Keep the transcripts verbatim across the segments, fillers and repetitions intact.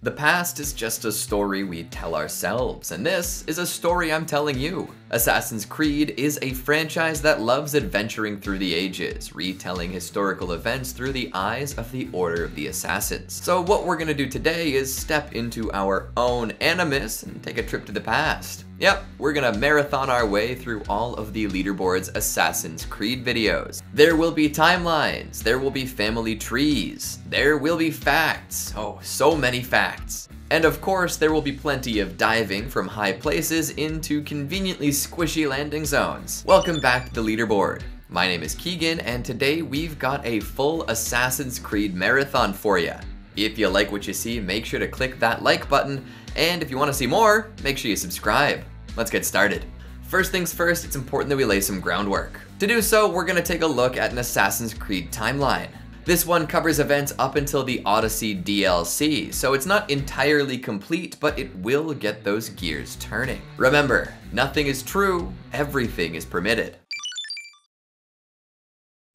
The past is just a story we tell ourselves, and this is a story I'm telling you. Assassin's Creed is a franchise that loves adventuring through the ages, retelling historical events through the eyes of the Order of the Assassins. So what we're gonna do today is step into our own animus and take a trip to the past. Yep, we're gonna marathon our way through all of the leaderboard's Assassin's Creed videos. There will be timelines, there will be family trees, there will be facts, oh, so many facts. And of course, there will be plenty of diving from high places into conveniently squishy landing zones. Welcome back to the leaderboard. My name is Keegan, and today we've got a full Assassin's Creed marathon for you. If you like what you see, make sure to click that like button, and if you want to see more, make sure you subscribe. Let's get started. First things first, it's important that we lay some groundwork. To do so, we're going to take a look at an Assassin's Creed timeline. This one covers events up until the Odyssey D L C, so it's not entirely complete, but it will get those gears turning. Remember, nothing is true, everything is permitted.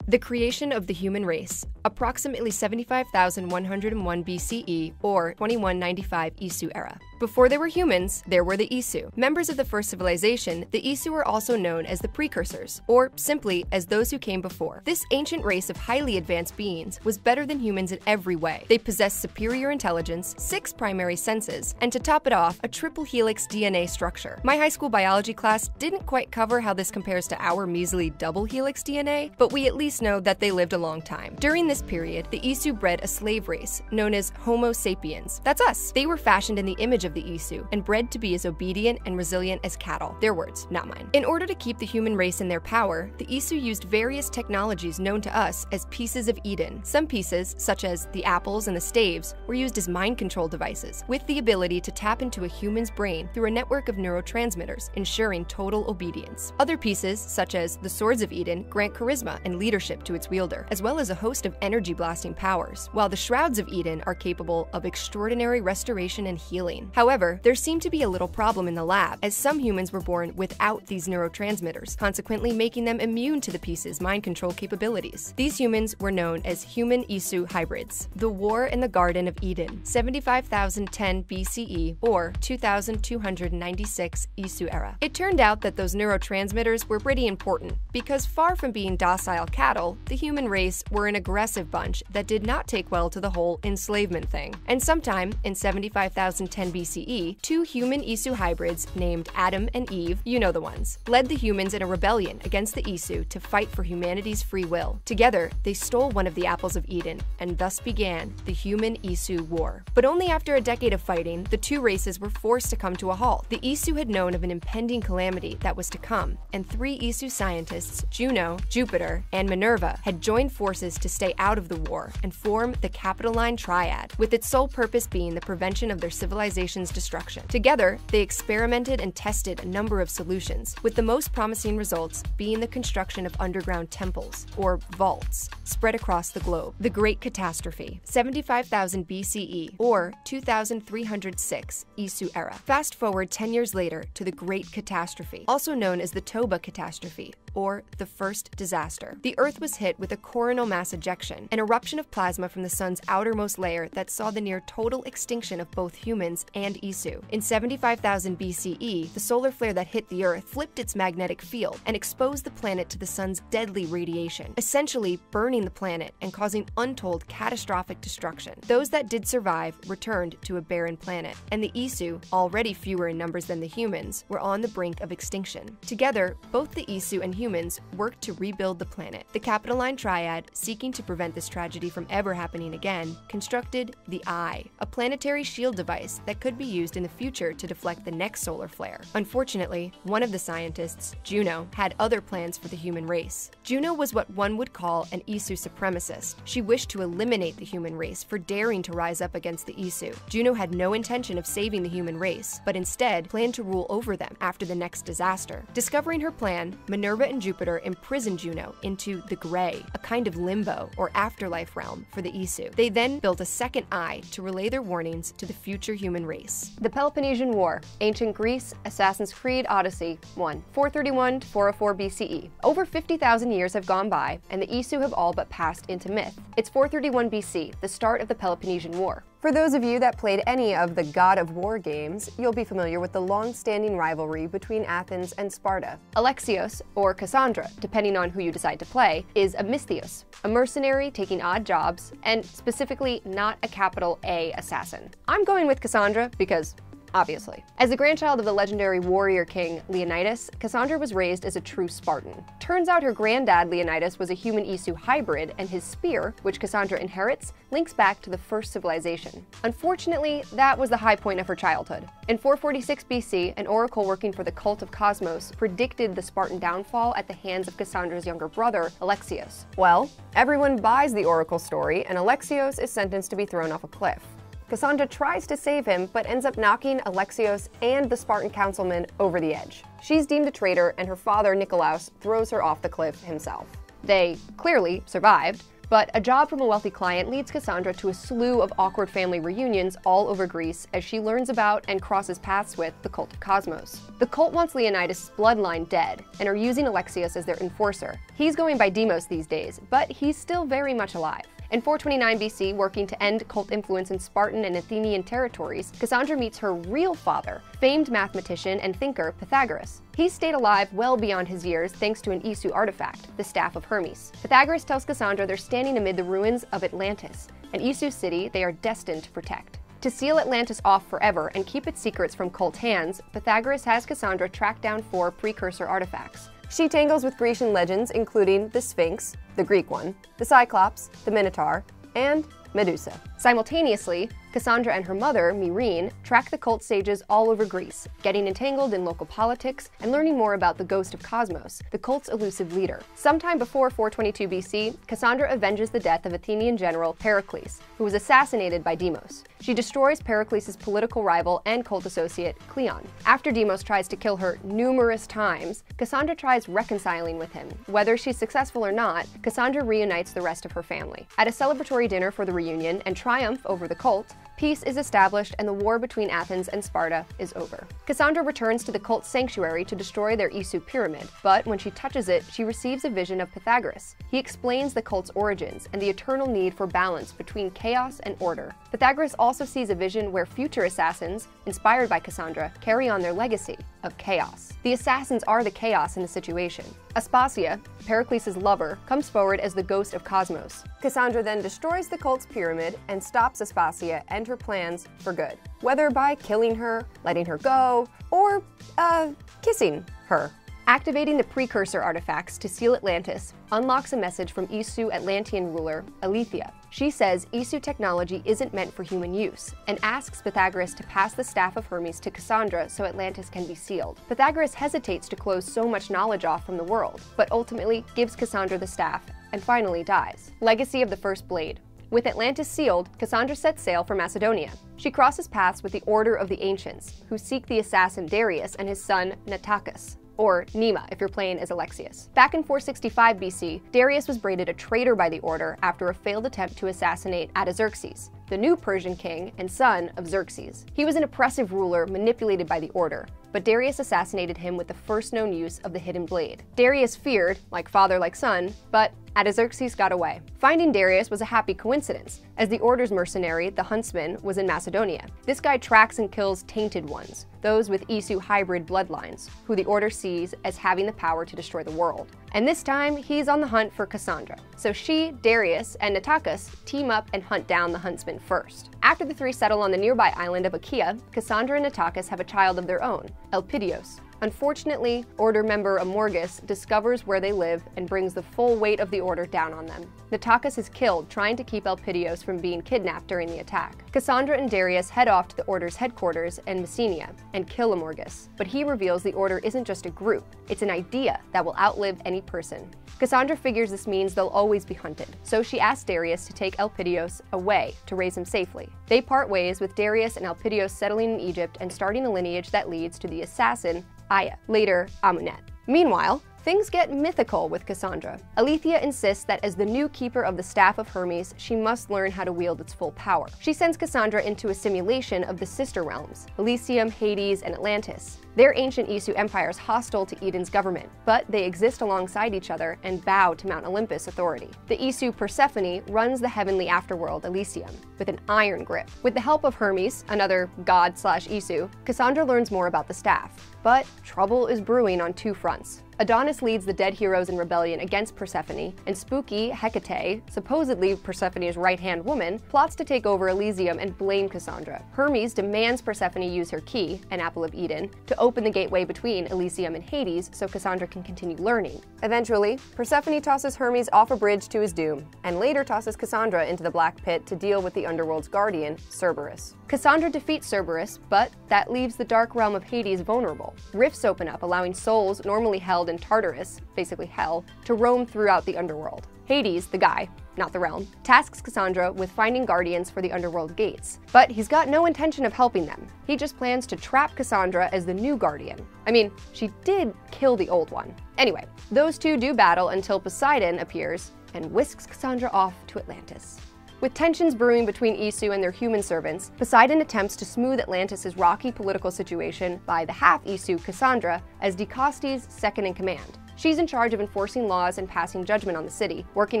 The creation of the human race, approximately seventy-five thousand one hundred one B C E or twenty-one ninety-five Isu era. Before there were humans, there were the Isu. Members of the first civilization, the Isu were also known as the precursors, or simply as those who came before. This ancient race of highly advanced beings was better than humans in every way. They possessed superior intelligence, six primary senses, and to top it off, a triple helix D N A structure. My high school biology class didn't quite cover how this compares to our measly double helix D N A, but we at least know that they lived a long time. During this period, the Isu bred a slave race known as Homo sapiens. That's us. They were fashioned in the image of the Isu and bred to be as obedient and resilient as cattle. Their words, not mine. In order to keep the human race in their power, the Isu used various technologies known to us as pieces of Eden. Some pieces, such as the apples and the staves, were used as mind control devices, with the ability to tap into a human's brain through a network of neurotransmitters, ensuring total obedience. Other pieces, such as the swords of Eden, grant charisma and leadership to its wielder, as well as a host of energy-blasting powers, while the Shrouds of Eden are capable of extraordinary restoration and healing. However, there seemed to be a little problem in the lab, as some humans were born without these neurotransmitters, consequently making them immune to the piece's mind control capabilities. These humans were known as human Isu hybrids. The War in the Garden of Eden, seventy-five thousand ten B C E or two thousand two hundred ninety-six Isu era. It turned out that those neurotransmitters were pretty important, because far from being docile cats, the human race were an aggressive bunch that did not take well to the whole enslavement thing. And sometime in seventy-five thousand ten B C E, two human Isu hybrids named Adam and Eve, you know the ones, led the humans in a rebellion against the Isu to fight for humanity's free will. Together, they stole one of the apples of Eden, and thus began the human Isu war. But only after a decade of fighting, the two races were forced to come to a halt. The Isu had known of an impending calamity that was to come, and three Isu scientists, Juno, Jupiter, and Minerva, had joined forces to stay out of the war and form the Capitoline Triad, with its sole purpose being the prevention of their civilization's destruction. Together, they experimented and tested a number of solutions, with the most promising results being the construction of underground temples, or vaults, spread across the globe. The Great Catastrophe, seventy-five thousand B C E, or two thousand three hundred six Isu era. Fast forward ten years later to the Great Catastrophe, also known as the Toba Catastrophe, or the First Disaster. The Earth was hit with a coronal mass ejection, an eruption of plasma from the sun's outermost layer that saw the near total extinction of both humans and Isu. In seventy-five thousand B C E, the solar flare that hit the Earth flipped its magnetic field and exposed the planet to the sun's deadly radiation, essentially burning the planet and causing untold catastrophic destruction. Those that did survive returned to a barren planet, and the Isu, already fewer in numbers than the humans, were on the brink of extinction. Together, both the Isu and humans worked to rebuild the planet. The Capitoline Triad, seeking to prevent this tragedy from ever happening again, constructed the Eye, a planetary shield device that could be used in the future to deflect the next solar flare. Unfortunately, one of the scientists, Juno, had other plans for the human race. Juno was what one would call an Isu supremacist. She wished to eliminate the human race for daring to rise up against the Isu. Juno had no intention of saving the human race, but instead planned to rule over them after the next disaster. Discovering her plan, Minerva and Jupiter imprisoned Juno into the Grey, a kind of limbo or afterlife realm for the Isu. They then built a second eye to relay their warnings to the future human race. The Peloponnesian War, Ancient Greece, Assassin's Creed Odyssey one, four thirty-one to four oh four B C E. Over fifty thousand years have gone by, and the Isu have all but passed into myth. It's four thirty-one B C, the start of the Peloponnesian War. For those of you that played any of the God of War games, you'll be familiar with the long-standing rivalry between Athens and Sparta. Alexios, or Cassandra, depending on who you decide to play, is a Misthios, a mercenary taking odd jobs, and specifically not a capital A assassin. I'm going with Cassandra because, obviously. As the grandchild of the legendary warrior king Leonidas, Cassandra was raised as a true Spartan. Turns out her granddad Leonidas was a human-Isu hybrid, and his spear, which Cassandra inherits, links back to the first civilization. Unfortunately, that was the high point of her childhood. In four forty-six B C, an oracle working for the cult of Cosmos predicted the Spartan downfall at the hands of Cassandra's younger brother, Alexios. Well, everyone buys the oracle story, and Alexios is sentenced to be thrown off a cliff. Cassandra tries to save him, but ends up knocking Alexios and the Spartan councilman over the edge. She's deemed a traitor, and her father, Nikolaos, throws her off the cliff himself. They clearly survived, but a job from a wealthy client leads Cassandra to a slew of awkward family reunions all over Greece as she learns about and crosses paths with the cult of Cosmos. The cult wants Leonidas' bloodline dead and are using Alexios as their enforcer. He's going by Deimos these days, but he's still very much alive. In four twenty-nine B C, working to end cult influence in Spartan and Athenian territories, Cassandra meets her real father, famed mathematician and thinker Pythagoras. He stayed alive well beyond his years thanks to an Isu artifact, the Staff of Hermes. Pythagoras tells Cassandra they're standing amid the ruins of Atlantis, an Isu city they are destined to protect. To seal Atlantis off forever and keep its secrets from cult hands, Pythagoras has Cassandra track down four precursor artifacts. She tangles with Grecian legends including the Sphinx, the Greek one, the Cyclops, the Minotaur, and Medusa. Simultaneously, Cassandra and her mother, Myrene, track the cult sages all over Greece, getting entangled in local politics and learning more about the ghost of Cosmos, the cult's elusive leader. Sometime before four twenty-two B C, Cassandra avenges the death of Athenian general Pericles, who was assassinated by Deimos. She destroys Pericles' political rival and cult associate, Cleon. After Deimos tries to kill her numerous times, Cassandra tries reconciling with him. Whether she's successful or not, Cassandra reunites the rest of her family. At a celebratory dinner for the reunion and triumph over the cult, peace is established and the war between Athens and Sparta is over. Cassandra returns to the cult sanctuary to destroy their Isu pyramid, but when she touches it, she receives a vision of Pythagoras. He explains the cult's origins and the eternal need for balance between chaos and order. Pythagoras also sees a vision where future assassins, inspired by Cassandra, carry on their legacy of chaos. The assassins are the chaos in the situation. Aspasia, Pericles' lover, comes forward as the ghost of Cosmos. Cassandra then destroys the cult's pyramid and stops Aspasia and her plans for good, whether by killing her, letting her go, or, uh, kissing her. Activating the precursor artifacts to seal Atlantis unlocks a message from Isu Atlantean ruler Aletheia. She says Isu technology isn't meant for human use, and asks Pythagoras to pass the Staff of Hermes to Cassandra so Atlantis can be sealed. Pythagoras hesitates to close so much knowledge off from the world, but ultimately gives Cassandra the staff, and finally dies. Legacy of the First Blade. With Atlantis sealed, Cassandra sets sail for Macedonia. She crosses paths with the Order of the Ancients, who seek the assassin Darius and his son Nautacus, or Nema if you're playing as Alexios. Back in four sixty-five B C, Darius was branded a traitor by the Order after a failed attempt to assassinate Artaxerxes, the new Persian king and son of Xerxes. He was an oppressive ruler manipulated by the Order, but Darius assassinated him with the first known use of the hidden blade. Darius feared, like father like son, but Artaxerxes got away. Finding Darius was a happy coincidence, as the Order's mercenary, the Huntsman, was in Macedonia. This guy tracks and kills tainted ones, those with Isu hybrid bloodlines, who the Order sees as having the power to destroy the world. And this time, he's on the hunt for Cassandra. So she, Darius, and Nautacus team up and hunt down the Huntsman first. After the three settle on the nearby island of Achaea, Cassandra and Nautacus have a child of their own, Elpidios. Unfortunately, Order member Amorgus discovers where they live and brings the full weight of the Order down on them. Nautacus is killed trying to keep Elpidios from being kidnapped during the attack. Cassandra and Darius head off to the Order's headquarters in Messenia and kill Amorgus, but he reveals the Order isn't just a group, it's an idea that will outlive any person. Cassandra figures this means they'll always be hunted, so she asks Darius to take Elpidios away to raise him safely. They part ways, with Darius and Elpidios settling in Egypt and starting a lineage that leads to the assassin Aya, later Amunet. Meanwhile, Things get mythical with Cassandra. Alethea insists that as the new keeper of the Staff of Hermes, she must learn how to wield its full power. She sends Cassandra into a simulation of the sister realms, Elysium, Hades, and Atlantis. Their ancient Isu empires hostile to Eden's government, but they exist alongside each other and bow to Mount Olympus' authority. The Isu Persephone runs the heavenly afterworld, Elysium, with an iron grip. With the help of Hermes, another god slash Isu, Cassandra learns more about the staff. But trouble is brewing on two fronts. Adonis leads the dead heroes in rebellion against Persephone, and spooky Hecate, supposedly Persephone's right-hand woman, plots to take over Elysium and blame Cassandra. Hermes demands Persephone use her key, an apple of Eden, to open the gateway between Elysium and Hades so Cassandra can continue learning. Eventually, Persephone tosses Hermes off a bridge to his doom, and later tosses Cassandra into the Black Pit to deal with the underworld's guardian, Cerberus. Cassandra defeats Cerberus, but that leaves the dark realm of Hades vulnerable. Rifts open up, allowing souls normally held in Tartarus, basically hell, to roam throughout the underworld. Hades, the guy, not the realm, tasks Cassandra with finding guardians for the underworld gates, but he's got no intention of helping them. He just plans to trap Cassandra as the new guardian. I mean, she did kill the old one. Anyway, those two do battle until Poseidon appears and whisks Cassandra off to Atlantis. With tensions brewing between Isu and their human servants, Poseidon attempts to smooth Atlantis' rocky political situation by the half-Isu Cassandra as Dicastes' second-in-command. She's in charge of enforcing laws and passing judgment on the city, working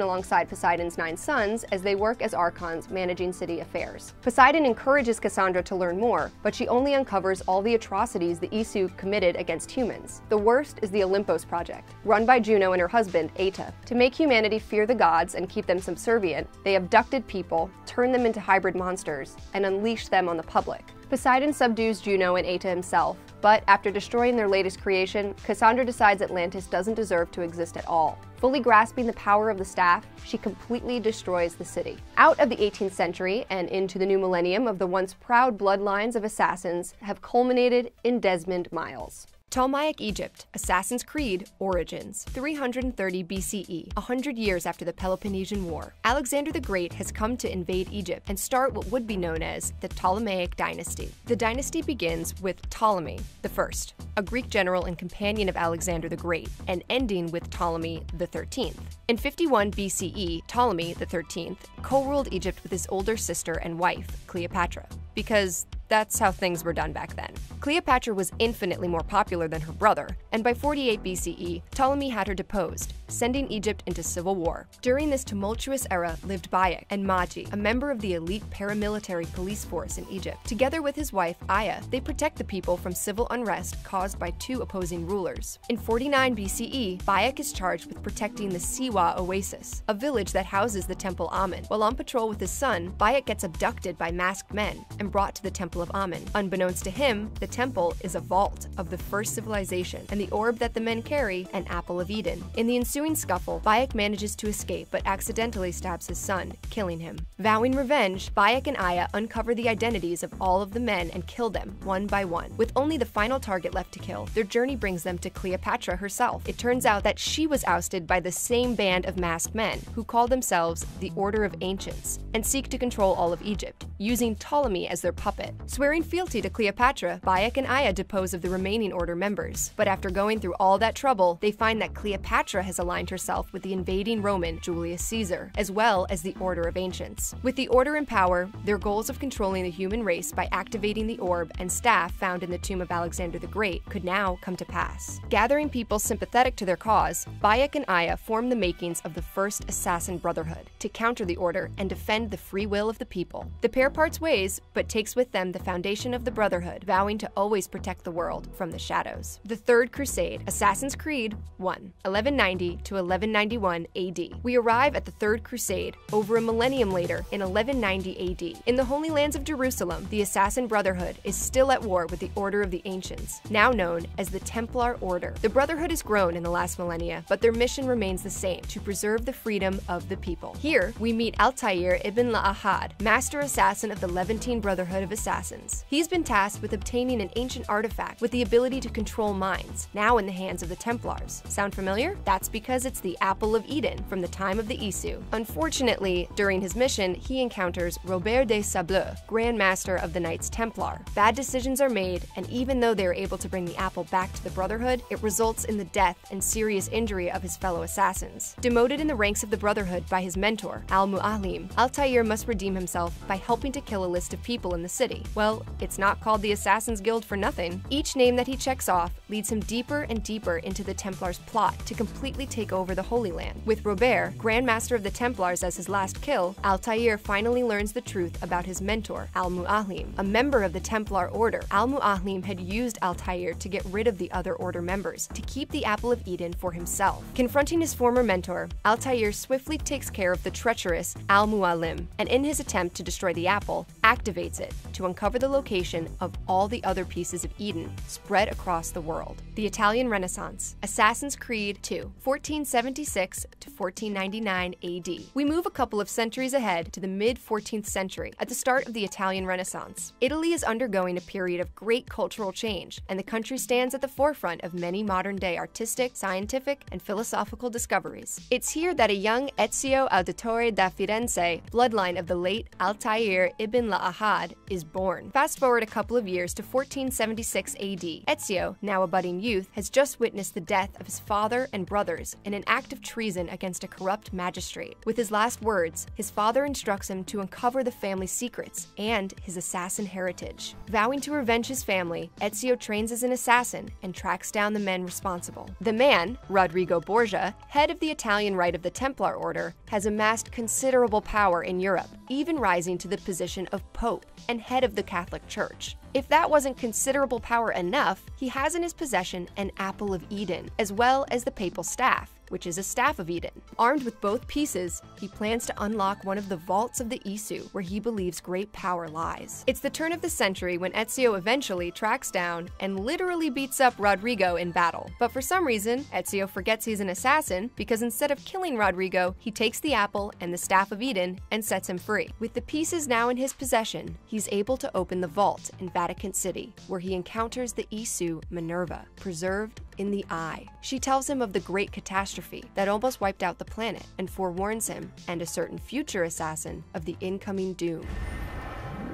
alongside Poseidon's nine sons as they work as archons managing city affairs. Poseidon encourages Cassandra to learn more, but she only uncovers all the atrocities the Isu committed against humans. The worst is the Olympos Project, run by Juno and her husband, Eta. To make humanity fear the gods and keep them subservient, they abducted people, turned them into hybrid monsters, and unleashed them on the public. Poseidon subdues Juno and Eta himself, but after destroying their latest creation, Cassandra decides Atlantis doesn't deserve to exist at all. Fully grasping the power of the staff, she completely destroys the city. Out of the eighteenth century and into the new millennium of the once proud bloodlines of assassins have culminated in Desmond Miles. Ptolemaic Egypt, Assassin's Creed Origins, three hundred thirty B C E, one hundred years after the Peloponnesian War. Alexander the Great has come to invade Egypt and start what would be known as the Ptolemaic dynasty. The dynasty begins with Ptolemy the First, a Greek general and companion of Alexander the Great, and ending with Ptolemy the Thirteenth. In fifty-one B C E, Ptolemy the Thirteenth co-ruled Egypt with his older sister and wife, Cleopatra, because that's how things were done back then. Cleopatra was infinitely more popular than her brother, and by forty-eight B C E, Ptolemy had her deposed, sending Egypt into civil war. During this tumultuous era lived Bayek and Maji, a member of the elite paramilitary police force in Egypt. Together with his wife, Aya, they protect the people from civil unrest caused by two opposing rulers. In forty-nine B C E, Bayek is charged with protecting the Siwa oasis, a village that houses the Temple Amun. While on patrol with his son, Bayek gets abducted by masked men and brought to the Temple of Amun. Unbeknownst to him, the temple is a vault of the first civilization, and the orb that the men carry, an apple of Eden. In the ensuing scuffle, Bayek manages to escape but accidentally stabs his son, killing him. Vowing revenge, Bayek and Aya uncover the identities of all of the men and kill them, one by one. With only the final target left to kill, their journey brings them to Cleopatra herself. It turns out that she was ousted by the same band of masked men, who call themselves the Order of Ancients, and seek to control all of Egypt, using Ptolemy as their puppet. Swearing fealty to Cleopatra, Bayek and Aya depose of the remaining order members. But after going through all that trouble, they find that Cleopatra has aligned herself with the invading Roman Julius Caesar, as well as the Order of Ancients. With the order in power, their goals of controlling the human race by activating the orb and staff found in the tomb of Alexander the Great could now come to pass. Gathering people sympathetic to their cause, Bayek and Aya form the makings of the first Assassin Brotherhood to counter the order and defend the free will of the people. The pair parts ways, but takes with them the foundation of the Brotherhood, vowing to always protect the world from the shadows. The Third Crusade, Assassin's Creed one, eleven ninety to eleven ninety-one A D. We arrive at the Third Crusade over a millennium later in eleven ninety A D. In the Holy Lands of Jerusalem, the Assassin Brotherhood is still at war with the Order of the Ancients, now known as the Templar Order. The Brotherhood has grown in the last millennia, but their mission remains the same, to preserve the freedom of the people. Here, we meet Altair ibn La'ahad, master assassin of the Levantine Brotherhood of Assassins, assassins. He's been tasked with obtaining an ancient artifact with the ability to control minds, now in the hands of the Templars. Sound familiar? That's because it's the Apple of Eden from the time of the Isu. Unfortunately, during his mission, he encounters Robert des Sableux, Grand Master of the Knights Templar. Bad decisions are made, and even though they are able to bring the apple back to the Brotherhood, it results in the death and serious injury of his fellow assassins. Demoted in the ranks of the Brotherhood by his mentor, Al-Mu'allim, Altair must redeem himself by helping to kill a list of people in the city. Well, it's not called the Assassin's Guild for nothing. Each name that he checks off leads him deeper and deeper into the Templars' plot to completely take over the Holy Land. With Robert, Grand Master of the Templars, as his last kill, Altair finally learns the truth about his mentor, Al-Mu'allim. A member of the Templar Order, Al-Mu'allim had used Altair to get rid of the other Order members, to keep the Apple of Eden for himself. Confronting his former mentor, Altair swiftly takes care of the treacherous Al-Mu'allim, and in his attempt to destroy the apple, activates it to uncover the location of all the other pieces of Eden spread across the world. The Italian Renaissance, Assassin's Creed two, fourteen seventy-six to fourteen ninety-nine A D. We move a couple of centuries ahead to the mid-fourteenth century, at the start of the Italian Renaissance. Italy is undergoing a period of great cultural change, and the country stands at the forefront of many modern-day artistic, scientific, and philosophical discoveries. It's here that a young Ezio Auditore da Firenze, bloodline of the late Altair ibn Lahad, is born. Fast forward a couple of years to fourteen seventy-six A D. Ezio, now a budding youth, has just witnessed the death of his father and brothers in an act of treason against a corrupt magistrate. With his last words, his father instructs him to uncover the family secrets and his assassin heritage. Vowing to revenge his family, Ezio trains as an assassin and tracks down the men responsible. The man, Rodrigo Borgia, head of the Italian Rite of the Templar Order, has amassed considerable power in Europe, even rising to the position of Pope and head of the Catholic Church. If that wasn't considerable power enough, he has in his possession an Apple of Eden, as well as the papal staff, which is a Staff of Eden. Armed with both pieces, he plans to unlock one of the vaults of the Isu, where he believes great power lies. It's the turn of the century when Ezio eventually tracks down and literally beats up Rodrigo in battle. But for some reason, Ezio forgets he's an assassin, because instead of killing Rodrigo, he takes the apple and the Staff of Eden and sets him free. With the pieces now in his possession, he's able to open the vault in Vatican City, where he encounters the Isu Minerva, preserved in the eye. She tells him of the great catastrophe that almost wiped out the planet and forewarns him, and a certain future assassin, of the incoming doom.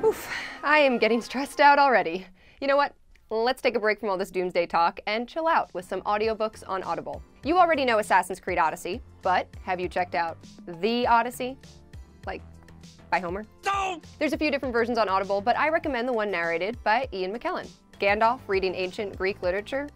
Oof, I am getting stressed out already. You know what? Let's take a break from all this doomsday talk and chill out with some audiobooks on Audible. You already know Assassin's Creed Odyssey, but have you checked out The Odyssey? Like, by Homer? Oh! There's a few different versions on Audible, but I recommend the one narrated by Ian McKellen. Gandalf reading ancient Greek literature?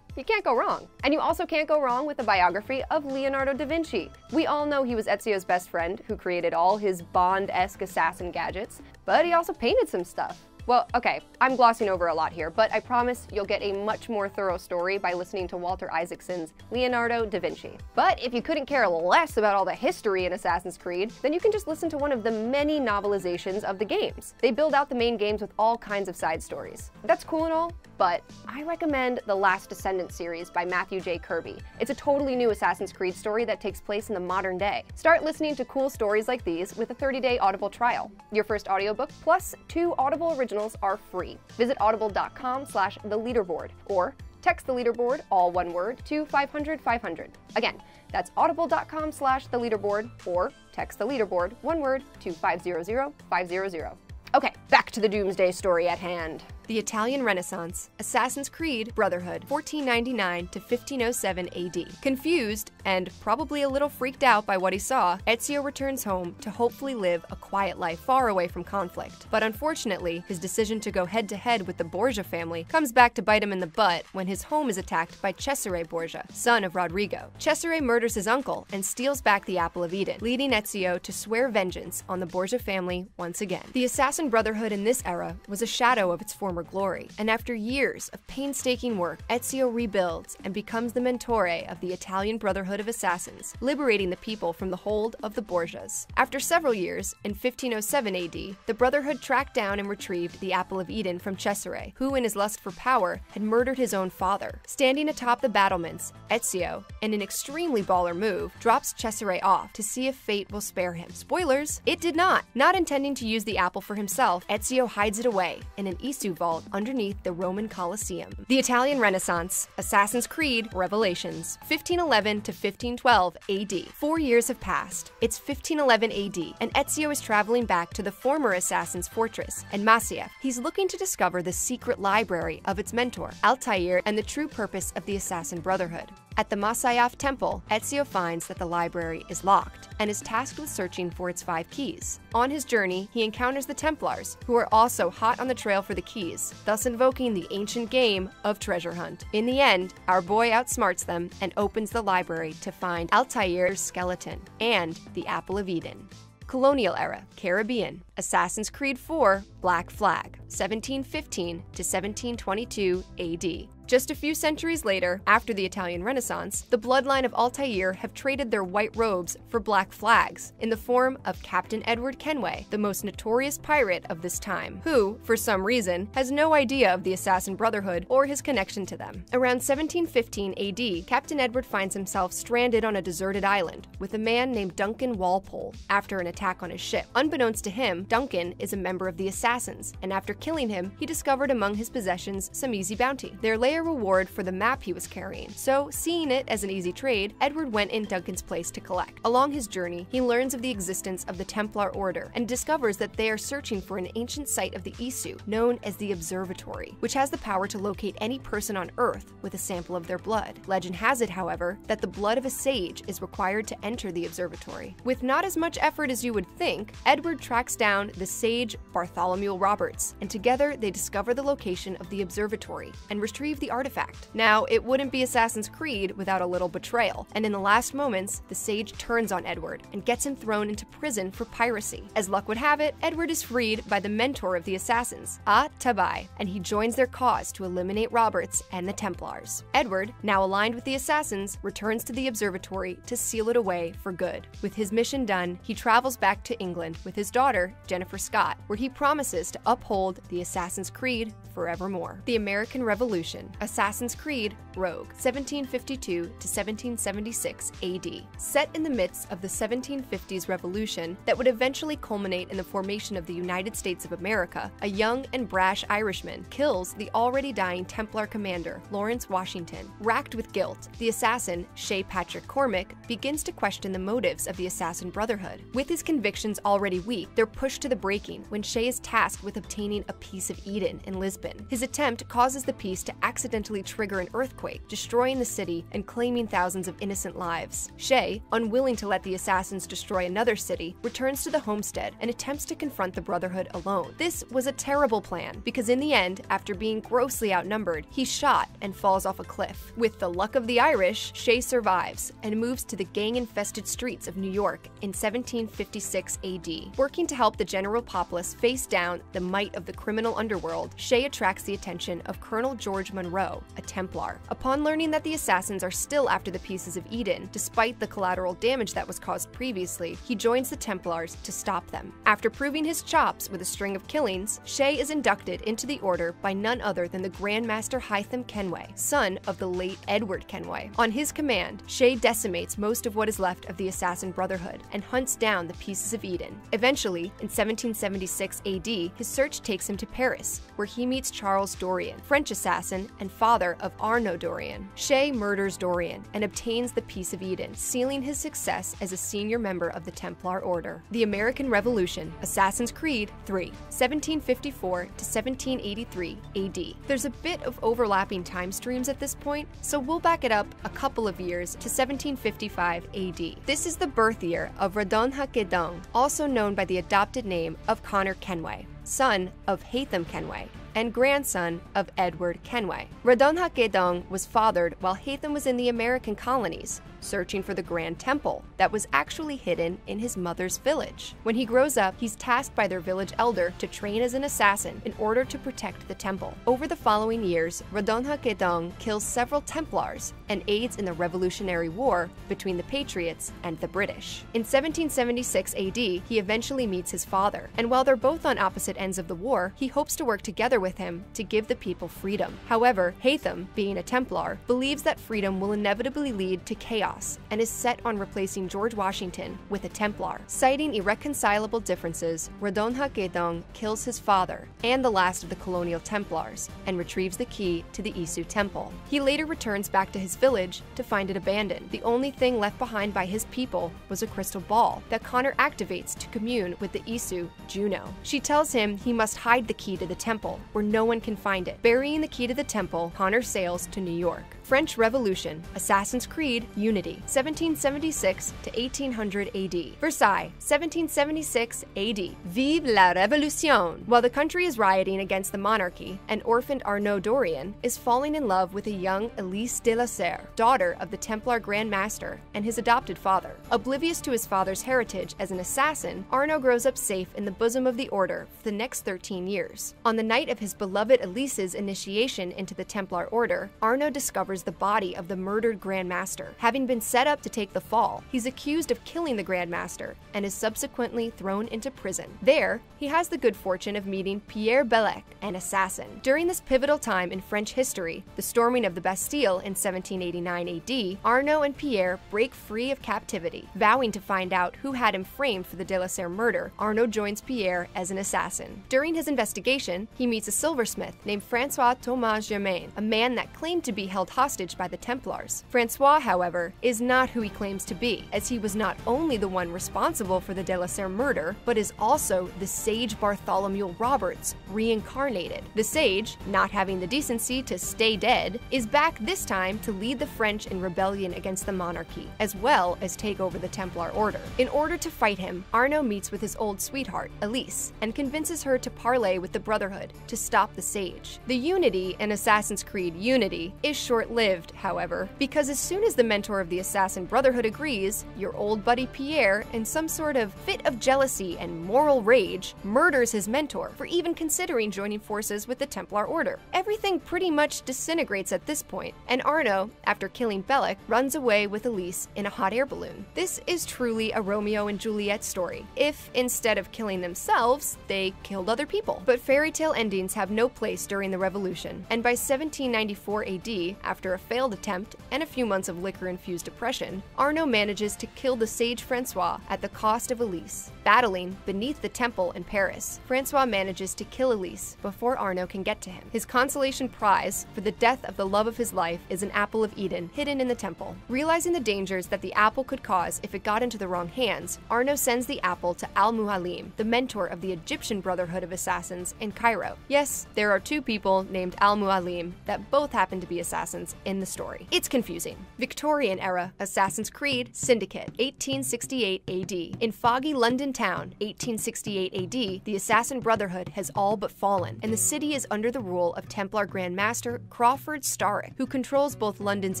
You can't go wrong. And you also can't go wrong with a biography of Leonardo da Vinci. We all know he was Ezio's best friend, who created all his Bond-esque assassin gadgets, but he also painted some stuff. Well, okay, I'm glossing over a lot here, but I promise you'll get a much more thorough story by listening to Walter Isaacson's Leonardo da Vinci. But if you couldn't care less about all the history in Assassin's Creed, then you can just listen to one of the many novelizations of the games. They build out the main games with all kinds of side stories. That's cool and all, but I recommend The Last Descendant series by Matthew J. Kirby. It's a totally new Assassin's Creed story that takes place in the modern day. Start listening to cool stories like these with a thirty-day Audible trial. Your first audiobook plus two Audible originals are free. Visit audible dot com slash the leaderboard or text the leaderboard, all one word, to five hundred five hundred. Again, that's audible dot com slash the leaderboard or text the leaderboard, one word, to five hundred five hundred. Okay, back to the doomsday story at hand. The Italian Renaissance, Assassin's Creed Brotherhood, fourteen ninety-nine to fifteen oh seven A D. Confused, and probably a little freaked out by what he saw, Ezio returns home to hopefully live a quiet life far away from conflict. But unfortunately, his decision to go head-to-head with the Borgia family comes back to bite him in the butt when his home is attacked by Cesare Borgia, son of Rodrigo. Cesare murders his uncle and steals back the Apple of Eden, leading Ezio to swear vengeance on the Borgia family once again. The Assassin Brotherhood in this era was a shadow of its former glory, and after years of painstaking work, Ezio rebuilds and becomes the mentore of the Italian Brotherhood of Assassins, liberating the people from the hold of the Borgias. After several years, in fifteen oh seven A D, the Brotherhood tracked down and retrieved the Apple of Eden from Cesare, who in his lust for power had murdered his own father. Standing atop the battlements, Ezio, in an extremely baller move, drops Cesare off to see if fate will spare him. Spoilers, it did not. Not intending to use the apple for himself, himself, Ezio hides it away in an Isu vault underneath the Roman Colosseum. The Italian Renaissance, Assassin's Creed, Revelations, fifteen eleven to fifteen twelve A D. Four years have passed. It's fifteen eleven A D, and Ezio is traveling back to the former assassin's fortress, and Masyaf. He's looking to discover the secret library of its mentor, Altair, and the true purpose of the Assassin Brotherhood. At the Masyaf Temple, Ezio finds that the library is locked and is tasked with searching for its five keys. On his journey, he encounters the Templars, who are also hot on the trail for the keys, thus invoking the ancient game of treasure hunt. In the end, our boy outsmarts them and opens the library to find Altair's skeleton and the Apple of Eden. Colonial Era, Caribbean, Assassin's Creed four, Black Flag, seventeen fifteen to seventeen twenty-two A D. Just a few centuries later, after the Italian Renaissance, the bloodline of Altair have traded their white robes for black flags in the form of Captain Edward Kenway, the most notorious pirate of this time, who, for some reason, has no idea of the Assassin Brotherhood or his connection to them. Around seventeen fifteen A D, Captain Edward finds himself stranded on a deserted island with a man named Duncan Walpole after an attack on his ship. Unbeknownst to him, Duncan is a member of the Assassins, and after killing him, he discovered among his possessions some easy bounty. Their layer a reward for the map he was carrying, so seeing it as an easy trade, Edward went in Duncan's place to collect. Along his journey, he learns of the existence of the Templar Order and discovers that they are searching for an ancient site of the Isu, known as the Observatory, which has the power to locate any person on Earth with a sample of their blood. Legend has it, however, that the blood of a sage is required to enter the observatory. With not as much effort as you would think, Edward tracks down the sage Bartholomew Roberts, and together they discover the location of the observatory and retrieve the artifact. Now, it wouldn't be Assassin's Creed without a little betrayal, and in the last moments, the sage turns on Edward and gets him thrown into prison for piracy. As luck would have it, Edward is freed by the mentor of the assassins, At-Tabai, and he joins their cause to eliminate Roberts and the Templars. Edward, now aligned with the assassins, returns to the observatory to seal it away for good. With his mission done, he travels back to England with his daughter, Jennifer Scott, where he promises to uphold the Assassin's Creed forevermore. The American Revolution, Assassin's Creed Rogue, seventeen fifty-two to seventeen seventy-six A D. Set in the midst of the seventeen fifties revolution that would eventually culminate in the formation of the United States of America, a young and brash Irishman kills the already dying Templar commander, Lawrence Washington. Racked with guilt, the assassin, Shay Patrick Cormack, begins to question the motives of the Assassin Brotherhood. With his convictions already weak, they're pushed to the breaking when Shay is tasked with obtaining a piece of Eden in Lisbon. His attempt causes the piece to accidentally accidentally trigger an earthquake, destroying the city and claiming thousands of innocent lives. Shay, unwilling to let the assassins destroy another city, returns to the homestead and attempts to confront the Brotherhood alone. This was a terrible plan, because in the end, after being grossly outnumbered, he's shot and falls off a cliff. With the luck of the Irish, Shay survives and moves to the gang-infested streets of New York in seventeen fifty-six A D. Working to help the general populace face down the might of the criminal underworld, Shay attracts the attention of Colonel George Monroe, a Templar. Upon learning that the assassins are still after the pieces of Eden, despite the collateral damage that was caused previously, he joins the Templars to stop them. After proving his chops with a string of killings, Shay is inducted into the order by none other than the Grand Master Hytham Kenway, son of the late Edward Kenway. On his command, Shay decimates most of what is left of the Assassin Brotherhood and hunts down the pieces of Eden. Eventually, in seventeen seventy-six A D, his search takes him to Paris, where he meets Charles Dorian, French assassin and father of Arnaud Dorian. Shay murders Dorian and obtains the Piece of Eden, sealing his success as a senior member of the Templar Order. The American Revolution, Assassin's Creed three, seventeen fifty-four to seventeen eighty-three A D. There's a bit of overlapping time streams at this point, so we'll back it up a couple of years to seventeen fifty-five A D. This is the birth year of Radon Hakedong, also known by the adopted name of Conor Kenway, son of Hytham Kenway, and grandson of Edward Kenway. Radon Hakedong was fathered while Hytham was in the American colonies, searching for the Grand Temple that was actually hidden in his mother's village. When he grows up, he's tasked by their village elder to train as an assassin in order to protect the temple. Over the following years, Radon Hakedong kills several Templars and aids in the Revolutionary War between the Patriots and the British. In seventeen seventy-six A D, he eventually meets his father, and while they're both on opposite ends of the war, he hopes to work together with him to give the people freedom. However, Hatham, being a Templar, believes that freedom will inevitably lead to chaos and is set on replacing George Washington with a Templar. Citing irreconcilable differences, Radonja Gedong kills his father and the last of the colonial Templars and retrieves the key to the Isu Temple. He later returns back to his village to find it abandoned. The only thing left behind by his people was a crystal ball that Connor activates to commune with the Isu, Juno. She tells him he must hide the key to the temple where no one can find it. Burying the key to the temple, Connor sails to New York. French Revolution, Assassin's Creed, Unity, seventeen seventy-six to eighteen hundred A D. Versailles, seventeen seventy-six A D. Vive la Révolution! While the country is rioting against the monarchy, an orphaned Arnaud Dorion is falling in love with a young Elise de la Serre, daughter of the Templar Grand Master and his adopted father. Oblivious to his father's heritage as an assassin, Arnaud grows up safe in the bosom of the order for the next thirteen years. On the night of his beloved Elise's initiation into the Templar order, Arnaud discovers the body of the murdered Grand Master. Having been set up to take the fall, he's accused of killing the Grand Master and is subsequently thrown into prison. There, he has the good fortune of meeting Pierre Bellec, an assassin. During this pivotal time in French history, the storming of the Bastille in seventeen eighty-nine A D, Arnaud and Pierre break free of captivity. Vowing to find out who had him framed for the de la Serre murder, Arnaud joins Pierre as an assassin. During his investigation, he meets a silversmith named François-Thomas Germain, a man that claimed to be held hostage hostage by the Templars. Francois, however, is not who he claims to be, as he was not only the one responsible for the de la Serre murder, but is also the sage Bartholomew Roberts reincarnated. The sage, not having the decency to stay dead, is back this time to lead the French in rebellion against the monarchy, as well as take over the Templar order. In order to fight him, Arnaud meets with his old sweetheart, Elise, and convinces her to parley with the Brotherhood to stop the sage. The unity in Assassin's Creed Unity is shortly lived, however, because as soon as the mentor of the Assassin Brotherhood agrees, your old buddy Pierre, in some sort of fit of jealousy and moral rage, murders his mentor for even considering joining forces with the Templar Order. Everything pretty much disintegrates at this point, and Arnaud, after killing Bellec, runs away with Elise in a hot air balloon. This is truly a Romeo and Juliet story, if instead of killing themselves, they killed other people. But fairy tale endings have no place during the Revolution, and by seventeen ninety-four A D, after After a failed attempt and a few months of liquor-infused depression, Arnaud manages to kill the sage Francois at the cost of Elise. Battling beneath the temple in Paris, Francois manages to kill Elise before Arnaud can get to him. His consolation prize for the death of the love of his life is an apple of Eden hidden in the temple. Realizing the dangers that the apple could cause if it got into the wrong hands, Arnaud sends the apple to Al-Muhalim, the mentor of the Egyptian Brotherhood of Assassins in Cairo. Yes, there are two people named Al-Muhalim that both happen to be assassins in the story. It's confusing. Victorian era Assassin's Creed Syndicate, eighteen sixty-eight A D. In foggy London town, eighteen sixty-eight A D, the Assassin Brotherhood has all but fallen, and the city is under the rule of Templar Grand Master Crawford Starrick, who controls both London's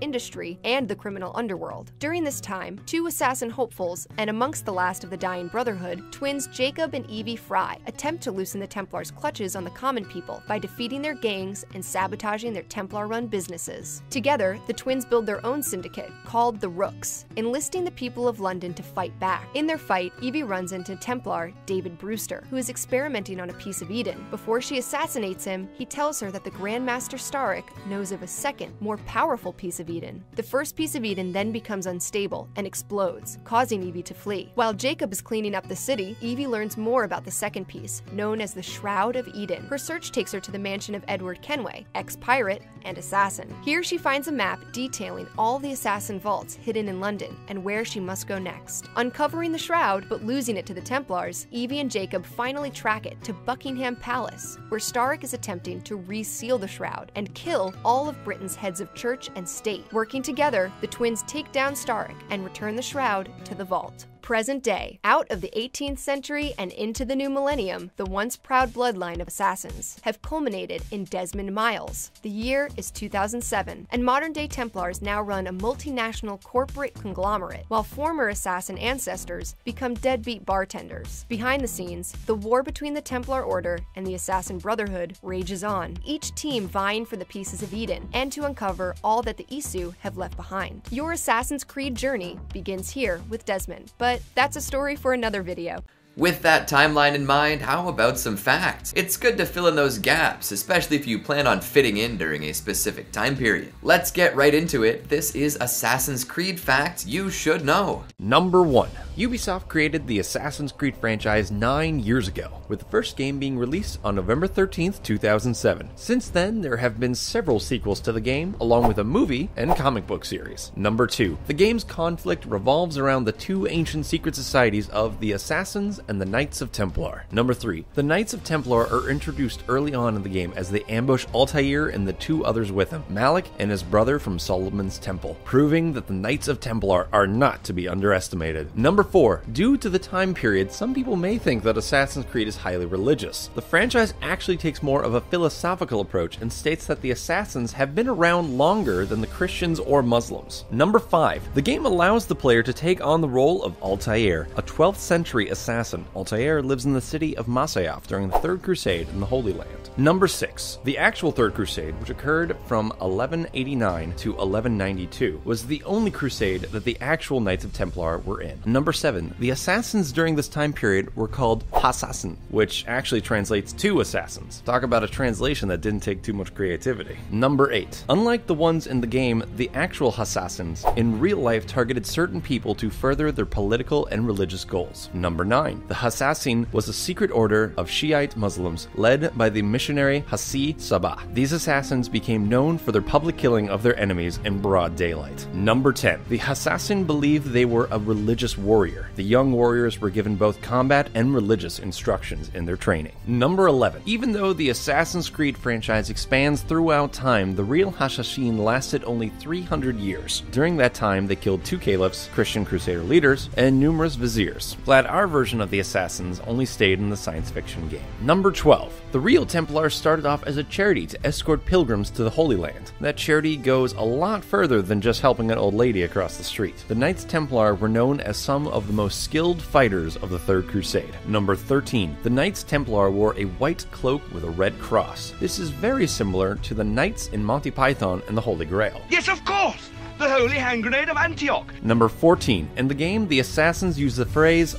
industry and the criminal underworld. During this time, two assassin hopefuls, and amongst the last of the dying Brotherhood, twins Jacob and Evie Fry, attempt to loosen the Templars' clutches on the common people by defeating their gangs and sabotaging their Templar-run businesses. Together, the twins build their own syndicate, called the Rooks, enlisting the people of London to fight back. In their fight, Evie runs into to Templar David Brewster, who is experimenting on a piece of Eden. Before she assassinates him, he tells her that the Grand Master Starrick knows of a second, more powerful piece of Eden. The first piece of Eden then becomes unstable and explodes, causing Evie to flee. While Jacob is cleaning up the city, Evie learns more about the second piece, known as the Shroud of Eden. Her search takes her to the mansion of Edward Kenway, ex-pirate and assassin. Here she finds a map detailing all the assassin vaults hidden in London and where she must go next. Uncovering the Shroud, but losing it to the Templars, Evie and Jacob finally track it to Buckingham Palace, where Starrick is attempting to reseal the Shroud and kill all of Britain's heads of church and state. Working together, the twins take down Starrick and return the Shroud to the vault. present day, out of the eighteenth century and into the new millennium, the once proud bloodline of assassins have culminated in Desmond Miles. The year is two thousand seven, and modern-day Templars now run a multinational corporate conglomerate, while former assassin ancestors become deadbeat bartenders. Behind the scenes, the war between the Templar Order and the Assassin Brotherhood rages on, each team vying for the pieces of Eden and to uncover all that the Isu have left behind. Your Assassin's Creed journey begins here with Desmond, but that's a story for another video. With that timeline in mind, how about some facts? It's good to fill in those gaps, especially if you plan on fitting in during a specific time period. Let's get right into it. This is Assassin's Creed Facts You Should Know. Number one. Ubisoft created the Assassin's Creed franchise nine years ago, with the first game being released on November thirteenth, two thousand seven. Since then, there have been several sequels to the game, along with a movie and comic book series. Number two. The game's conflict revolves around the two ancient secret societies of the Assassins and the Knights of Templar. Number three. The Knights of Templar are introduced early on in the game as they ambush Altair and the two others with him, Malik and his brother from Solomon's Temple, proving that the Knights of Templar are not to be underestimated. Number four. Due to the time period, some people may think that Assassin's Creed is highly religious. The franchise actually takes more of a philosophical approach and states that the Assassins have been around longer than the Christians or Muslims. Number five. The game allows the player to take on the role of Altair, a twelfth century assassin. Altair lives in the city of Masayaf during the Third Crusade in the Holy Land. Number six. The actual Third Crusade, which occurred from eleven eighty-nine to eleven ninety-two, was the only crusade that the actual Knights of Templar were in. Number seven. The assassins during this time period were called Hassasin, which actually translates to assassins. Talk about a translation that didn't take too much creativity. Number eight. Unlike the ones in the game, the actual Assassins in real life targeted certain people to further their political and religious goals. Number nine. The Assassin was a secret order of Shiite Muslims led by the missionary Hassi Sabah. These assassins became known for their public killing of their enemies in broad daylight. Number ten. The Assassin believed they were a religious warrior. The young warriors were given both combat and religious instructions in their training. Number eleven. Even though the Assassin's Creed franchise expands throughout time, the real Hashashin lasted only three hundred years. During that time, they killed two caliphs, Christian crusader leaders, and numerous viziers. Glad our version of the Assassins only stayed in the science fiction game. Number twelve. The real Templars started off as a charity to escort pilgrims to the Holy Land. That charity goes a lot further than just helping an old lady across the street. The Knights Templar were known as some of the most skilled fighters of the Third Crusade. Number thirteen. The Knights Templar wore a white cloak with a red cross. This is very similar to the Knights in Monty Python and the Holy Grail. Yes, of course! The Holy Hand Grenade of Antioch. Number fourteen. In the game, the Assassins use the phrase,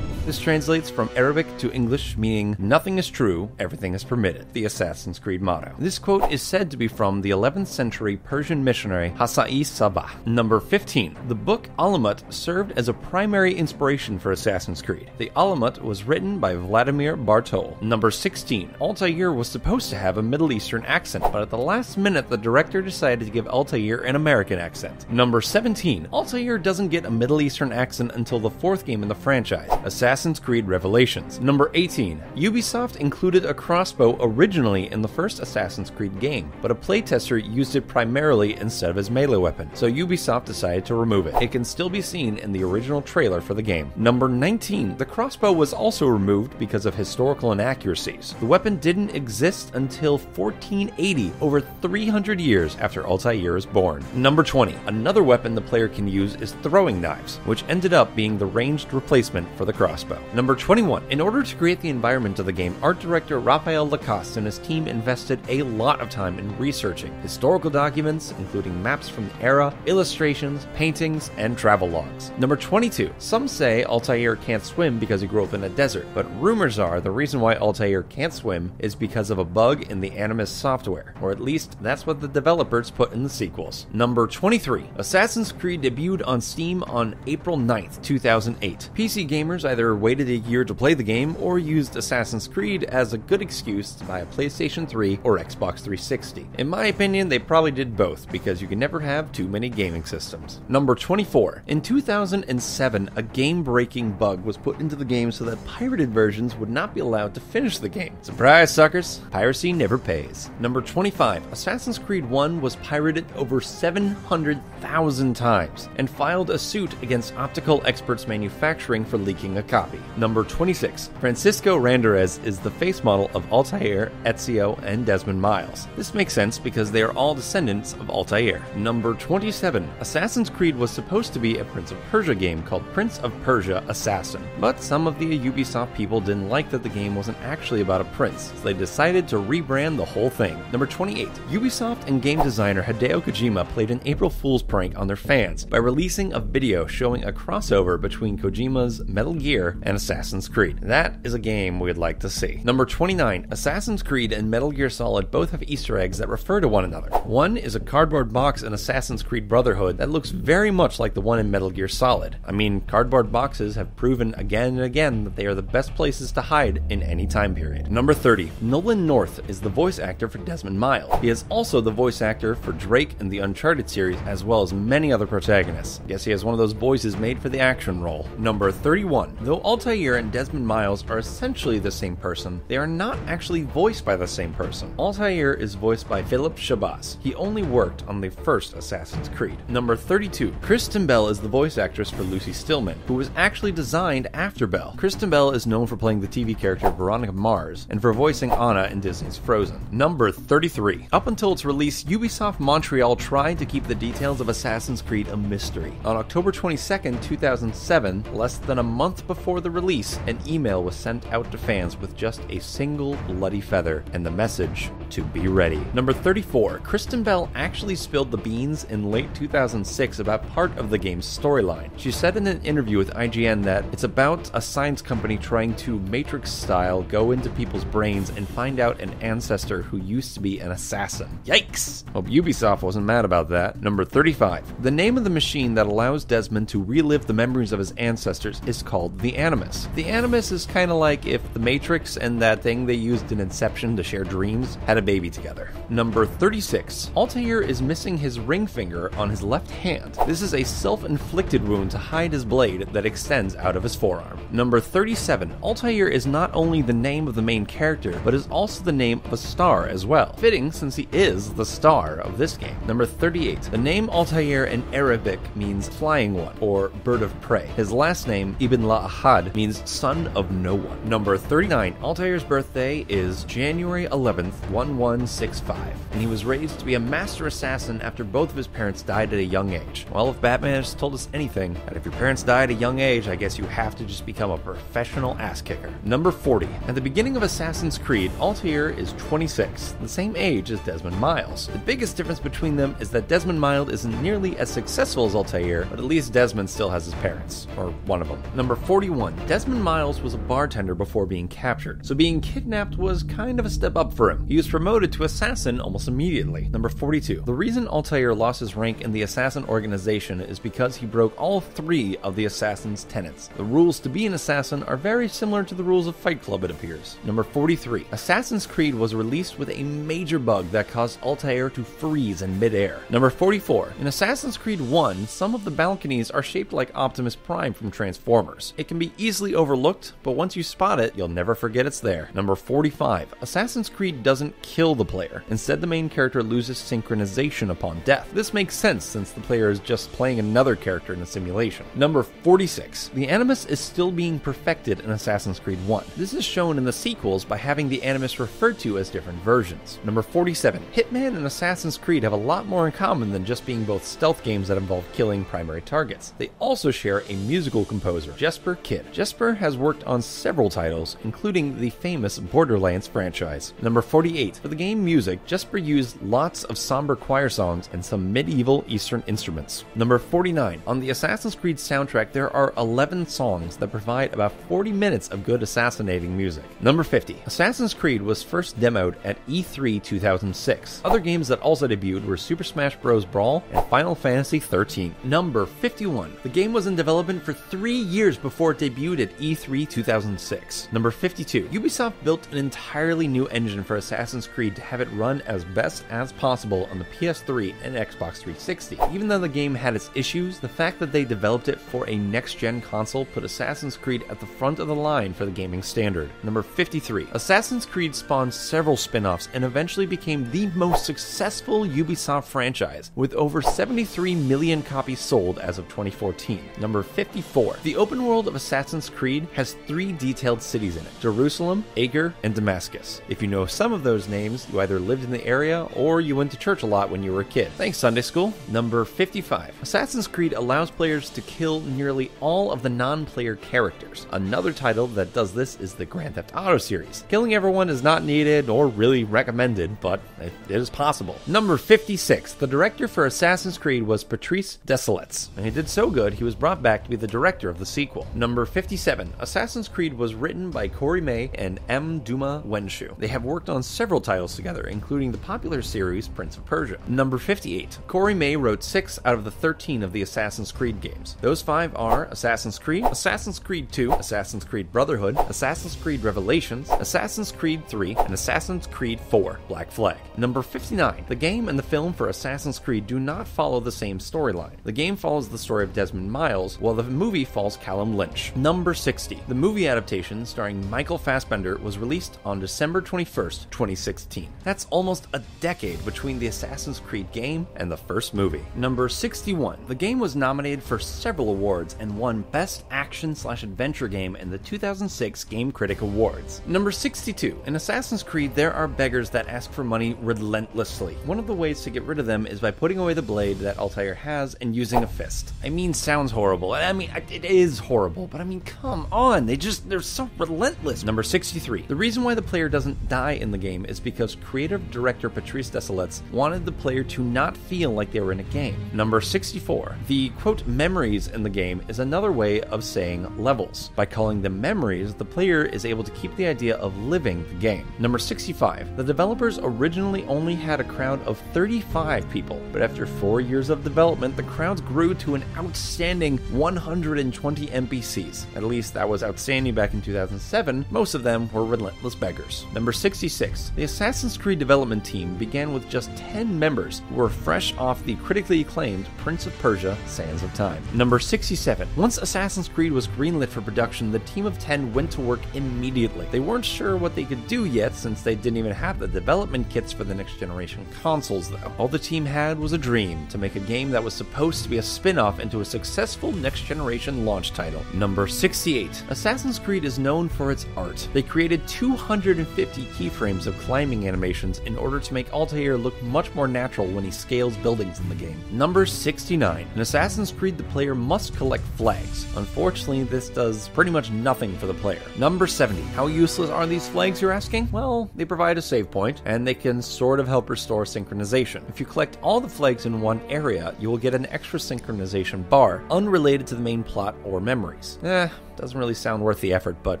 this translates from Arabic to English, meaning nothing is true, everything is permitted, the Assassin's Creed motto. This quote is said to be from the eleventh century Persian missionary Hassi Sabah. Number fifteen. The book Alamut served as a primary inspiration for Assassin's Creed. The Alamut was written by Vladimir Bartol. Number sixteen. Altair was supposed to have a Middle Eastern accent, but at the last minute the director decided to give Altair an American accent. Number seventeen. Altair doesn't get a Middle Eastern accent until the fourth game in the franchise, Assassin's Assassin's Creed Revelations. Number eighteen. Ubisoft included a crossbow originally in the first Assassin's Creed game, but a playtester used it primarily instead of his melee weapon, so Ubisoft decided to remove it. It can still be seen in the original trailer for the game. Number nineteen. The crossbow was also removed because of historical inaccuracies. The weapon didn't exist until fourteen eighty, over three hundred years after Altair is born. Number twenty. Another weapon the player can use is throwing knives, which ended up being the ranged replacement for the crossbow. Number twenty-one. In order to create the environment of the game, art director Raphael Lacoste and his team invested a lot of time in researching historical documents, including maps from the era, illustrations, paintings, and travel logs. Number twenty-two. Some say Altair can't swim because he grew up in a desert, but rumors are the reason why Altair can't swim is because of a bug in the Animus software, or at least that's what the developers put in the sequels. Number twenty-three. Assassin's Creed debuted on Steam on April ninth, two thousand eight. P C gamers either either waited a year to play the game or used Assassin's Creed as a good excuse to buy a PlayStation three or Xbox three sixty. In my opinion, they probably did both, because you can never have too many gaming systems. Number twenty-four. In two thousand seven, a game-breaking bug was put into the game so that pirated versions would not be allowed to finish the game. Surprise, suckers! Piracy never pays. Number twenty-five. Assassin's Creed one was pirated over seven hundred thousand times and filed a suit against Optical Experts Manufacturing for leaking a copy. Number twenty-six. Francisco Randerez is the face model of Altair, Ezio, and Desmond Miles. This makes sense because they are all descendants of Altair. Number twenty-seven. Assassin's Creed was supposed to be a Prince of Persia game called Prince of Persia Assassin, but some of the Ubisoft people didn't like that the game wasn't actually about a prince, so they decided to rebrand the whole thing. Number twenty-eight. Ubisoft and game designer Hideo Kojima played an April Fool's prank on their fans by releasing a video showing a crossover between Kojima's Metal Gear and Assassin's Creed. That is a game we'd like to see. Number twenty-nine. Assassin's Creed and Metal Gear Solid both have Easter eggs that refer to one another. One is a cardboard box in Assassin's Creed Brotherhood that looks very much like the one in Metal Gear Solid. I mean, cardboard boxes have proven again and again that they are the best places to hide in any time period. Number thirty. Nolan North is the voice actor for Desmond Miles. He is also the voice actor for Drake in the Uncharted series, as well as many other protagonists. Guess he has one of those voices made for the action role. Number thirty-one. Though Altair and Desmond Miles are essentially the same person, they are not actually voiced by the same person. Altair is voiced by Philip Shabazz. He only worked on the first Assassin's Creed. Number thirty-two. Kristen Bell is the voice actress for Lucy Stillman, who was actually designed after Bell. Kristen Bell is known for playing the T V character Veronica Mars and for voicing Anna in Disney's Frozen. Number thirty-three. Up until its release, Ubisoft Montreal tried to keep the details of Assassin's Creed a mystery. On October twenty-second, two thousand seven, less than a month before the release, an email was sent out to fans with just a single bloody feather and the message, to be ready. Number thirty-four. Kristen Bell actually spilled the beans in late two thousand six about part of the game's storyline. She said in an interview with I G N that it's about a science company trying to Matrix-style go into people's brains and find out an ancestor who used to be an assassin. Yikes! Hope Ubisoft wasn't mad about that. Number thirty-five. The name of the machine that allows Desmond to relive the memories of his ancestors is called the Animus. The Animus is kind of like if the Matrix and that thing they used in Inception to share dreams had a baby together. Number thirty-six. Altair is missing his ring finger on his left hand. This is a self-inflicted wound to hide his blade that extends out of his forearm. Number thirty-seven. Altair is not only the name of the main character, but is also the name of a star as well. Fitting, since he is the star of this game. Number thirty-eight. The name Altair in Arabic means flying one, or bird of prey. His last name, Ibn La'ahad, means son of no one. Number thirty-nine. Altair's birthday is January eleventh, eleven sixty-five, and he was raised to be a master assassin after both of his parents died at a young age. Well, if Batman has told us anything, that if your parents die at a young age, I guess you have to just become a professional ass kicker. Number forty. At the beginning of Assassin's Creed, Altair is twenty-six, the same age as Desmond Miles. The biggest difference between them is that Desmond Miles isn't nearly as successful as Altair, but at least Desmond still has his parents, or one of them. Number forty-one. Desmond Miles was a bartender before being captured, so being kidnapped was kind of a step up for him. He was promoted to assassin almost immediately. Number forty-two. The reason Altair lost his rank in the assassin organization is because he broke all three of the assassin's tenets. The rules to be an assassin are very similar to the rules of Fight Club, it appears. Number forty-three. Assassin's Creed was released with a major bug that caused Altair to freeze in midair. Number forty-four. In Assassin's Creed one, some of the balconies are shaped like Optimus Prime from Transformers. It can be easily overlooked, but once you spot it, you'll never forget it's there. Number forty-five. Assassin's Creed doesn't kill the player. Instead, the main character loses synchronization upon death. This makes sense since the player is just playing another character in a simulation. Number forty-six. The Animus is still being perfected in Assassin's Creed one. This is shown in the sequels by having the Animus referred to as different versions. Number forty-seven. Hitman and Assassin's Creed have a lot more in common than just being both stealth games that involve killing primary targets. They also share a musical composer, Jesper Kidd. Jesper has worked on several titles, including the famous Borderlands franchise. Number forty-eight. For the game music, Jesper used lots of somber choir songs and some medieval Eastern instruments. Number forty-nine. On the Assassin's Creed soundtrack, there are eleven songs that provide about forty minutes of good assassinating music. Number fifty. Assassin's Creed was first demoed at E three two thousand six. Other games that also debuted were Super Smash Bros. Brawl and Final Fantasy thirteen. Number fifty-one. The game was in development for three years before it debuted at E three two thousand six. Number fifty-two. Ubisoft built an entirely new engine for Assassin's Creed to have it run as best as possible on the P S three and Xbox three sixty. Even though the game had its issues, the fact that they developed it for a next-gen console put Assassin's Creed at the front of the line for the gaming standard. Number fifty-three. Assassin's Creed spawned several spin-offs and eventually became the most successful Ubisoft franchise, with over seventy-three million copies sold as of twenty fourteen. Number fifty-four. The open world of Assassin's Creed has three detailed cities in it: Jerusalem, Acre, and Damascus. If you know some of those names, you either lived in the area or you went to church a lot when you were a kid. Thanks, Sunday school. Number fifty-five. Assassin's Creed allows players to kill nearly all of the non-player characters. Another title that does this is the Grand Theft Auto series. Killing everyone is not needed or really recommended, but it is possible. Number fifty-six. The director for Assassin's Creed was Patrice Desilets, and he did so good he was brought back to be the director of the sequel. Number fifty-seven. Assassin's Creed was written by Corey May and M. Duma Wenshu. They have worked on several titles together, including the popular series Prince of Persia. Number fifty-eight. Corey May wrote six out of the thirteen of the Assassin's Creed games. Those five are Assassin's Creed, Assassin's Creed two, Assassin's Creed Brotherhood, Assassin's Creed Revelations, Assassin's Creed three, and Assassin's Creed four Black Flag. Number fifty-nine. The game and the film for Assassin's Creed do not follow the same storyline. The game follows the story of Desmond Miles, while the movie follows Callum Lynch. Number sixty. The movie adaptation starring Michael Fassbender was released on December twenty-first, twenty sixteen. That's almost a decade between the Assassin's Creed game and the first movie. Number sixty-one. The game was nominated for several awards and won Best Action slash Adventure Game in the two thousand six Game Critic Awards. Number sixty-two. In Assassin's Creed, there are beggars that ask for money relentlessly. One of the ways to get rid of them is by putting away the blade that Altair has and using a fist. I mean, sounds horrible. I mean, it is horrible, but I mean, come on. They just, they're so relentless. Number sixty-three. The reason why the player doesn't die in the game is because creative director Patrice Desilets wanted the player to not feel like they were in a game. Number sixty-four. The, quote, memories in the game is another way of saying levels. By calling them memories, the player is able to keep the idea of living the game. Number sixty-five. The developers originally only had a crowd of thirty-five people, but after four years of development, the crowds grew to an outstanding one hundred twenty N P Cs. At least that was outstanding back in two thousand seven. Most of them were relentless beggars. Number sixty-six. The Assassin's Creed development team began with just ten members who were fresh off the critically acclaimed Prince of Persia: Sands of Time. Number sixty-seven. Once Assassin's Creed was greenlit for production, the team of ten went to work immediately. They weren't sure what they could do yet, since they didn't even have the development kits for the next generation consoles, though. All the team had was a dream to make a game that was supposed to be a spin-off into a successful next generation launch title. Number sixty-eight. Assassin's Creed is known for its art. They created two hundred fifty keyframes of climbing animations in order to make Altair look much more natural when he scales buildings in the game. Number sixty-nine. In Assassin's Creed, the player must collect flags. Unfortunately, this does pretty much nothing for the player. Number seventy. How useless are these flags, you're asking? Well, they provide a save point, and they can sort of help restore synchronization. If you collect all the flags in one area, you will get an extra synchronization bar, unrelated to the main plot or memories. Eh, doesn't really sound worth the effort, but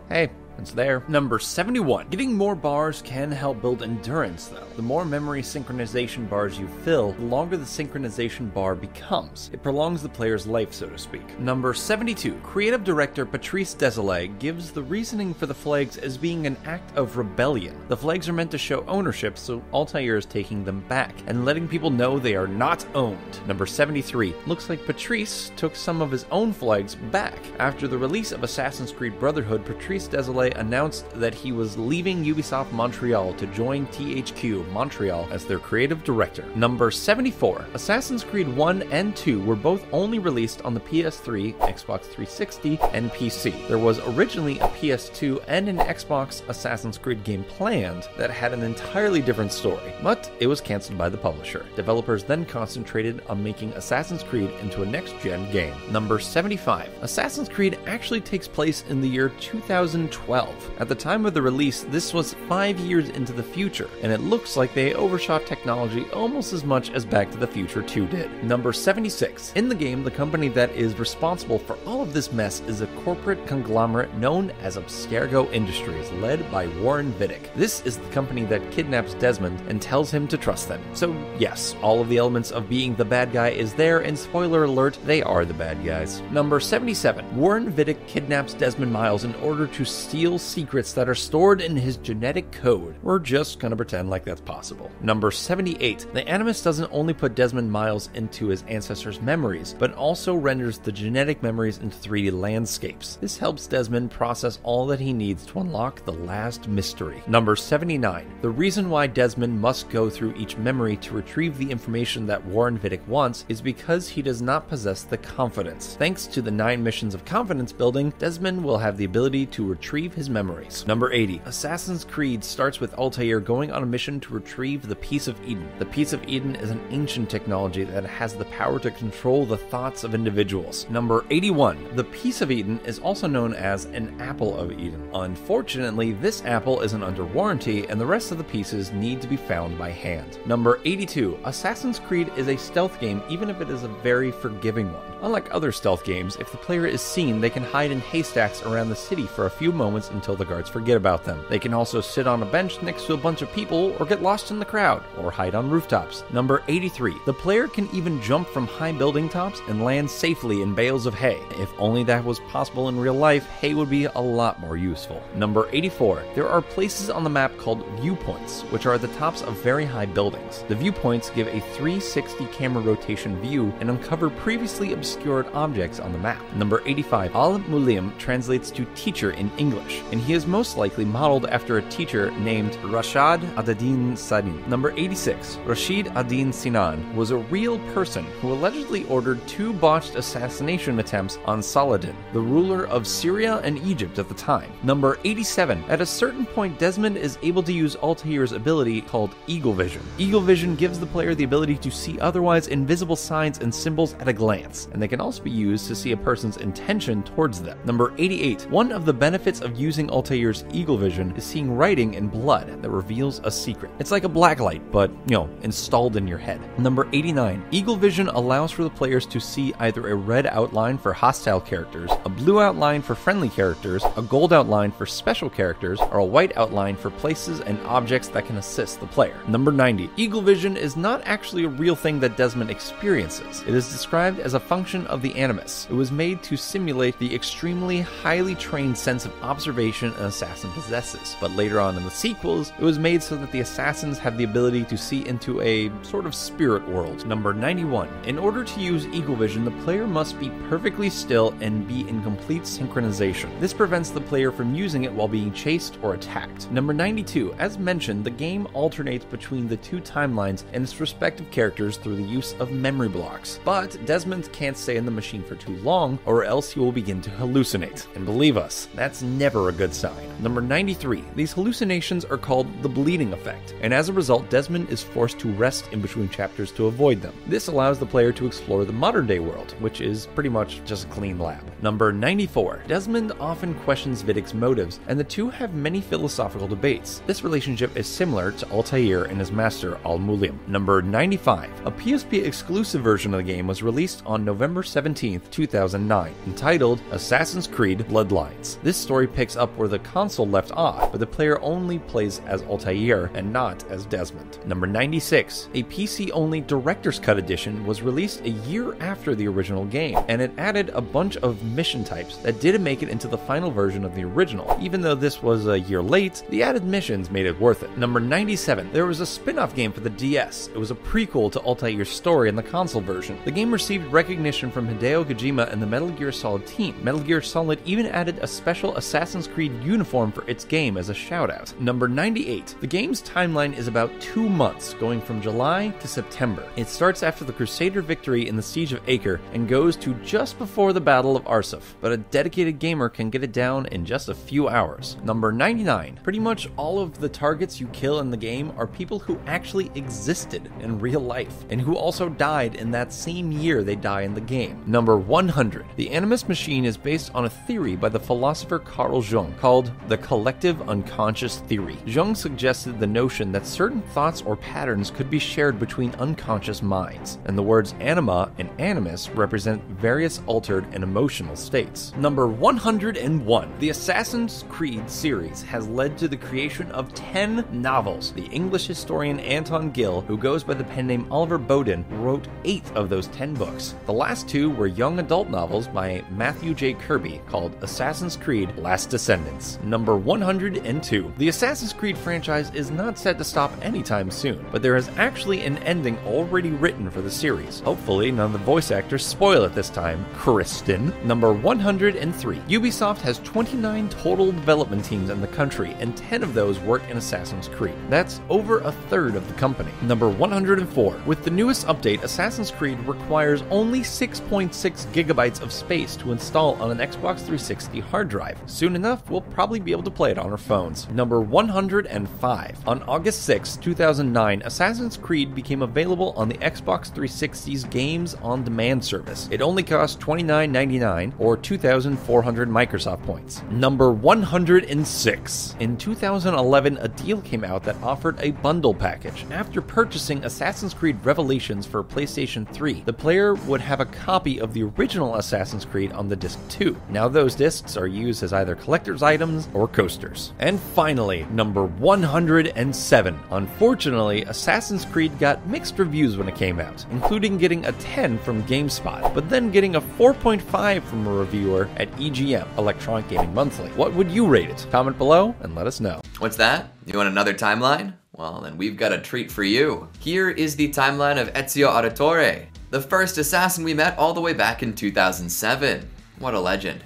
hey, it's there. Number seventy-one. Getting more bars can help build endurance, though. The more memory synchronization bars you fill, the longer the synchronization bar becomes. It prolongs the player's life, so to speak. Number seventy-two. Creative director Patrice Desilets gives the reasoning for the flags as being an act of rebellion. The flags are meant to show ownership, so Altair is taking them back and letting people know they are not owned. Number seventy-three. Looks like Patrice took some of his own flags back. After the release of Assassin's Creed Brotherhood, Patrice Desilets announced that he was leaving Ubisoft Montreal to join T H Q Montreal as their creative director. Number seventy-four. Assassin's Creed one and two were both only released on the P S three, Xbox three sixty, and P C. There was originally a P S two and an Xbox Assassin's Creed game planned that had an entirely different story, but it was cancelled by the publisher. Developers then concentrated on making Assassin's Creed into a next-gen game. Number seventy-five. Assassin's Creed actually takes place in the year twenty twelve. twenty twelve. At the time of the release, this was five years into the future, and it looks like they overshot technology almost as much as Back to the Future two did. Number seventy-six. In the game, the company that is responsible for all of this mess is a corporate conglomerate known as Abstergo Industries, led by Warren Vidic. This is the company that kidnaps Desmond and tells him to trust them. So yes, all of the elements of being the bad guy is there, and spoiler alert, they are the bad guys. Number seventy-seven. Warren Vidic kidnaps Desmond Miles in order to steal secrets that are stored in his genetic code. We're just gonna pretend like that's possible. Number seventy-eight. The Animus doesn't only put Desmond Miles into his ancestors' memories, but also renders the genetic memories into three D landscapes. This helps Desmond process all that he needs to unlock the last mystery. Number seventy-nine. The reason why Desmond must go through each memory to retrieve the information that Warren Vidic wants is because he does not possess the confidence. Thanks to the nine missions of confidence building, Desmond will have the ability to retrieve his memories. Number eighty. Assassin's Creed starts with Altair going on a mission to retrieve the Peace of Eden. The Peace of Eden is an ancient technology that has the power to control the thoughts of individuals. Number eighty-one. The Peace of Eden is also known as an Apple of Eden. Unfortunately, this apple isn't under warranty, and the rest of the pieces need to be found by hand. Number eighty-two. Assassin's Creed is a stealth game, even if it is a very forgiving one. Unlike other stealth games, if the player is seen, they can hide in haystacks around the city for a few moments until the guards forget about them. They can also sit on a bench next to a bunch of people, or get lost in the crowd, or hide on rooftops. Number eighty-three. The player can even jump from high building tops and land safely in bales of hay. If only that was possible in real life, hay would be a lot more useful. Number eighty-four. There are places on the map called viewpoints, which are the tops of very high buildings. The viewpoints give a three sixty camera rotation view and uncover previously obscured objects on the map. Number eighty-five. Al-Muallim translates to teacher in English, and he is most likely modeled after a teacher named Rashad Adadin Sinan. Number eighty-six. Rashid Adin Sinan was a real person who allegedly ordered two botched assassination attempts on Saladin, the ruler of Syria and Egypt at the time. Number eighty-seven. At a certain point, Desmond is able to use Altair's ability called Eagle Vision. Eagle Vision gives the player the ability to see otherwise invisible signs and symbols at a glance, and they can also be used to see a person's intention towards them. Number eighty-eight. One of the benefits of using Altair's Eagle Vision is seeing writing in blood that reveals a secret. It's like a blacklight, but, you know, installed in your head. Number eighty-nine. Eagle Vision allows for the players to see either a red outline for hostile characters, a blue outline for friendly characters, a gold outline for special characters, or a white outline for places and objects that can assist the player. Number ninety. Eagle Vision is not actually a real thing that Desmond experiences. It is described as a function of the Animus. It was made to simulate the extremely highly trained sense of observation an assassin possesses, but later on in the sequels, it was made so that the assassins have the ability to see into a sort of spirit world. Number ninety-one. In order to use Eagle Vision, the player must be perfectly still and be in complete synchronization. This prevents the player from using it while being chased or attacked. Number ninety-two. As mentioned, the game alternates between the two timelines and its respective characters through the use of memory blocks, but Desmond can't stay in the machine for too long or else he will begin to hallucinate. And believe us, that's never a good sign. Number ninety-three. These hallucinations are called the bleeding effect, and as a result, Desmond is forced to rest in between chapters to avoid them. This allows the player to explore the modern day world, which is pretty much just a clean lab. Number ninety-four. Desmond often questions Vidic's motives, and the two have many philosophical debates. This relationship is similar to Altair and his master Al-Muallim. Number ninety-five. A P S P exclusive version of the game was released on November seventeenth, two thousand nine, entitled Assassin's Creed Bloodlines. This story picks up where the console left off, but the player only plays as Altair and not as Desmond. Number ninety-six. A P C-only Director's Cut Edition was released a year after the original game, and it added a bunch of mission types that didn't make it into the final version of the original. Even though this was a year late, the added missions made it worth it. Number ninety-seven. There was a spin-off game for the D S. It was a prequel to Altair's story in the console version. The game received recognition from Hideo Kojima and the Metal Gear Solid team. Metal Gear Solid even added a special Assassin's Creed uniform for its game as a shout-out. Number ninety-eight. The game's timeline is about two months, going from July to September. It starts after the Crusader victory in the Siege of Acre and goes to just before the Battle of Arsuf, but a dedicated gamer can get it down in just a few hours. Number ninety-nine. Pretty much all of the targets you kill in the game are people who actually existed in real life, and who also died in that same year they die in the game. Number one hundred. The animus machine is based on a theory by the philosopher Carl Jung called the collective unconscious theory. Jung suggested the notion that certain thoughts or patterns could be shared between unconscious minds, and the words anima and animus represent various altered and emotional states. Number one hundred one. The Assassin's Creed series has led to the creation of ten novels. The English historian Anton Gill, who goes by the pen name Oliver Bowden, wrote eight of those ten books. The last two were young adult novels by Matthew J. Kirby called Assassin's Creed: Last Descendants. Number one hundred two. The Assassin's Creed franchise is not set to stop anytime soon, but there is actually an ending already written for the series. Hopefully none of the voice actors spoil it this time, Kristen. Number one hundred three. Ubisoft has twenty-nine total development teams in the country, and ten of those work in Assassin's Creed. That's over a third of the company. Number one hundred four. With the newest update, Assassin's Creed requires only six point six gigabytes of space to install on an Xbox three sixty hard drive. Soon enough, we'll probably be able to play it on our phones. Number one hundred five. On August sixth, two thousand nine, Assassin's Creed became available on the Xbox three sixty's Games on Demand service. It only cost twenty-nine ninety-nine or two thousand four hundred Microsoft points. Number one hundred six. In two thousand eleven, a deal came out that offered a bundle package. After purchasing Assassin's Creed Revelations for PlayStation three, the player would have a copy of the original Assassin's Creed on the disc two. Now those discs are used as either collector's items or coasters. And finally, number one hundred seven. Unfortunately, Assassin's Creed got mixed reviews when it came out, including getting a ten from GameSpot, but then getting a four point five from a reviewer at E G M, Electronic Gaming Monthly. What would you rate it? Comment below and let us know. What's that? You want another timeline? Well, then we've got a treat for you. Here is the timeline of Ezio Auditore, the first assassin we met all the way back in two thousand seven. What a legend.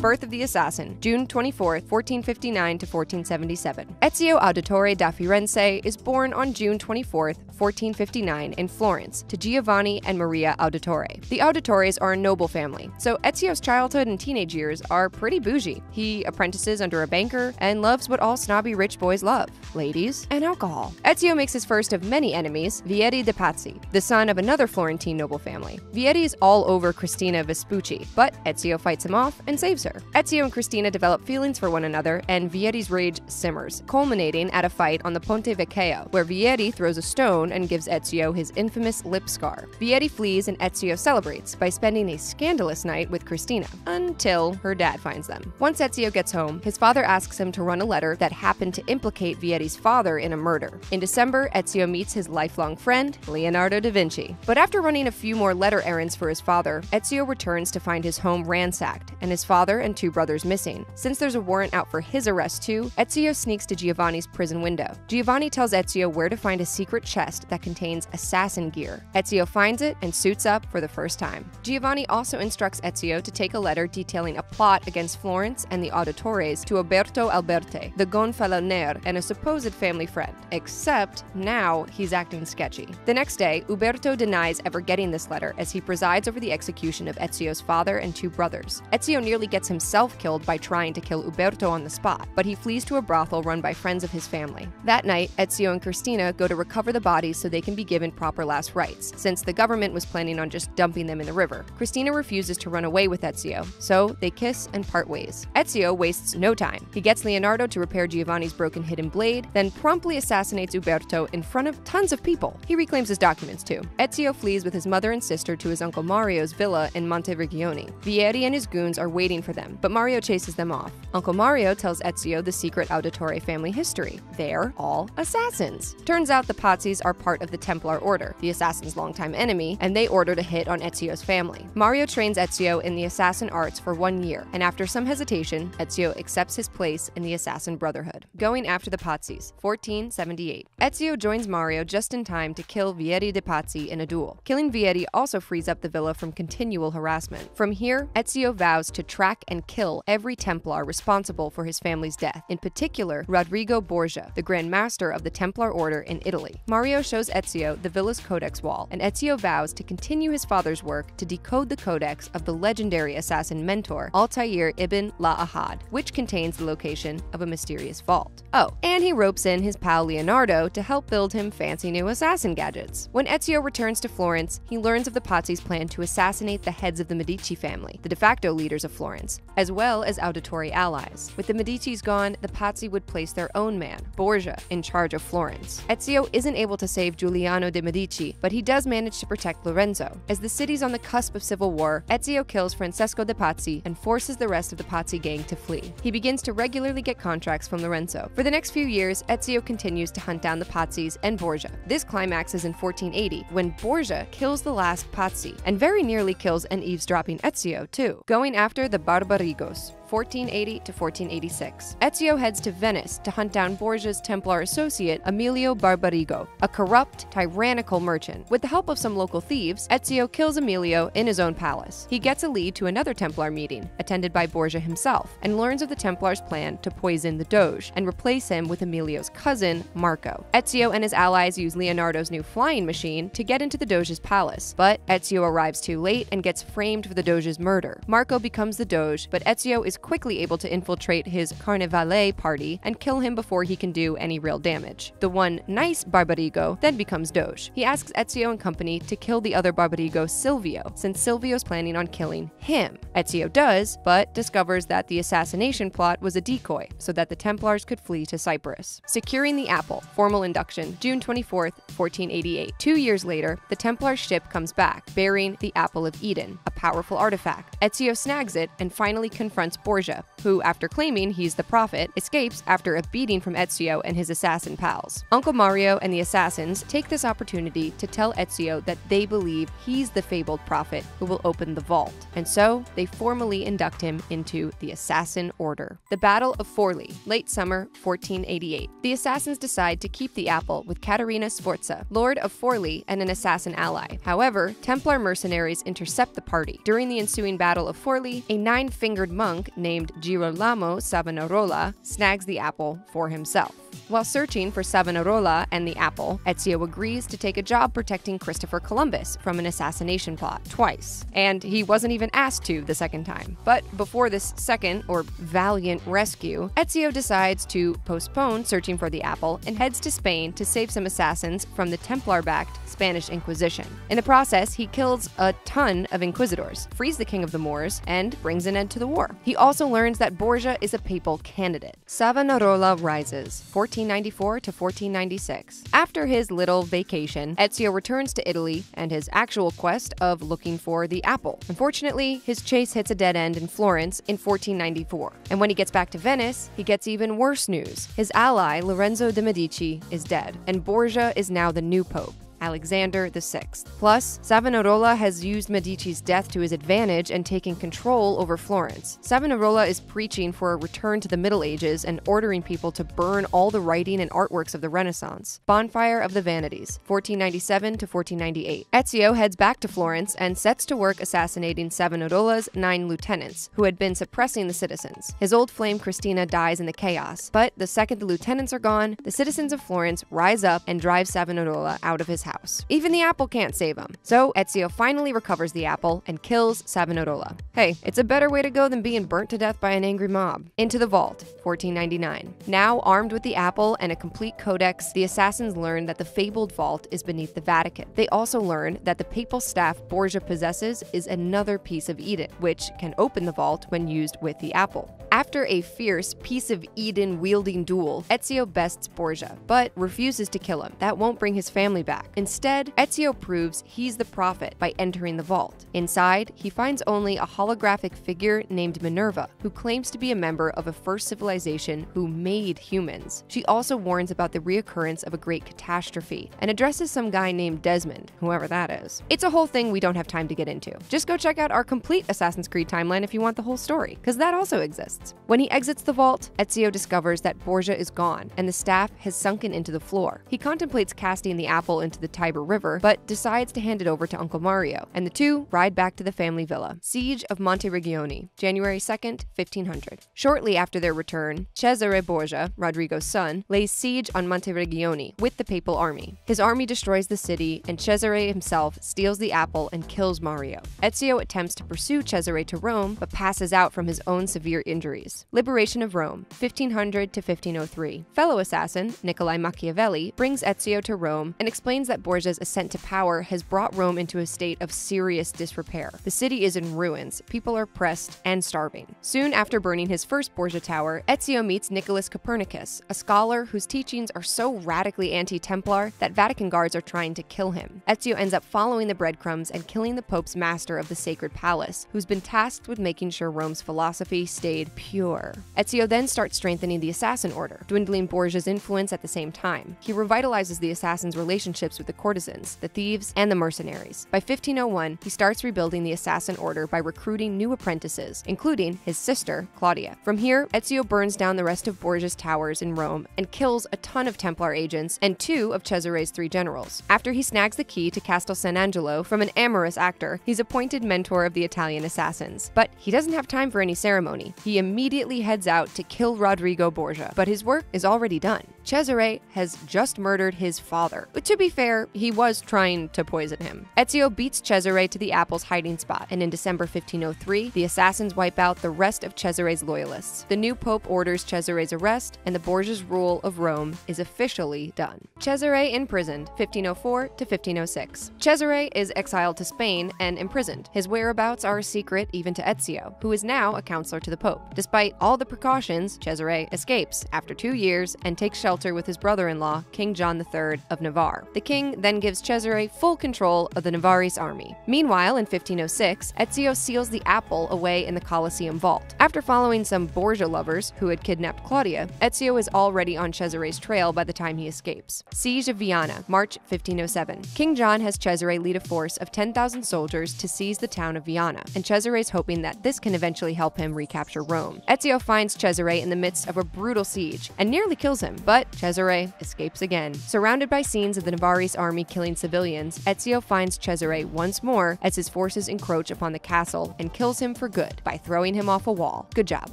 Birth of the Assassin, June twenty-fourth, fourteen fifty-nine to fourteen seventy-seven. Ezio Auditore da Firenze is born on June twenty-fourth, fourteen fifty-nine in Florence to Giovanni and Maria Auditore. The Auditores are a noble family, so Ezio's childhood and teenage years are pretty bougie. He apprentices under a banker and loves what all snobby rich boys love, ladies and alcohol. Ezio makes his first of many enemies, Vieri de' Pazzi, the son of another Florentine noble family. Vieri is all over Cristina Vespucci, but Ezio fights him off and saves her. Ezio and Cristina develop feelings for one another, and Vieri's rage simmers, culminating at a fight on the Ponte Vecchio, where Vieri throws a stone and gives Ezio his infamous lip scar. Vieri flees, and Ezio celebrates by spending a scandalous night with Cristina, until her dad finds them. Once Ezio gets home, his father asks him to run a letter that happened to implicate Vieri's father in a murder. In December, Ezio meets his lifelong friend, Leonardo da Vinci. But after running a few more letter errands for his father, Ezio returns to find his home ransacked, and his father and two brothers missing. Since there's a warrant out for his arrest too, Ezio sneaks to Giovanni's prison window. Giovanni tells Ezio where to find a secret chest that contains assassin gear. Ezio finds it and suits up for the first time. Giovanni also instructs Ezio to take a letter detailing a plot against Florence and the Auditores to Oberto Alberti, the Gonfalonier, and a supposed family friend. Except now he's acting sketchy. The next day, Uberto denies ever getting this letter as he presides over the execution of Ezio's father and two brothers. Ezio nearly gets himself killed by trying to kill Uberto on the spot, but he flees to a brothel run by friends of his family. That night, Ezio and Cristina go to recover the bodies so they can be given proper last rites, since the government was planning on just dumping them in the river. Cristina refuses to run away with Ezio, so they kiss and part ways. Ezio wastes no time. He gets Leonardo to repair Giovanni's broken hidden blade, then promptly assassinates Uberto in front of tons of people. He reclaims his documents too. Ezio flees with his mother and sister to his uncle Mario's villa in Montevergioni. Vieri and his goons are waiting for them, but Mario chases them off. Uncle Mario tells Ezio the secret Auditore family history. They're all assassins. Turns out the Pazzis are part of the Templar Order, the assassin's longtime enemy, and they ordered a hit on Ezio's family. Mario trains Ezio in the assassin arts for one year, and after some hesitation, Ezio accepts his place in the Assassin Brotherhood, going after the Pazzis, fourteen seventy-eight. Ezio joins Mario just in time to kill Vieri de' Pazzi in a duel. Killing Vieri also frees up the villa from continual harassment. From here, Ezio vows to track and kill every Templar responsible for his family's death, in particular Rodrigo Borgia, the Grand Master of the Templar Order in Italy. Mario shows Ezio the villa's Codex wall, and Ezio vows to continue his father's work to decode the Codex of the legendary assassin mentor Altair ibn La'ahad, which contains the location of a mysterious vault. Oh, and he ropes in his pal Leonardo to help build him fancy new assassin gadgets. When Ezio returns to Florence, he learns of the Pazzi's plan to assassinate the heads of the Medici family, the de facto leaders of Florence, as well as auditory allies. With the Medicis gone, the Pazzi would place their own man, Borgia, in charge of Florence. Ezio isn't able to save Giuliano de' Medici, but he does manage to protect Lorenzo. As the city's on the cusp of civil war, Ezio kills Francesco de' Pazzi and forces the rest of the Pazzi gang to flee. He begins to regularly get contracts from Lorenzo. For the next few years, Ezio continues to hunt down the Pazzis and Borgia. This climax is in fourteen eighty, when Borgia kills the last Pazzi, and very nearly kills an eavesdropping Ezio, too, going after the Barbarigos. fourteen eighty to fourteen eighty-six. Ezio heads to Venice to hunt down Borgia's Templar associate Emilio Barbarigo, a corrupt, tyrannical merchant. With the help of some local thieves, Ezio kills Emilio in his own palace. He gets a lead to another Templar meeting, attended by Borgia himself, and learns of the Templars' plan to poison the Doge and replace him with Emilio's cousin, Marco. Ezio and his allies use Leonardo's new flying machine to get into the Doge's palace, but Ezio arrives too late and gets framed for the Doge's murder. Marco becomes the Doge, but Ezio is quickly able to infiltrate his Carnevale party and kill him before he can do any real damage. The one nice Barbarigo then becomes Doge. He asks Ezio and company to kill the other Barbarigo, Silvio, since Silvio's planning on killing him. Ezio does, but discovers that the assassination plot was a decoy so that the Templars could flee to Cyprus. Securing the Apple, formal induction, June twenty-fourth, fourteen eighty-eight. Two years later, the Templar ship comes back, bearing the Apple of Eden, a powerful artifact. Ezio snags it and finally confronts Borgia, who, after claiming he's the prophet, escapes after a beating from Ezio and his assassin pals. Uncle Mario and the assassins take this opportunity to tell Ezio that they believe he's the fabled prophet who will open the vault, and so they formally induct him into the Assassin Order. The Battle of Forli, late summer fourteen eighty-eight. The assassins decide to keep the apple with Caterina Sforza, Lord of Forli and an assassin ally. However, Templar mercenaries intercept the party. During the ensuing Battle of Forli, a nine-fingered monk named Girolamo Savonarola snags the apple for himself. While searching for Savonarola and the apple, Ezio agrees to take a job protecting Christopher Columbus from an assassination plot twice, and he wasn't even asked to the second time. But before this second, or valiant, rescue, Ezio decides to postpone searching for the apple and heads to Spain to save some assassins from the Templar-backed Spanish Inquisition. In the process, he kills a ton of inquisitors, frees the King of the Moors, and brings an end to the war. He also learns that Borgia is a papal candidate. Savonarola rises, fourteen ninety-four to fourteen ninety-six. After his little vacation, Ezio returns to Italy and his actual quest of looking for the apple. Unfortunately, his chase hits a dead end in Florence in fourteen ninety-four, and when he gets back to Venice, he gets even worse news. His ally, Lorenzo de' Medici, is dead, and Borgia is now the new pope, Alexander the Sixth. Plus, Savonarola has used Medici's death to his advantage and taken control over Florence. Savonarola is preaching for a return to the Middle Ages and ordering people to burn all the writing and artworks of the Renaissance. Bonfire of the Vanities, fourteen ninety-seven to fourteen ninety-eight. Ezio heads back to Florence and sets to work assassinating Savonarola's nine lieutenants, who had been suppressing the citizens. His old flame Christina dies in the chaos, but the second the lieutenants are gone, the citizens of Florence rise up and drive Savonarola out of his house. house. Even the apple can't save him. So Ezio finally recovers the apple and kills Savonarola. Hey, it's a better way to go than being burnt to death by an angry mob. Into the vault, fourteen ninety-nine. Now armed with the apple and a complete codex, the assassins learn that the fabled vault is beneath the Vatican. They also learn that the papal staff Borgia possesses is another piece of Eden, which can open the vault when used with the apple. After a fierce piece of Eden-wielding duel, Ezio bests Borgia, but refuses to kill him. That won't bring his family back. Instead, Ezio proves he's the prophet by entering the vault. Inside, he finds only a holographic figure named Minerva, who claims to be a member of a first civilization who made humans. She also warns about the reoccurrence of a great catastrophe, and addresses some guy named Desmond, whoever that is. It's a whole thing we don't have time to get into. Just go check out our complete Assassin's Creed timeline if you want the whole story, because that also exists. exists. When he exits the vault, Ezio discovers that Borgia is gone and the staff has sunken into the floor. He contemplates casting the apple into the Tiber River, but decides to hand it over to Uncle Mario, and the two ride back to the family villa. Siege of Monteregioni, January second, fifteen hundred. Shortly after their return, Cesare Borgia, Rodrigo's son, lays siege on Monteregioni with the papal army. His army destroys the city, and Cesare himself steals the apple and kills Mario. Ezio attempts to pursue Cesare to Rome, but passes out from his own severe injuries. Liberation of Rome, fifteen hundred to fifteen oh three. Fellow assassin, Niccolo Machiavelli, brings Ezio to Rome and explains that Borgia's ascent to power has brought Rome into a state of serious disrepair. The city is in ruins, people are pressed and starving. Soon after burning his first Borgia tower, Ezio meets Nicholas Copernicus, a scholar whose teachings are so radically anti-Templar that Vatican guards are trying to kill him. Ezio ends up following the breadcrumbs and killing the Pope's master of the Sacred Palace, who's been tasked with making sure Rome's philosophy stayed pure. Ezio then starts strengthening the assassin order, dwindling Borgia's influence at the same time. He revitalizes the assassin's relationships with the courtesans, the thieves, and the mercenaries. By fifteen oh one, he starts rebuilding the assassin order by recruiting new apprentices, including his sister, Claudia. From here, Ezio burns down the rest of Borgia's towers in Rome and kills a ton of Templar agents and two of Cesare's three generals. After he snags the key to Castel San Angelo from an amorous actor, he's appointed mentor of the Italian assassins. But he doesn't have time for any ceremony. He immediately heads out to kill Rodrigo Borgia, but his work is already done. Cesare has just murdered his father. But to be fair, he was trying to poison him. Ezio beats Cesare to the apple's hiding spot, and in December fifteen oh three, the assassins wipe out the rest of Cesare's loyalists. The new pope orders Cesare's arrest, and the Borgias' rule of Rome is officially done. Cesare imprisoned, fifteen oh four to fifteen oh six. Cesare is exiled to Spain and imprisoned. His whereabouts are a secret even to Ezio, who is now a counselor to the pope. Despite all the precautions, Cesare escapes after two years and takes shelter with his brother-in-law, King John the Third of Navarre. The king then gives Cesare full control of the Navarrese army. Meanwhile, in fifteen oh six, Ezio seals the apple away in the Colosseum vault. After following some Borgia lovers who had kidnapped Claudia, Ezio is already on Cesare's trail by the time he escapes. Siege of Viana, March fifteen oh seven. King John has Cesare lead a force of ten thousand soldiers to seize the town of Viana, and Cesare's hoping that this can eventually help him recapture Rome. Ezio finds Cesare in the midst of a brutal siege and nearly kills him, but But Cesare escapes again. Surrounded by scenes of the Navarrese army killing civilians, Ezio finds Cesare once more as his forces encroach upon the castle and kills him for good by throwing him off a wall. Good job.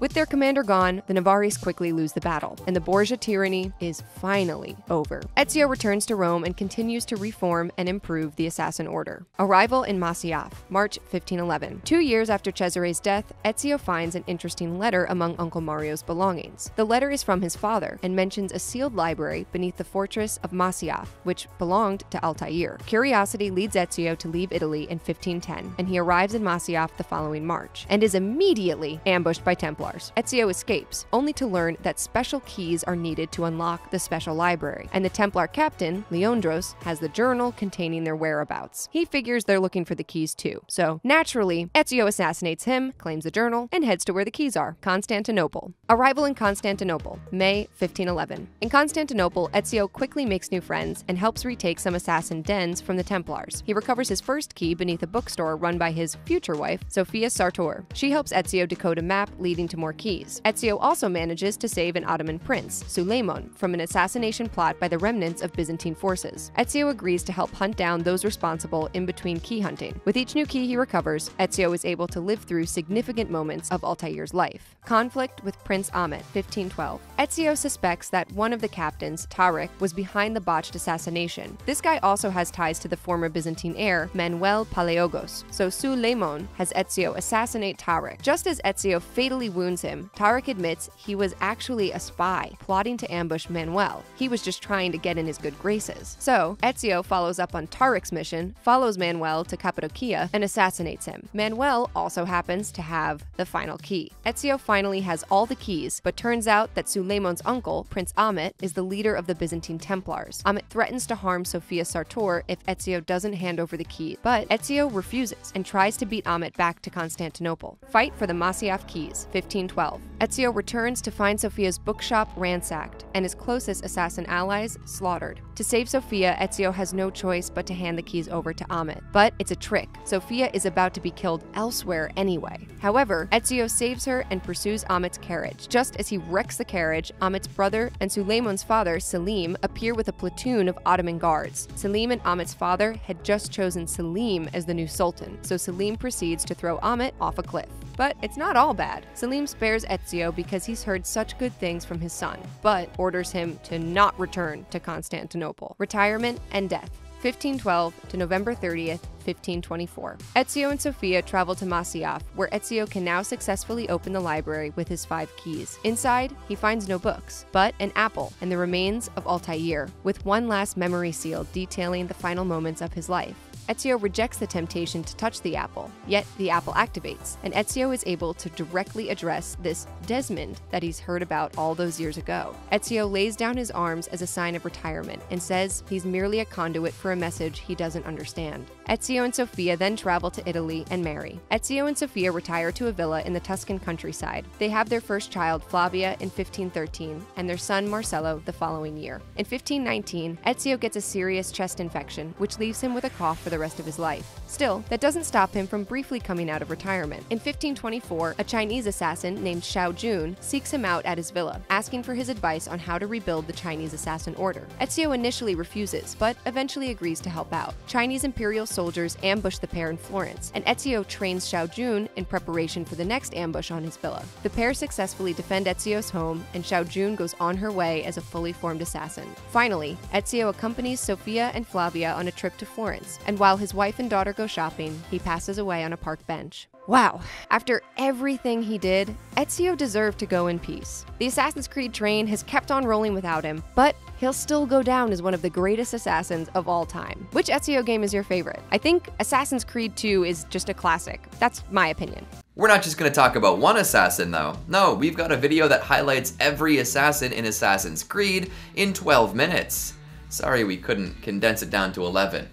With their commander gone, the Navarrese quickly lose the battle, and the Borgia tyranny is finally over. Ezio returns to Rome and continues to reform and improve the assassin order. Arrival in Masyaf, March fifteen eleven. Two years after Cesare's death, Ezio finds an interesting letter among Uncle Mario's belongings. The letter is from his father and mentions a a sealed library beneath the fortress of Masyaf, which belonged to Altair. Curiosity leads Ezio to leave Italy in fifteen ten, and he arrives in Masyaf the following March, and is immediately ambushed by Templars. Ezio escapes, only to learn that special keys are needed to unlock the special library, and the Templar captain, Leondros, has the journal containing their whereabouts. He figures they're looking for the keys too, so naturally, Ezio assassinates him, claims the journal, and heads to where the keys are, Constantinople. Arrival in Constantinople, May fifteen eleven. In Constantinople, Ezio quickly makes new friends and helps retake some assassin dens from the Templars. He recovers his first key beneath a bookstore run by his future wife, Sophia Sartor. She helps Ezio decode a map leading to more keys. Ezio also manages to save an Ottoman prince, Suleimon, from an assassination plot by the remnants of Byzantine forces. Ezio agrees to help hunt down those responsible in between key hunting. With each new key he recovers, Ezio is able to live through significant moments of Altair's life. Conflict with Prince Ahmet, fifteen twelve. Ezio suspects that one of the captains, Tariq, was behind the botched assassination. This guy also has ties to the former Byzantine heir, Manuel Paleogos, so Suleimon has Ezio assassinate Tariq. Just as Ezio fatally wounds him, Tariq admits he was actually a spy, plotting to ambush Manuel. He was just trying to get in his good graces. So, Ezio follows up on Tariq's mission, follows Manuel to Cappadocia, and assassinates him. Manuel also happens to have the final key. Ezio finally has all the keys, but turns out that Suleimon's uncle, Prince Ahmet, Ahmet is the leader of the Byzantine Templars. Ahmet threatens to harm Sophia Sartor if Ezio doesn't hand over the keys, but Ezio refuses and tries to beat Ahmet back to Constantinople. Fight for the Masyaf keys, fifteen twelve. Ezio returns to find Sophia's bookshop ransacked and his closest assassin allies slaughtered. To save Sophia, Ezio has no choice but to hand the keys over to Ahmet. But it's a trick. Sophia is about to be killed elsewhere anyway. However, Ezio saves her and pursues Ahmet's carriage. Just as he wrecks the carriage, Ahmet's brother and Suleyman's father, Selim, appear with a platoon of Ottoman guards. Selim and Ahmet's father had just chosen Selim as the new sultan, so Selim proceeds to throw Ahmet off a cliff. But it's not all bad. Selim spares Ezio because he's heard such good things from his son, but orders him to not return to Constantinople. Retirement and death. fifteen twelve to November thirtieth, fifteen twenty-four. Ezio and Sophia travel to Masyaf, where Ezio can now successfully open the library with his five keys. Inside, he finds no books, but an apple and the remains of Altair, with one last memory seal detailing the final moments of his life. Ezio rejects the temptation to touch the apple, yet the apple activates, and Ezio is able to directly address this Desmond that he's heard about all those years ago. Ezio lays down his arms as a sign of retirement and says he's merely a conduit for a message he doesn't understand. Ezio and Sophia then travel to Italy and marry. Ezio and Sophia retire to a villa in the Tuscan countryside. They have their first child, Flavia, in fifteen thirteen, and their son, Marcello, the following year. In fifteen nineteen, Ezio gets a serious chest infection, which leaves him with a cough for the rest of his life. Still, that doesn't stop him from briefly coming out of retirement. In fifteen twenty-four, a Chinese assassin named Xiao Jun seeks him out at his villa, asking for his advice on how to rebuild the Chinese assassin order. Ezio initially refuses, but eventually agrees to help out. Chinese imperial soldiers ambush the pair in Florence, and Ezio trains Xiao Jun in preparation for the next ambush on his villa. The pair successfully defend Ezio's home, and Xiao Jun goes on her way as a fully formed assassin. Finally, Ezio accompanies Sophia and Flavia on a trip to Florence, and while his wife and daughter go shopping, he passes away on a park bench. Wow, after everything he did, Ezio deserved to go in peace. The Assassin's Creed train has kept on rolling without him, but he'll still go down as one of the greatest assassins of all time. Which Ezio game is your favorite? I think Assassin's Creed two is just a classic. That's my opinion. We're not just gonna talk about one assassin though. No, we've got a video that highlights every assassin in Assassin's Creed in twelve minutes. Sorry we couldn't condense it down to eleven.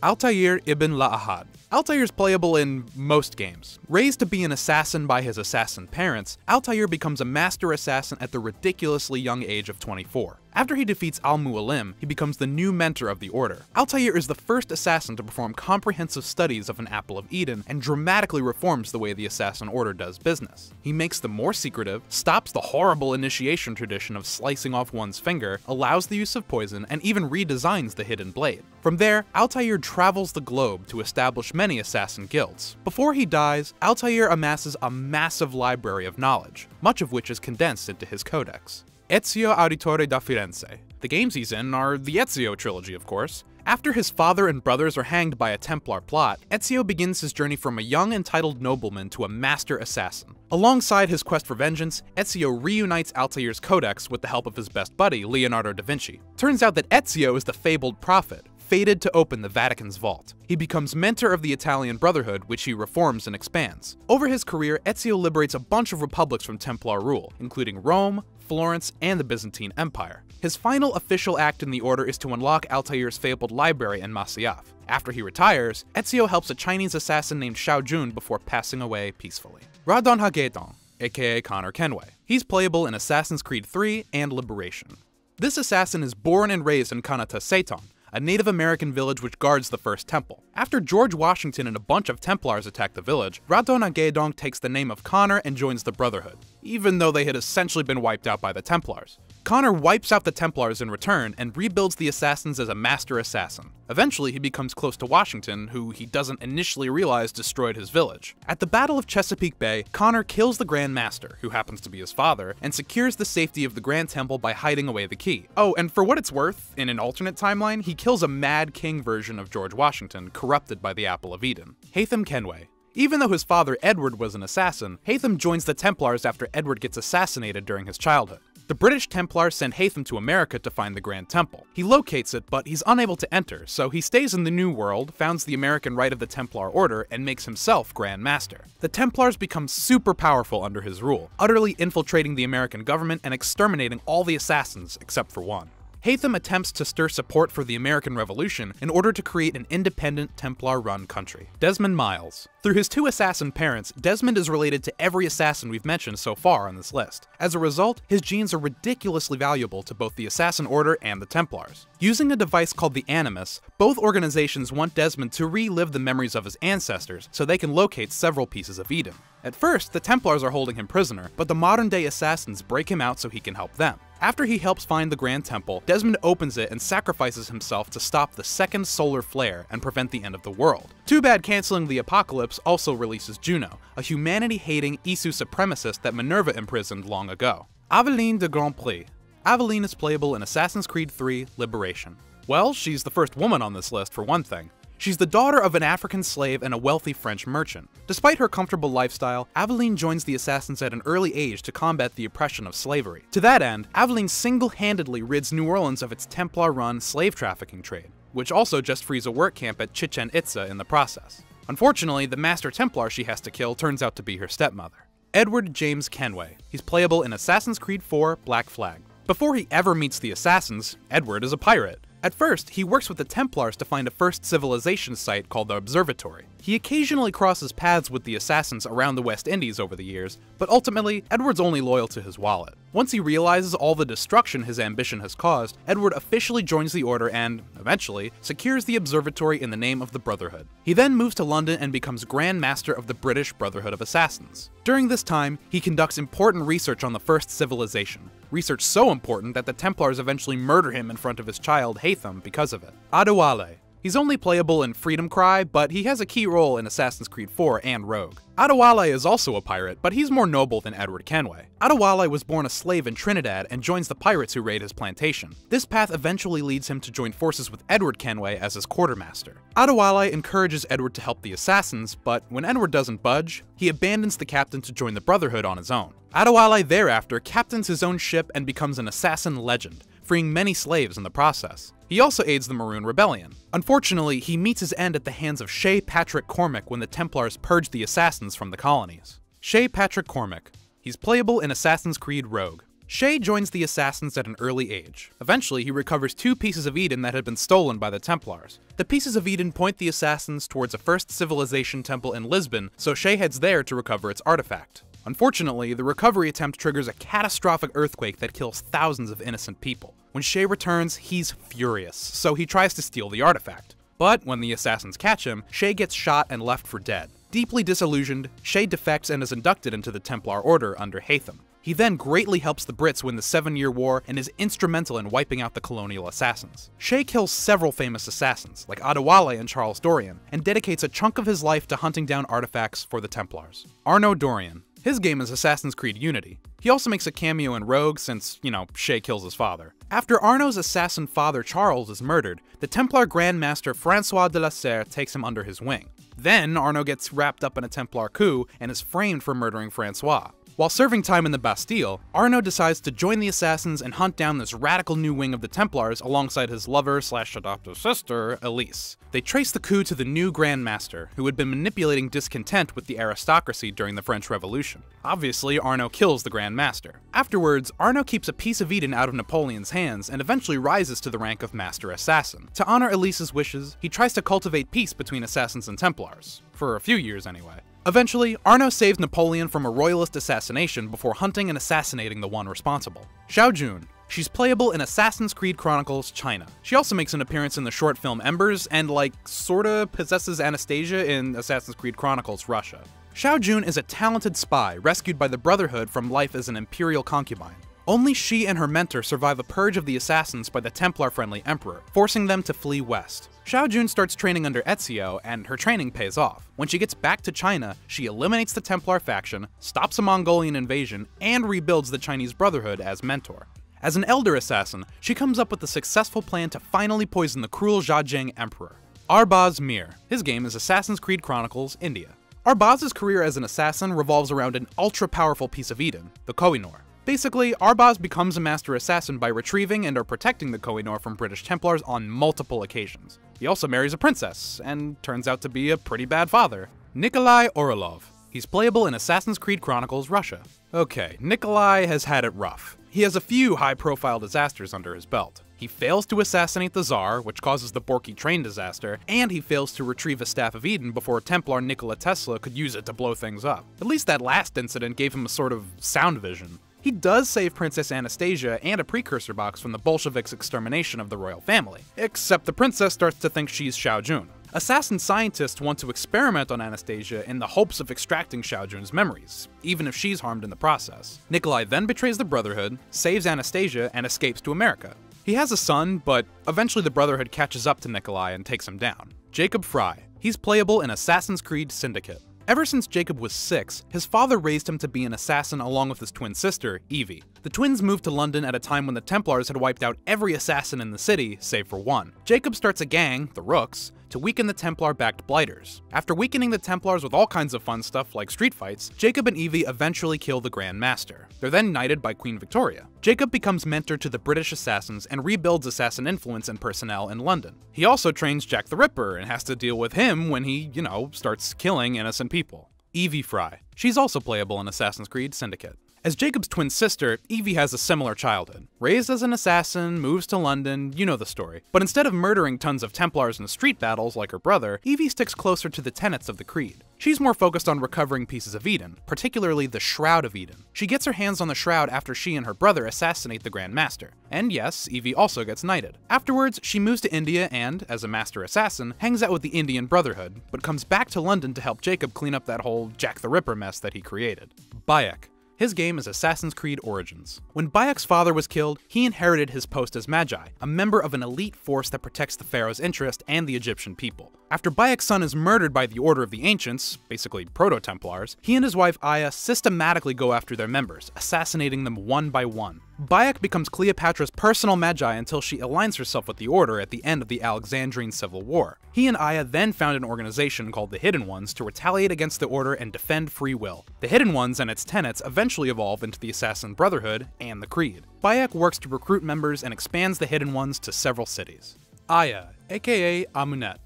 Altair ibn La'ahad. Altair is playable in most games. Raised to be an assassin by his assassin parents, Altair becomes a master assassin at the ridiculously young age of twenty-four. After he defeats Al-Mu'allim, he becomes the new mentor of the order. Altair is the first assassin to perform comprehensive studies of an Apple of Eden and dramatically reforms the way the assassin order does business. He makes them more secretive, stops the horrible initiation tradition of slicing off one's finger, allows the use of poison, and even redesigns the hidden blade. From there, Altair travels the globe to establish many assassin guilds. Before he dies, Altair amasses a massive library of knowledge, much of which is condensed into his codex. Ezio Auditore da Firenze. The games he's in are the Ezio trilogy, of course. After his father and brothers are hanged by a Templar plot, Ezio begins his journey from a young entitled nobleman to a master assassin. Alongside his quest for vengeance, Ezio reunites Altair's codex with the help of his best buddy, Leonardo da Vinci. Turns out that Ezio is the fabled prophet, fated to open the Vatican's vault. He becomes mentor of the Italian Brotherhood, which he reforms and expands. Over his career, Ezio liberates a bunch of republics from Templar rule, including Rome, Florence, and the Byzantine Empire. His final official act in the order is to unlock Altair's fabled library in Masyaf. After he retires, Ezio helps a Chinese assassin named Xiao Jun before passing away peacefully. Radon Hagedorn, aka Connor Kenway. He's playable in Assassin's Creed three and Liberation. This assassin is born and raised in Kanata Seton, a Native American village which guards the first temple. After George Washington and a bunch of Templars attack the village, Radon Hagedorn takes the name of Connor and joins the Brotherhood, even though they had essentially been wiped out by the Templars. Connor wipes out the Templars in return and rebuilds the assassins as a master assassin. Eventually, he becomes close to Washington, who he doesn't initially realize destroyed his village. At the Battle of Chesapeake Bay, Connor kills the Grand Master, who happens to be his father, and secures the safety of the Grand Temple by hiding away the key. Oh, and for what it's worth, in an alternate timeline, he kills a Mad King version of George Washington, corrupted by the Apple of Eden. Haytham Kenway. Even though his father Edward was an assassin, Haytham joins the Templars after Edward gets assassinated during his childhood. The British Templar sent Hatham to America to find the Grand Temple. He locates it, but he's unable to enter, so he stays in the New World, founds the American Rite of the Templar Order, and makes himself Grand Master. The Templars become super powerful under his rule, utterly infiltrating the American government and exterminating all the assassins except for one. Hatham attempts to stir support for the American Revolution in order to create an independent Templar-run country. Desmond Miles. Through his two assassin parents, Desmond is related to every assassin we've mentioned so far on this list. As a result, his genes are ridiculously valuable to both the Assassin Order and the Templars. Using a device called the Animus, both organizations want Desmond to relive the memories of his ancestors so they can locate several pieces of Eden. At first, the Templars are holding him prisoner, but the modern-day assassins break him out so he can help them. After he helps find the Grand Temple, Desmond opens it and sacrifices himself to stop the second solar flare and prevent the end of the world. Too Bad Canceling the Apocalypse also releases Juno, a humanity-hating Isu supremacist that Minerva imprisoned long ago. Aveline de Grand Prix. Aveline is playable in Assassin's Creed three Liberation. Well, she's the first woman on this list for one thing. She's the daughter of an African slave and a wealthy French merchant. Despite her comfortable lifestyle, Aveline joins the assassins at an early age to combat the oppression of slavery. To that end, Aveline single-handedly rids New Orleans of its Templar-run slave trafficking trade, which also just frees a work camp at Chichen Itza in the process. Unfortunately, the Master Templar she has to kill turns out to be her stepmother. Edward James Kenway. He's playable in Assassin's Creed four Black Flag. Before he ever meets the assassins, Edward is a pirate. At first, he works with the Templars to find a first civilization site called the Observatory. He occasionally crosses paths with the assassins around the West Indies over the years, but ultimately, Edward's only loyal to his wallet. Once he realizes all the destruction his ambition has caused, Edward officially joins the Order and, eventually, secures the Observatory in the name of the Brotherhood. He then moves to London and becomes Grand Master of the British Brotherhood of Assassins. During this time, he conducts important research on the first civilization. Research so important that the Templars eventually murder him in front of his child, Hatham, because of it. Adewale. He's only playable in Freedom Cry, but he has a key role in Assassin's Creed four and Rogue. Adewale is also a pirate, but he's more noble than Edward Kenway. Adewale was born a slave in Trinidad and joins the pirates who raid his plantation. This path eventually leads him to join forces with Edward Kenway as his quartermaster. Adewale encourages Edward to help the assassins, but when Edward doesn't budge, he abandons the captain to join the Brotherhood on his own. Adewale thereafter captains his own ship and becomes an assassin legend, freeing many slaves in the process. He also aids the Maroon Rebellion. Unfortunately, he meets his end at the hands of Shay Patrick Cormack when the Templars purge the assassins from the colonies. Shay Patrick Cormack. He's playable in Assassin's Creed Rogue. Shay joins the assassins at an early age. Eventually, he recovers two pieces of Eden that had been stolen by the Templars. The pieces of Eden point the assassins towards a first civilization temple in Lisbon, so Shay heads there to recover its artifact. Unfortunately, the recovery attempt triggers a catastrophic earthquake that kills thousands of innocent people. When Shay returns, he's furious, so he tries to steal the artifact. But when the assassins catch him, Shay gets shot and left for dead. Deeply disillusioned, Shay defects and is inducted into the Templar Order under Hatham. He then greatly helps the Brits win the Seven-Year War and is instrumental in wiping out the colonial assassins. Shay kills several famous assassins, like Adewale and Charles Dorian, and dedicates a chunk of his life to hunting down artifacts for the Templars. Arnaud Dorian. His game is Assassin's Creed Unity. He also makes a cameo in Rogue since, you know, Shay kills his father. After Arnaud's assassin father Charles is murdered, the Templar Grand Master Francois de la Serre takes him under his wing. Then Arnaud gets wrapped up in a Templar coup and is framed for murdering Francois. While serving time in the Bastille, Arnaud decides to join the assassins and hunt down this radical new wing of the Templars alongside his lover-slash-adoptive sister, Elise. They trace the coup to the new Grand Master, who had been manipulating discontent with the aristocracy during the French Revolution. Obviously, Arnaud kills the Grand Master. Afterwards, Arnaud keeps a piece of Eden out of Napoleon's hands and eventually rises to the rank of Master Assassin. To honor Elise's wishes, he tries to cultivate peace between assassins and Templars. For a few years, anyway. Eventually, Arnaud saves Napoleon from a royalist assassination before hunting and assassinating the one responsible. Xiao Jun. She's playable in Assassin's Creed Chronicles China. She also makes an appearance in the short film Embers and, like, sorta possesses Anastasia in Assassin's Creed Chronicles Russia. Xiao Jun is a talented spy rescued by the Brotherhood from life as an imperial concubine. Only she and her mentor survive a purge of the assassins by the Templar-friendly Emperor, forcing them to flee west. Xiao Jun starts training under Ezio, and her training pays off. When she gets back to China, she eliminates the Templar faction, stops a Mongolian invasion, and rebuilds the Chinese Brotherhood as mentor. As an elder assassin, she comes up with the successful plan to finally poison the cruel Zha Jing Emperor. Arbaz Mir. His game is Assassin's Creed Chronicles India. Arbaz's career as an assassin revolves around an ultra-powerful piece of Eden, the Kohinoor. Basically, Arbaz becomes a master assassin by retrieving and or protecting the Kohinoor from British Templars on multiple occasions. He also marries a princess, and turns out to be a pretty bad father. Nikolai Orlov. He's playable in Assassin's Creed Chronicles Russia. Okay, Nikolai has had it rough. He has a few high-profile disasters under his belt. He fails to assassinate the Tsar, which causes the Gorky train disaster, and he fails to retrieve a Staff of Eden before Templar Nikola Tesla could use it to blow things up. At least that last incident gave him a sort of sound vision. He does save Princess Anastasia and a precursor box from the Bolsheviks' extermination of the royal family, except the princess starts to think she's Xiao Jun. Assassin scientists want to experiment on Anastasia in the hopes of extracting Xiao Jun's memories, even if she's harmed in the process. Nikolai then betrays the Brotherhood, saves Anastasia, and escapes to America. He has a son, but eventually the Brotherhood catches up to Nikolai and takes him down. Jacob Fry. He's playable in Assassin's Creed Syndicate. Ever since Jacob was six, his father raised him to be an assassin along with his twin sister, Evie. The twins moved to London at a time when the Templars had wiped out every assassin in the city, save for one. Jacob starts a gang, the Rooks, to weaken the Templar-backed Blighters. After weakening the Templars with all kinds of fun stuff like street fights, Jacob and Evie eventually kill the Grand Master. They're then knighted by Queen Victoria. Jacob becomes mentor to the British assassins and rebuilds assassin influence and personnel in London. He also trains Jack the Ripper and has to deal with him when he, you know, starts killing innocent people. Evie Fry. She's also playable in Assassin's Creed Syndicate. As Jacob's twin sister, Evie has a similar childhood. Raised as an assassin, moves to London, you know the story. But instead of murdering tons of Templars in street battles like her brother, Evie sticks closer to the tenets of the Creed. She's more focused on recovering pieces of Eden, particularly the Shroud of Eden. She gets her hands on the Shroud after she and her brother assassinate the Grand Master. And yes, Evie also gets knighted. Afterwards, she moves to India and, as a master assassin, hangs out with the Indian Brotherhood, but comes back to London to help Jacob clean up that whole Jack the Ripper mess that he created. Bayek. His game is Assassin's Creed Origins. When Bayek's father was killed, he inherited his post as Magi, a member of an elite force that protects the pharaoh's interest and the Egyptian people. After Bayek's son is murdered by the Order of the Ancients, basically proto-Templars, he and his wife Aya systematically go after their members, assassinating them one by one. Bayek becomes Cleopatra's personal Magi until she aligns herself with the Order at the end of the Alexandrine Civil War. He and Aya then found an organization called the Hidden Ones to retaliate against the Order and defend free will. The Hidden Ones and its tenets eventually evolve into the Assassin Brotherhood and the Creed. Bayek works to recruit members and expands the Hidden Ones to several cities. Aya, aka Amunet.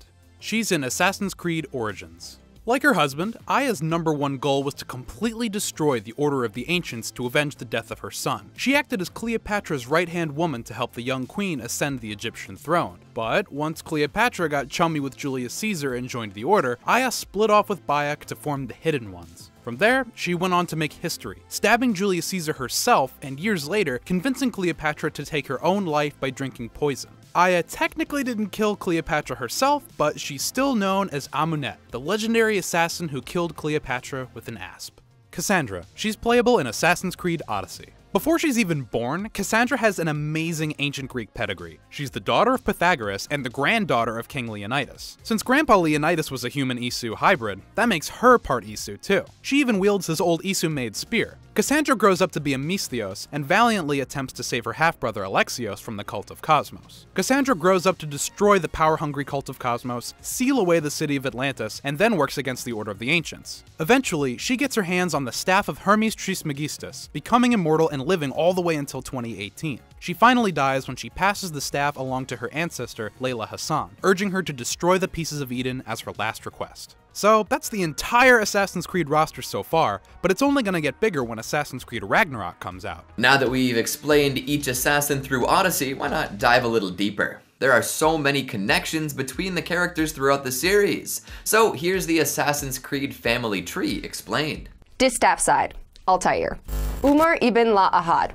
She's in Assassin's Creed Origins. Like her husband, Aya's number one goal was to completely destroy the Order of the Ancients to avenge the death of her son. She acted as Cleopatra's right-hand woman to help the young queen ascend the Egyptian throne. But once Cleopatra got chummy with Julius Caesar and joined the Order, Aya split off with Bayek to form the Hidden Ones. From there, she went on to make history, stabbing Julius Caesar herself and years later convincing Cleopatra to take her own life by drinking poison. Aya technically didn't kill Cleopatra herself, but she's still known as Amunet, the legendary assassin who killed Cleopatra with an asp. Cassandra. She's playable in Assassin's Creed Odyssey. Before she's even born, Cassandra has an amazing ancient Greek pedigree. She's the daughter of Pythagoras and the granddaughter of King Leonidas. Since Grandpa Leonidas was a human-Isu hybrid, that makes her part Isu too. She even wields his old Isu-made spear. Cassandra grows up to be a Mystheos and valiantly attempts to save her half-brother Alexios from the Cult of Cosmos. Cassandra grows up to destroy the power-hungry Cult of Cosmos, seal away the city of Atlantis, and then works against the Order of the Ancients. Eventually, she gets her hands on the staff of Hermes Trismegistus, becoming immortal and living all the way until twenty eighteen. She finally dies when she passes the staff along to her ancestor, Leyla Hassan, urging her to destroy the pieces of Eden as her last request. So that's the entire Assassin's Creed roster so far, but it's only going to get bigger when Assassin's Creed Ragnarok comes out. Now that we've explained each assassin through Odyssey, why not dive a little deeper? There are so many connections between the characters throughout the series. So here's the Assassin's Creed family tree explained. Distaff side, Altair. Umar ibn La'ahad.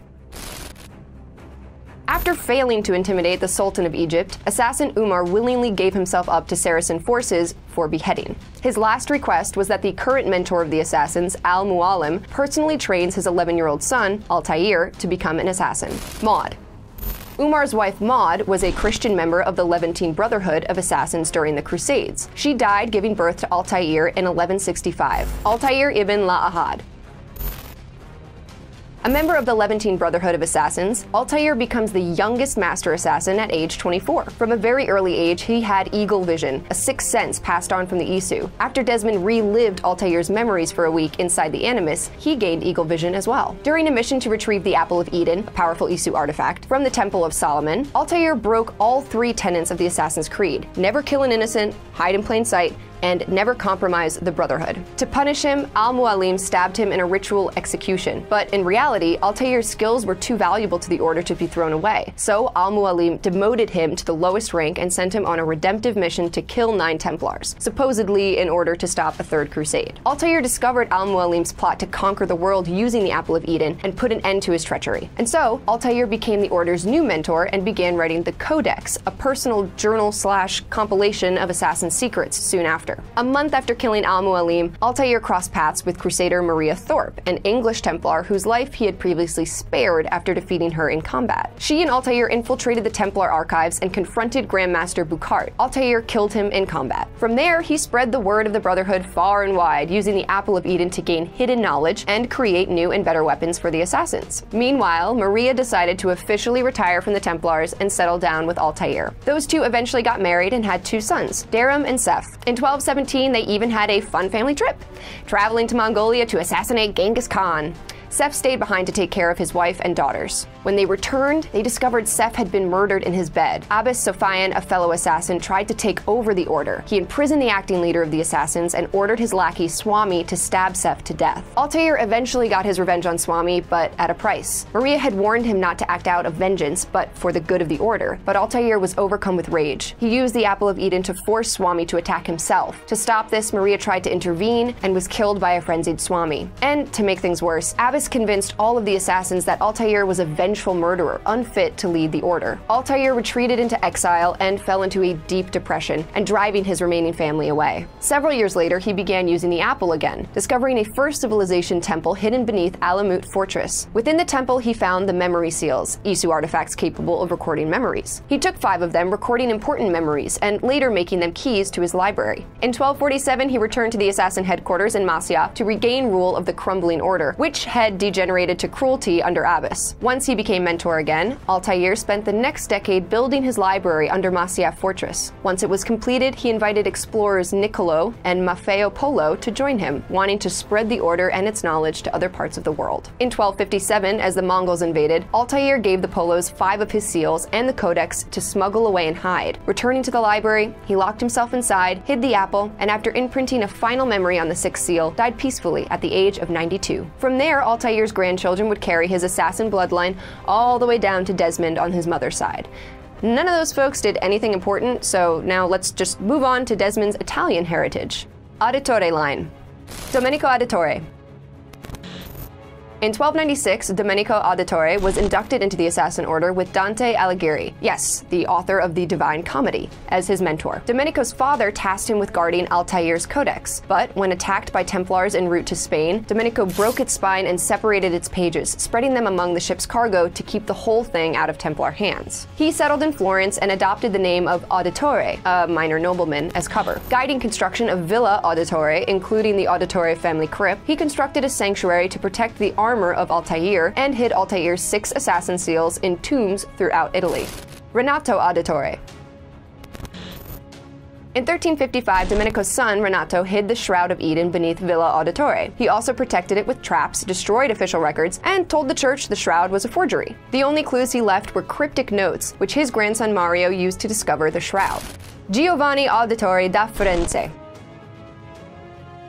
After failing to intimidate the Sultan of Egypt, assassin Umar willingly gave himself up to Saracen forces for beheading. His last request was that the current mentor of the assassins, Al-Mu'allim, personally trains his eleven-year-old son, Altair, to become an assassin. Maud. Umar's wife Maud was a Christian member of the Levantine Brotherhood of Assassins during the Crusades. She died giving birth to Altair in eleven sixty-five. Altair ibn La'ahad. A member of the Levantine Brotherhood of Assassins, Altair becomes the youngest master assassin at age twenty-four. From a very early age, he had eagle vision, a sixth sense passed on from the Isu. After Desmond relived Altair's memories for a week inside the Animus, he gained eagle vision as well. During a mission to retrieve the Apple of Eden, a powerful Isu artifact, from the Temple of Solomon, Altair broke all three tenets of the Assassin's Creed: never kill an innocent, hide in plain sight, and never compromise the Brotherhood. To punish him, Al-Mu'allim stabbed him in a ritual execution, but in reality, Altair's skills were too valuable to the Order to be thrown away, so Al-Mu'allim demoted him to the lowest rank and sent him on a redemptive mission to kill nine Templars, supposedly in order to stop a Third Crusade. Altair discovered Al-Mu'allim's plot to conquer the world using the Apple of Eden and put an end to his treachery. And so, Altair became the Order's new mentor and began writing the Codex, a personal journal slash compilation of assassin secrets, soon after. A month after killing Al-Mu'allim, Altair crossed paths with Crusader Maria Thorpe, an English Templar whose life he had previously spared after defeating her in combat. She and Altair infiltrated the Templar archives and confronted Grand Master Bukhart. Altair killed him in combat. From there, he spread the word of the Brotherhood far and wide, using the Apple of Eden to gain hidden knowledge and create new and better weapons for the assassins. Meanwhile, Maria decided to officially retire from the Templars and settle down with Altair. Those two eventually got married and had two sons, Daram and Seth. In twelve seventeen, they even had a fun family trip, traveling to Mongolia to assassinate Genghis Khan. Seth stayed behind to take care of his wife and daughters. When they returned, they discovered Seth had been murdered in his bed. Abbas Sophian, a fellow assassin, tried to take over the Order. He imprisoned the acting leader of the assassins and ordered his lackey Swami to stab Seth to death. Altair eventually got his revenge on Swami, but at a price. Maria had warned him not to act out of vengeance, but for the good of the Order. But Altair was overcome with rage. He used the Apple of Eden to force Swami to attack himself. To stop this, Maria tried to intervene and was killed by a frenzied Swami. And to make things worse, Abbas convinced all of the assassins that Altair was a vengeful murderer, unfit to lead the Order. Altair retreated into exile and fell into a deep depression, and driving his remaining family away. Several years later, he began using the Apple again, discovering a First Civilization temple hidden beneath Alamut Fortress. Within the temple, he found the memory seals, Isu artifacts capable of recording memories. He took five of them, recording important memories, and later making them keys to his library. In twelve forty-seven, he returned to the assassin headquarters in Masyaf to regain rule of the crumbling Order, which had degenerated to cruelty under Abbas. Once he became mentor again, Altair spent the next decade building his library under Masyaf Fortress. Once it was completed, he invited explorers Niccolo and Maffeo Polo to join him, wanting to spread the Order and its knowledge to other parts of the world. In twelve fifty-seven, as the Mongols invaded, Altair gave the Polos five of his seals and the Codex to smuggle away and hide. Returning to the library, he locked himself inside, hid the apple, and after imprinting a final memory on the sixth seal, died peacefully at the age of ninety-two. From there, Altair's grandchildren would carry his assassin bloodline all the way down to Desmond on his mother's side. None of those folks did anything important, so now let's just move on to Desmond's Italian heritage. Auditore line. Domenico Auditore. In twelve ninety-six, Domenico Auditore was inducted into the Assassin Order with Dante Alighieri, yes, the author of the Divine Comedy, as his mentor. Domenico's father tasked him with guarding Altair's Codex, but when attacked by Templars en route to Spain, Domenico broke its spine and separated its pages, spreading them among the ship's cargo to keep the whole thing out of Templar hands. He settled in Florence and adopted the name of Auditore, a minor nobleman, as cover. Guiding construction of Villa Auditore, including the Auditore family crypt, he constructed a sanctuary to protect the army of Altair and hid Altair's six assassin seals in tombs throughout Italy. Renato Auditore. In thirteen fifty-five, Domenico's son, Renato, hid the Shroud of Eden beneath Villa Auditore. He also protected it with traps, destroyed official records, and told the church the Shroud was a forgery. The only clues he left were cryptic notes, which his grandson Mario used to discover the Shroud. Giovanni Auditore da Firenze.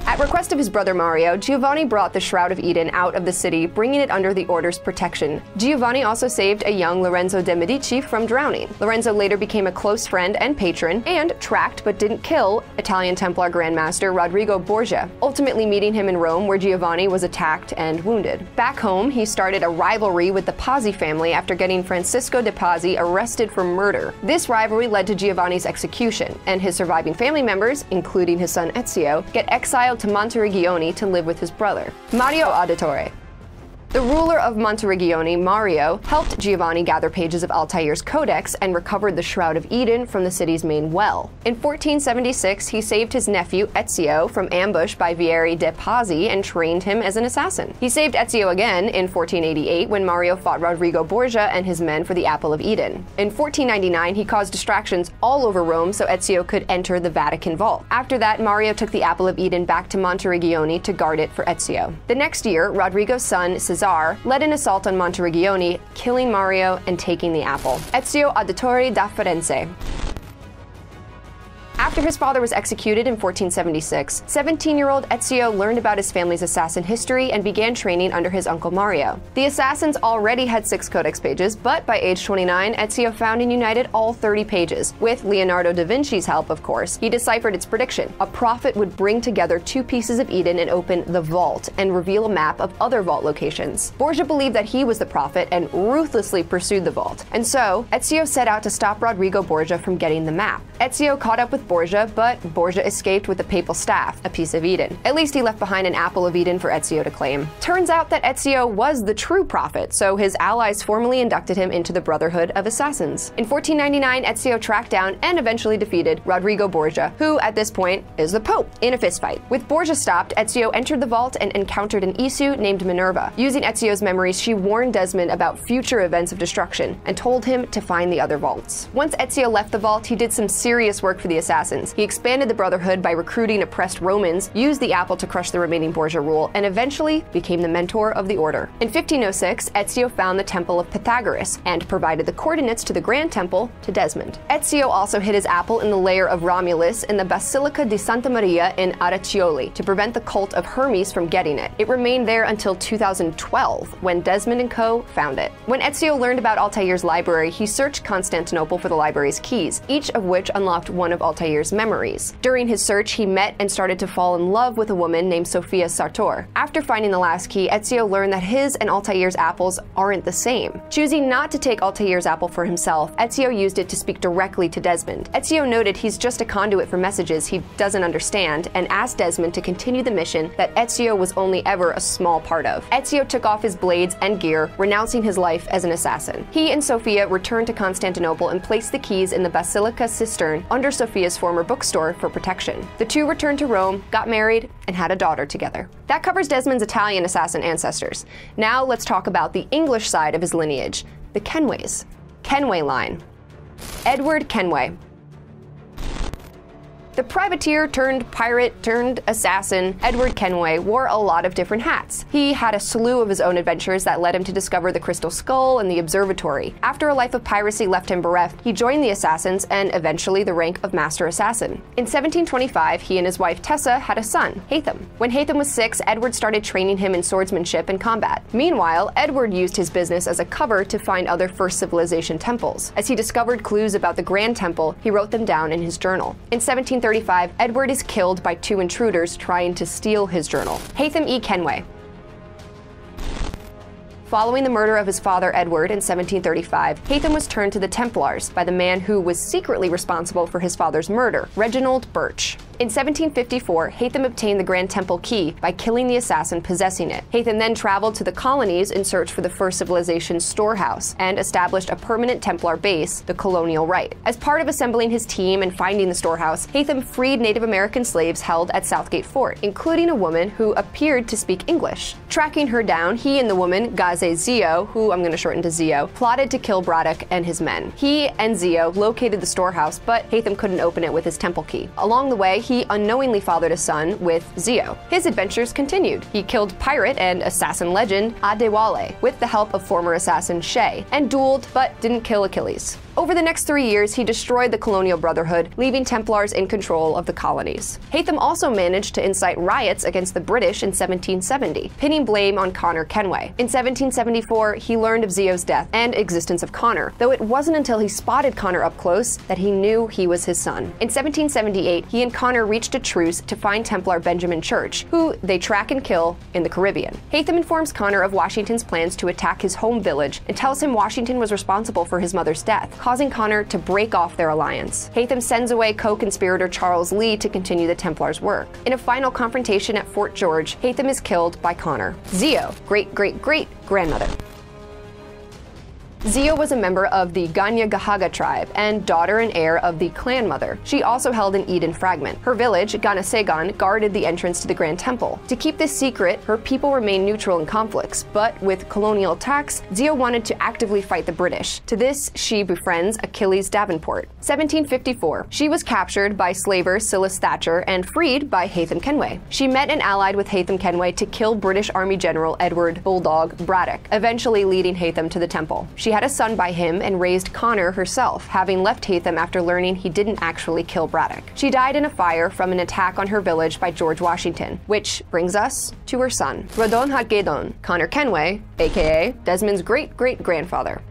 At request of his brother Mario, Giovanni brought the Shroud of Eden out of the city, bringing it under the Order's protection. Giovanni also saved a young Lorenzo de' Medici from drowning. Lorenzo later became a close friend and patron, and tracked but didn't kill Italian Templar Grand Master Rodrigo Borgia, ultimately meeting him in Rome, where Giovanni was attacked and wounded. Back home, he started a rivalry with the Pazzi family after getting Francisco de' Pazzi arrested for murder. This rivalry led to Giovanni's execution, and his surviving family members, including his son Ezio, get exiled to Monteriggioni to live with his brother. Mario Auditore. The ruler of Monteregione, Mario, helped Giovanni gather pages of Altair's codex and recovered the Shroud of Eden from the city's main well. In fourteen seventy-six, he saved his nephew, Ezio, from ambush by Vieri de' Pazzi and trained him as an assassin. He saved Ezio again in fourteen eighty-eight when Mario fought Rodrigo Borgia and his men for the Apple of Eden. In fourteen ninety-nine, he caused distractions all over Rome so Ezio could enter the Vatican vault. After that, Mario took the Apple of Eden back to Monteregione to guard it for Ezio. The next year, Rodrigo's son, Cesare, led an assault on Monteregione, killing Mario and taking the apple. Ezio Auditore da Firenze. After his father was executed in fourteen seventy-six, seventeen-year-old Ezio learned about his family's assassin history and began training under his uncle Mario. The assassins already had six codex pages, but by age twenty-nine, Ezio found and united all thirty pages. With Leonardo da Vinci's help, of course, he deciphered its prediction. A prophet would bring together two pieces of Eden and open the vault and reveal a map of other vault locations. Borgia believed that he was the prophet and ruthlessly pursued the vault. And so, Ezio set out to stop Rodrigo Borgia from getting the map. Ezio caught up with Borgia, but Borgia escaped with the papal staff, a piece of Eden. At least he left behind an apple of Eden for Ezio to claim. Turns out that Ezio was the true prophet, so his allies formally inducted him into the Brotherhood of Assassins. In fourteen ninety-nine, Ezio tracked down and eventually defeated Rodrigo Borgia, who at this point is the Pope, in a fistfight. With Borgia stopped, Ezio entered the vault and encountered an Isu named Minerva. Using Ezio's memories, she warned Desmond about future events of destruction and told him to find the other vaults. Once Ezio left the vault, he did some serious work for the assassins. He expanded the Brotherhood by recruiting oppressed Romans, used the apple to crush the remaining Borgia rule, and eventually became the mentor of the order. In fifteen oh six, Ezio found the Temple of Pythagoras and provided the coordinates to the Grand Temple to Desmond. Ezio also hid his apple in the lair of Romulus in the Basilica di Santa Maria in Aracioli to prevent the cult of Hermes from getting it. It remained there until two thousand twelve, when Desmond and co. found it. When Ezio learned about Altair's library, he searched Constantinople for the library's keys, each of which unlocked one of Altair's memories. During his search, he met and started to fall in love with a woman named Sophia Sartor. After finding the last key, Ezio learned that his and Altair's apples aren't the same. Choosing not to take Altair's apple for himself, Ezio used it to speak directly to Desmond. Ezio noted he's just a conduit for messages he doesn't understand and asked Desmond to continue the mission that Ezio was only ever a small part of. Ezio took off his blades and gear, renouncing his life as an assassin. He and Sophia returned to Constantinople and placed the keys in the Basilica cistern under Sophia's former bookstore for protection. The two returned to Rome, got married, and had a daughter together. That covers Desmond's Italian assassin ancestors. Now let's talk about the English side of his lineage, the Kenways. Kenway line. Edward Kenway. The privateer turned pirate turned assassin, Edward Kenway wore a lot of different hats. He had a slew of his own adventures that led him to discover the Crystal Skull and the observatory. After a life of piracy left him bereft, he joined the Assassins and eventually the rank of Master Assassin. In seventeen twenty-five, he and his wife Tessa had a son, Hatham. When Hatham was six, Edward started training him in swordsmanship and combat. Meanwhile, Edward used his business as a cover to find other First Civilization temples. As he discovered clues about the Grand Temple, he wrote them down in his journal. In seventeen thirty-five, Edward is killed by two intruders trying to steal his journal. Hatham E. Kenway. Following the murder of his father Edward in seventeen thirty-five, Hatham was turned to the Templars by the man who was secretly responsible for his father's murder, Reginald Birch. In seventeen fifty-four, Hatham obtained the Grand Temple key by killing the assassin possessing it. Hatham then traveled to the colonies in search for the First Civilization's storehouse and established a permanent Templar base, the Colonial Rite. As part of assembling his team and finding the storehouse, Hatham freed Native American slaves held at Southgate Fort, including a woman who appeared to speak English. Tracking her down, he and the woman, Ghazi Zio, who I'm going to shorten to Zio, plotted to kill Braddock and his men. He and Zio located the storehouse, but Hatham couldn't open it with his temple key. Along the way, he unknowingly fathered a son with Zio. His adventures continued. He killed pirate and assassin legend Adewale with the help of former assassin Shea and dueled but didn't kill Achilles. Over the next three years, he destroyed the colonial brotherhood, leaving Templars in control of the colonies. Hatham also managed to incite riots against the British in seventeen seventy, pinning blame on Connor Kenway. In seventeen seventy-four, he learned of Zio's death and existence of Connor, though it wasn't until he spotted Connor up close that he knew he was his son. In seventeen seventy-eight, he and Connor O'Connor reached a truce to find Templar Benjamin Church, who they track and kill in the Caribbean. Haytham informs Connor of Washington's plans to attack his home village and tells him Washington was responsible for his mother's death, causing Connor to break off their alliance. Haytham sends away co-conspirator Charles Lee to continue the Templars' work. In a final confrontation at Fort George, Haytham is killed by Connor. Zio, great-great-great-grandmother. Zio was a member of the Ganyagahaga tribe and daughter and heir of the clan mother. She also held an Eden fragment. Her village, Ganasegan, guarded the entrance to the Grand Temple. To keep this secret, her people remained neutral in conflicts, but with colonial attacks, Zio wanted to actively fight the British. To this, she befriends Achilles Davenport. seventeen fifty-four. She was captured by slaver Silas Thatcher and freed by Haytham Kenway. She met and allied with Haytham Kenway to kill British Army General Edward Bulldog Braddock, eventually leading Haytham to the temple. She had a son by him and raised Connor herself, having left Haytham after learning he didn't actually kill Braddock. She died in a fire from an attack on her village by George Washington, which brings us to her son, Rodon Hargedon, Connor Kenway, aka Desmond's great-great-grandfather.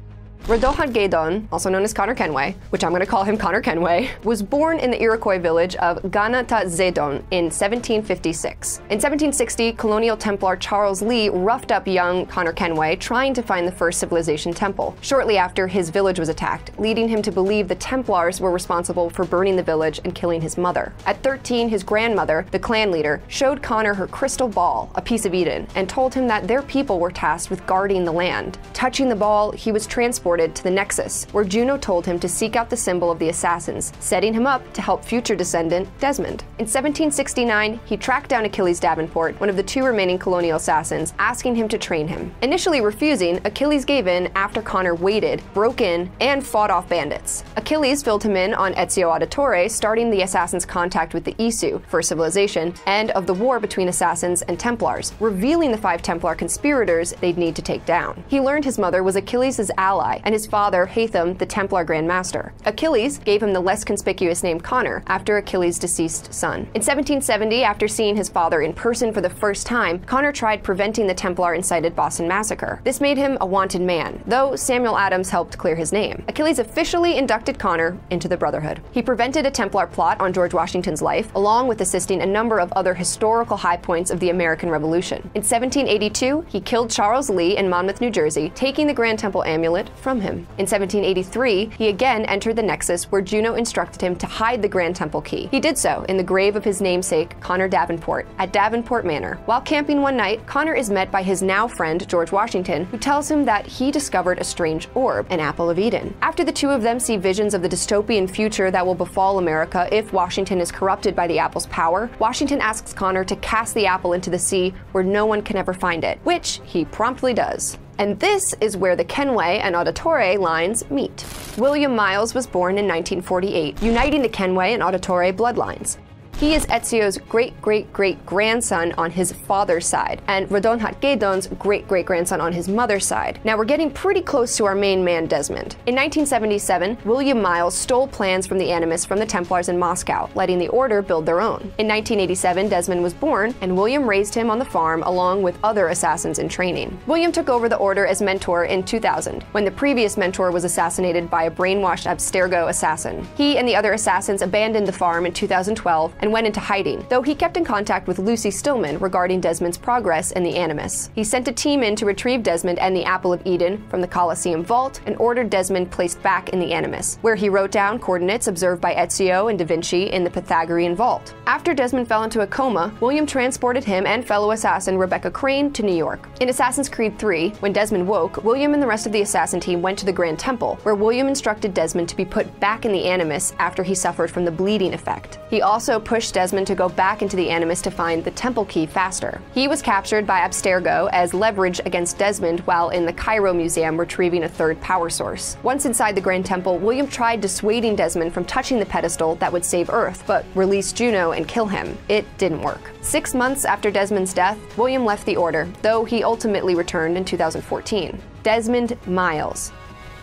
Rodon Hargedon, also known as Connor Kenway, which I'm going to call him Connor Kenway, was born in the Iroquois village of Ganata Zedon in seventeen fifty-six. In seventeen sixty, colonial Templar Charles Lee roughed up young Connor Kenway trying to find the first civilization temple. Shortly after, his village was attacked, leading him to believe the Templars were responsible for burning the village and killing his mother. At thirteen, his grandmother, the clan leader, showed Connor her crystal ball, a piece of Eden, and told him that their people were tasked with guarding the land. Touching the ball, he was transported to the Nexus, where Juno told him to seek out the symbol of the assassins, setting him up to help future descendant Desmond. In seventeen sixty-nine, he tracked down Achilles Davenport, one of the two remaining colonial assassins, asking him to train him. Initially refusing, Achilles gave in after Connor waited, broke in, and fought off bandits. Achilles filled him in on Ezio Auditore, starting the assassins' contact with the Isu, First Civilization, and of the war between assassins and Templars, revealing the five Templar conspirators they'd need to take down. He learned his mother was Achilles' ally, and his father, Haytham, the Templar Grand Master. Achilles gave him the less conspicuous name Connor, after Achilles' deceased son. In seventeen seventy, after seeing his father in person for the first time, Connor tried preventing the Templar-incited Boston Massacre. This made him a wanted man, though Samuel Adams helped clear his name. Achilles officially inducted Connor into the Brotherhood. He prevented a Templar plot on George Washington's life, along with assisting a number of other historical high points of the American Revolution. In seventeen eighty-two, he killed Charles Lee in Monmouth, New Jersey, taking the Grand Temple amulet from him. In seventeen eighty-three, he again entered the Nexus, where Juno instructed him to hide the Grand Temple key. He did so in the grave of his namesake, Connor Davenport, at Davenport Manor. While camping one night, Connor is met by his now friend, George Washington, who tells him that he discovered a strange orb, an apple of Eden. After the two of them see visions of the dystopian future that will befall America if Washington is corrupted by the apple's power, Washington asks Connor to cast the apple into the sea where no one can ever find it, which he promptly does. And this is where the Kenway and Auditore lines meet. William Miles was born in nineteen forty-eight, uniting the Kenway and Auditore bloodlines. He is Ezio's great-great-great-grandson on his father's side, and Rodon Hargedon's great-great-grandson on his mother's side. Now we're getting pretty close to our main man, Desmond. In nineteen seventy-seven, William Miles stole plans from the Animus from the Templars in Moscow, letting the order build their own. In nineteen eighty-seven, Desmond was born, and William raised him on the farm along with other assassins in training. William took over the order as mentor in two thousand, when the previous mentor was assassinated by a brainwashed Abstergo assassin. He and the other assassins abandoned the farm in two thousand twelve, and went into hiding, though he kept in contact with Lucy Stillman regarding Desmond's progress in the Animus. He sent a team in to retrieve Desmond and the Apple of Eden from the Colosseum vault and ordered Desmond placed back in the Animus, where he wrote down coordinates observed by Ezio and Da Vinci in the Pythagorean vault. After Desmond fell into a coma, William transported him and fellow assassin Rebecca Crane to New York. In Assassin's Creed three, when Desmond woke, William and the rest of the assassin team went to the Grand Temple, where William instructed Desmond to be put back in the Animus after he suffered from the bleeding effect. He also put pushed Desmond to go back into the Animus to find the temple key faster. He was captured by Abstergo as leverage against Desmond while in the Cairo Museum retrieving a third power source. Once inside the Grand Temple, William tried dissuading Desmond from touching the pedestal that would save Earth, but released Juno and kill him. It didn't work. Six months after Desmond's death, William left the order, though he ultimately returned in two thousand fourteen. Desmond Miles.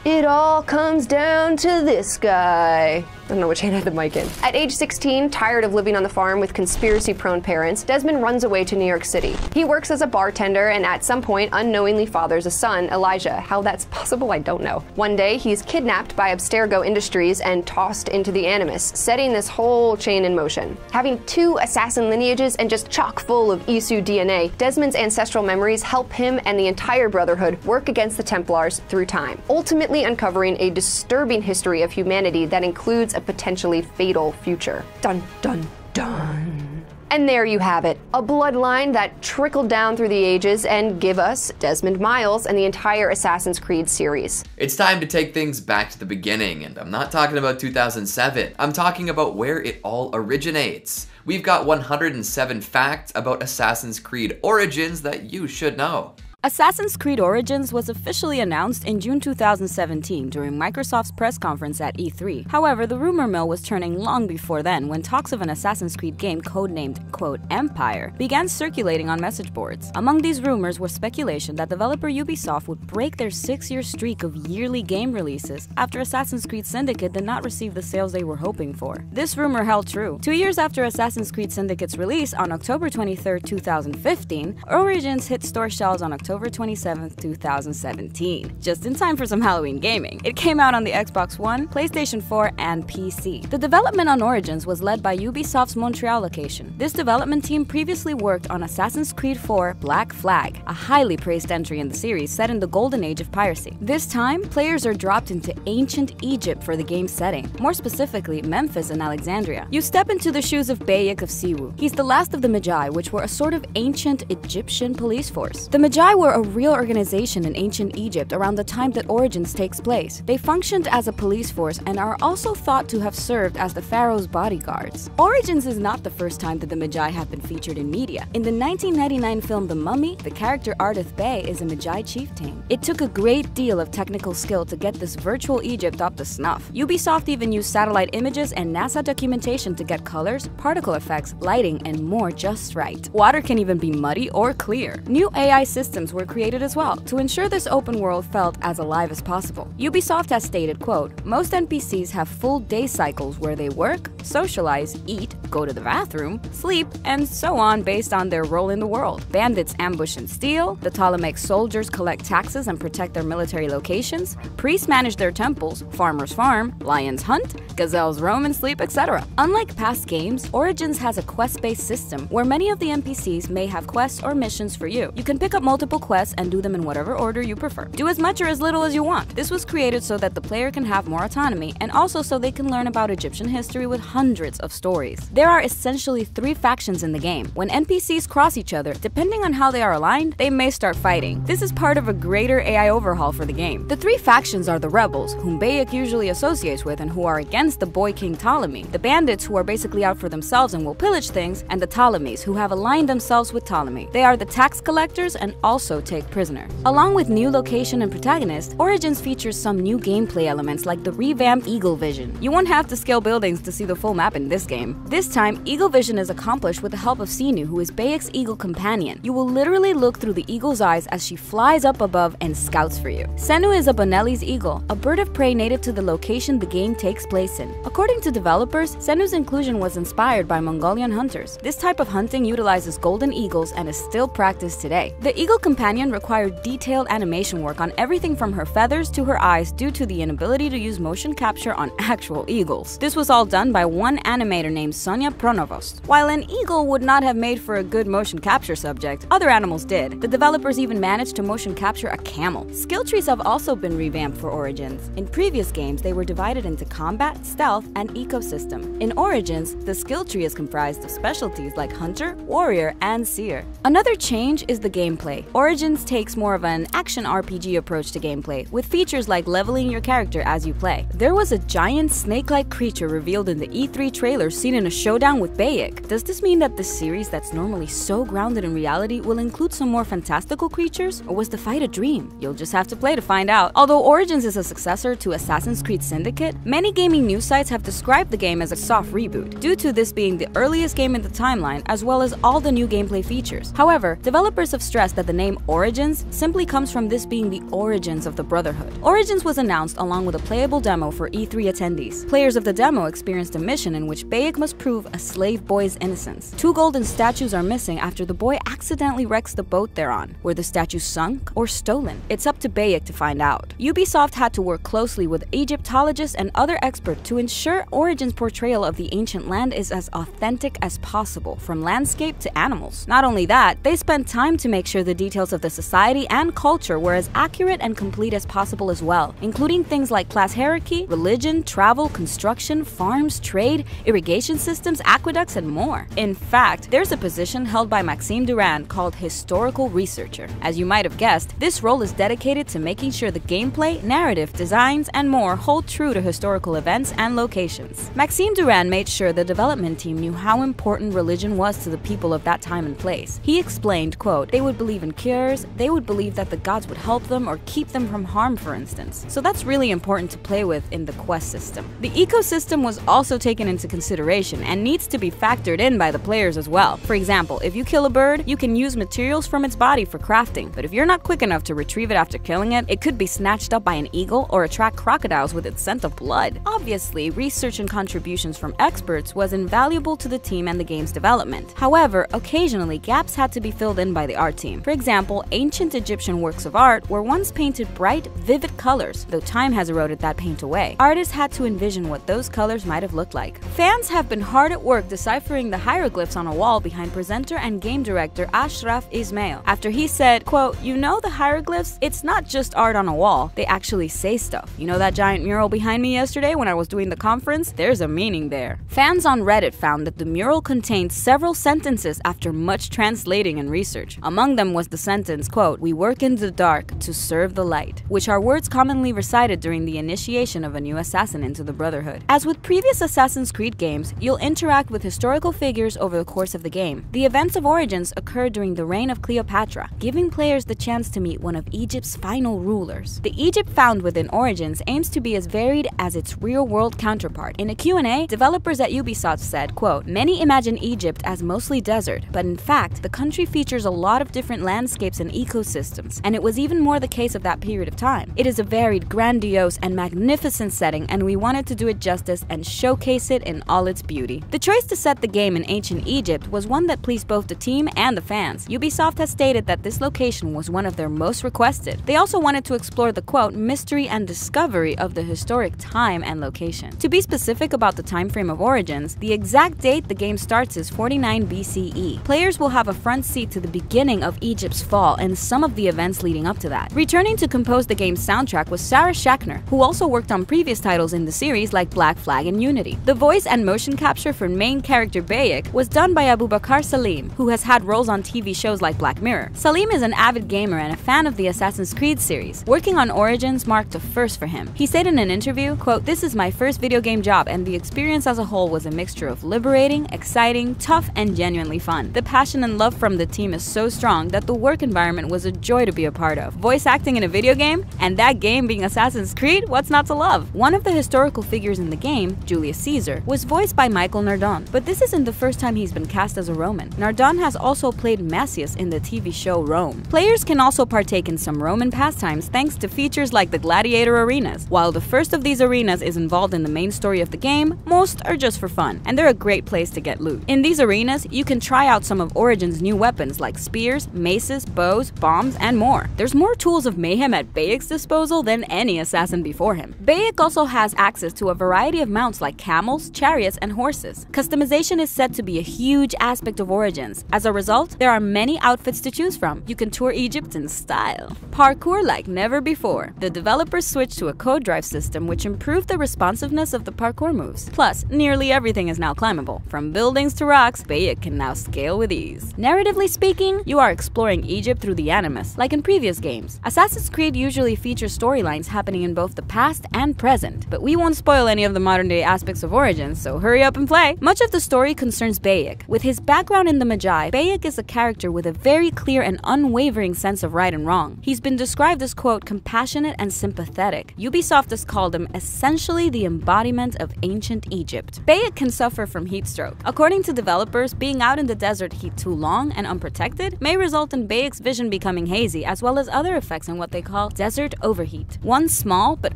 It all comes down to this guy. I don't know which hand I had the mic in. At age sixteen, tired of living on the farm with conspiracy-prone parents, Desmond runs away to New York City. He works as a bartender and at some point unknowingly fathers a son, Elijah. How that's possible, I don't know. One day, he's kidnapped by Abstergo Industries and tossed into the Animus, setting this whole chain in motion. Having two assassin lineages and just chock full of Isu D N A, Desmond's ancestral memories help him and the entire Brotherhood work against the Templars through time, ultimately uncovering a disturbing history of humanity that includes a potentially fatal future. Dun dun dun. And there you have it, a bloodline that trickled down through the ages and give us Desmond Miles and the entire Assassin's Creed series. It's time to take things back to the beginning, and I'm not talking about two thousand seven. I'm talking about where it all originates. We've got one hundred seven facts about Assassin's Creed Origins that you should know. Assassin's Creed Origins was officially announced in June two thousand seventeen during Microsoft's press conference at E three. However, the rumor mill was turning long before then when talks of an Assassin's Creed game codenamed, quote, Empire, began circulating on message boards. Among these rumors was speculation that developer Ubisoft would break their six-year streak of yearly game releases after Assassin's Creed Syndicate did not receive the sales they were hoping for. This rumor held true. Two years after Assassin's Creed Syndicate's release on October twenty-third, two thousand fifteen, Origins hit store shelves on October October twenty-seventh, two thousand seventeen, just in time for some Halloween gaming. It came out on the Xbox One, PlayStation four, and P C. The development on Origins was led by Ubisoft's Montreal location. This development team previously worked on Assassin's Creed four Black Flag, a highly praised entry in the series set in the golden age of piracy. This time, players are dropped into ancient Egypt for the game's setting, more specifically Memphis and Alexandria. You step into the shoes of Bayek of Siwu. He's the last of the Magi, which were a sort of ancient Egyptian police force. The Magi were were a real organization in ancient Egypt around the time that Origins takes place. They functioned as a police force and are also thought to have served as the Pharaoh's bodyguards. Origins is not the first time that the Magi have been featured in media. In the nineteen ninety-nine film The Mummy, the character Ardeth Bey is a Magi chieftain. It took a great deal of technical skill to get this virtual Egypt up to snuff. Ubisoft even used satellite images and NASA documentation to get colors, particle effects, lighting, and more just right. Water can even be muddy or clear. New A I systems were created as well, to ensure this open world felt as alive as possible. Ubisoft has stated, quote, most N P Cs have full day cycles where they work, socialize, eat, go to the bathroom, sleep, and so on based on their role in the world. Bandits ambush and steal, the Ptolemaic soldiers collect taxes and protect their military locations, priests manage their temples, farmers farm, lions hunt, gazelles roam and sleep, et cetera. Unlike past games, Origins has a quest-based system where many of the N P Cs may have quests or missions for you. You can pick up multiple quests and do them in whatever order you prefer. Do as much or as little as you want. This was created so that the player can have more autonomy and also so they can learn about Egyptian history with hundreds of stories. There are essentially three factions in the game. When N P Cs cross each other, depending on how they are aligned, they may start fighting. This is part of a greater A I overhaul for the game. The three factions are the rebels, whom Bayek usually associates with and who are against the boy King Ptolemy, the bandits who are basically out for themselves and will pillage things, and the Ptolemies who have aligned themselves with Ptolemy. They are the tax collectors and also take prisoner. Along with new location and protagonist, Origins features some new gameplay elements like the revamped Eagle Vision. You won't have to scale buildings to see the full map in this game. This time, Eagle Vision is accomplished with the help of Sinu, who is Bayek's eagle companion. You will literally look through the eagle's eyes as she flies up above and scouts for you. Senu is a Bonelli's eagle, a bird of prey native to the location the game takes place in. According to developers, Senu's inclusion was inspired by Mongolian hunters. This type of hunting utilizes golden eagles and is still practiced today. The eagle companion Companion required detailed animation work on everything from her feathers to her eyes due to the inability to use motion capture on actual eagles. This was all done by one animator named Sonia Pronovost. While an eagle would not have made for a good motion capture subject, other animals did. The developers even managed to motion capture a camel. Skill trees have also been revamped for Origins. In previous games, they were divided into combat, stealth, and ecosystem. In Origins, the skill tree is comprised of specialties like hunter, warrior, and seer. Another change is the gameplay. Origins takes more of an action R P G approach to gameplay, with features like leveling your character as you play. There was a giant snake-like creature revealed in the E three trailer seen in a showdown with Bayek. Does this mean that the series that's normally so grounded in reality will include some more fantastical creatures? Or was the fight a dream? You'll just have to play to find out. Although Origins is a successor to Assassin's Creed Syndicate, many gaming news sites have described the game as a soft reboot, due to this being the earliest game in the timeline as well as all the new gameplay features. However, developers have stressed that the name Origins simply comes from this being the origins of the Brotherhood. Origins was announced along with a playable demo for E three attendees. Players of the demo experienced a mission in which Bayek must prove a slave boy's innocence. Two golden statues are missing after the boy accidentally wrecks the boat they're on. Were the statues sunk or stolen? It's up to Bayek to find out. Ubisoft had to work closely with Egyptologists and other experts to ensure Origins' portrayal of the ancient land is as authentic as possible, from landscape to animals. Not only that, they spent time to make sure the details of the society and culture were as accurate and complete as possible as well, including things like class hierarchy, religion, travel, construction, farms, trade, irrigation systems, aqueducts, and more. In fact, there's a position held by Maxime Durand called Historical Researcher. As you might have guessed, this role is dedicated to making sure the gameplay, narrative, designs, and more hold true to historical events and locations. Maxime Durand made sure the development team knew how important religion was to the people of that time and place. He explained, quote, "They would believe in cures, they would believe that the gods would help them or keep them from harm, for instance." So that's really important to play with in the quest system. The ecosystem was also taken into consideration and needs to be factored in by the players as well. For example, if you kill a bird, you can use materials from its body for crafting, but if you're not quick enough to retrieve it after killing it, it could be snatched up by an eagle or attract crocodiles with its scent of blood. Obviously, research and contributions from experts was invaluable to the team and the game's development. However, occasionally gaps had to be filled in by the art team. For example, ancient Egyptian works of art were once painted bright, vivid colors, though time has eroded that paint away. Artists had to envision what those colors might have looked like. Fans have been hard at work deciphering the hieroglyphs on a wall behind presenter and game director Ashraf Ismail, after he said, quote, "You know the hieroglyphs? It's not just art on a wall, they actually say stuff. You know that giant mural behind me yesterday when I was doing the conference? There's a meaning there." Fans on Reddit found that the mural contained several sentences after much translating and research. Among them was the sentence, quote, "We work in the dark to serve the light," which are words commonly recited during the initiation of a new assassin into the Brotherhood. As with previous Assassin's Creed games, you'll interact with historical figures over the course of the game. The events of Origins occurred during the reign of Cleopatra, giving players the chance to meet one of Egypt's final rulers. The Egypt found within Origins aims to be as varied as its real-world counterpart. In a Q and A, developers at Ubisoft said, quote, "Many imagine Egypt as mostly desert, but in fact, the country features a lot of different landscapes and ecosystems, and it was even more the case of that period of time. It is a varied, grandiose, and magnificent setting, and we wanted to do it justice and showcase it in all its beauty." The choice to set the game in ancient Egypt was one that pleased both the team and the fans. Ubisoft has stated that this location was one of their most requested. They also wanted to explore the, quote, "mystery and discovery of the historic time and location." To be specific about the time frame of Origins, the exact date the game starts is forty-nine B C E. Players will have a front seat to the beginning of Egypt's fall and some of the events leading up to that. Returning to compose the game's soundtrack was Sarah Schachner, who also worked on previous titles in the series like Black Flag and Unity. The voice and motion capture for main character Bayek was done by Abubakar Salim, who has had roles on T V shows like Black Mirror. Salim is an avid gamer and a fan of the Assassin's Creed series. Working on Origins marked a first for him. He said in an interview, quote, "This is my first video game job, and the experience as a whole was a mixture of liberating, exciting, tough, and genuinely fun. The passion and love from the team is so strong that the work environment was a joy to be a part of. Voice acting in a video game? And that game being Assassin's Creed? What's not to love?" One of the historical figures in the game, Julius Caesar, was voiced by Michael Nardone, but this isn't the first time he's been cast as a Roman. Nardone has also played Massius in the T V show Rome. Players can also partake in some Roman pastimes thanks to features like the gladiator arenas. While the first of these arenas is involved in the main story of the game, most are just for fun, and they're a great place to get loot. In these arenas, you can try out some of Origin's new weapons like spears, maces, bows, bombs, and more. There's more tools of mayhem at Bayek's disposal than any assassin before him. Bayek also has access to a variety of mounts like camels, chariots, and horses. Customization is said to be a huge aspect of Origins. As a result, there are many outfits to choose from. You can tour Egypt in style. Parkour like never before. The developers switched to a code drive system which improved the responsiveness of the parkour moves. Plus, nearly everything is now climbable. From buildings to rocks, Bayek can now scale with ease. Narratively speaking, you are exploring Egypt through the Animus, like in previous games. Assassin's Creed usually features storylines happening in both the past and present, but we won't spoil any of the modern-day aspects of Origins, so hurry up and play! play. Much of the story concerns Bayek. With his background in the Magi, Bayek is a character with a very clear and unwavering sense of right and wrong. He's been described as, quote, compassionate and sympathetic. Ubisoft has called him essentially the embodiment of ancient Egypt. Bayek can suffer from heat stroke. According to developers, being out in the desert heat too long and unprotected may result in Bayek's vision becoming hazy, as well as other effects in what they call desert overheat. One small but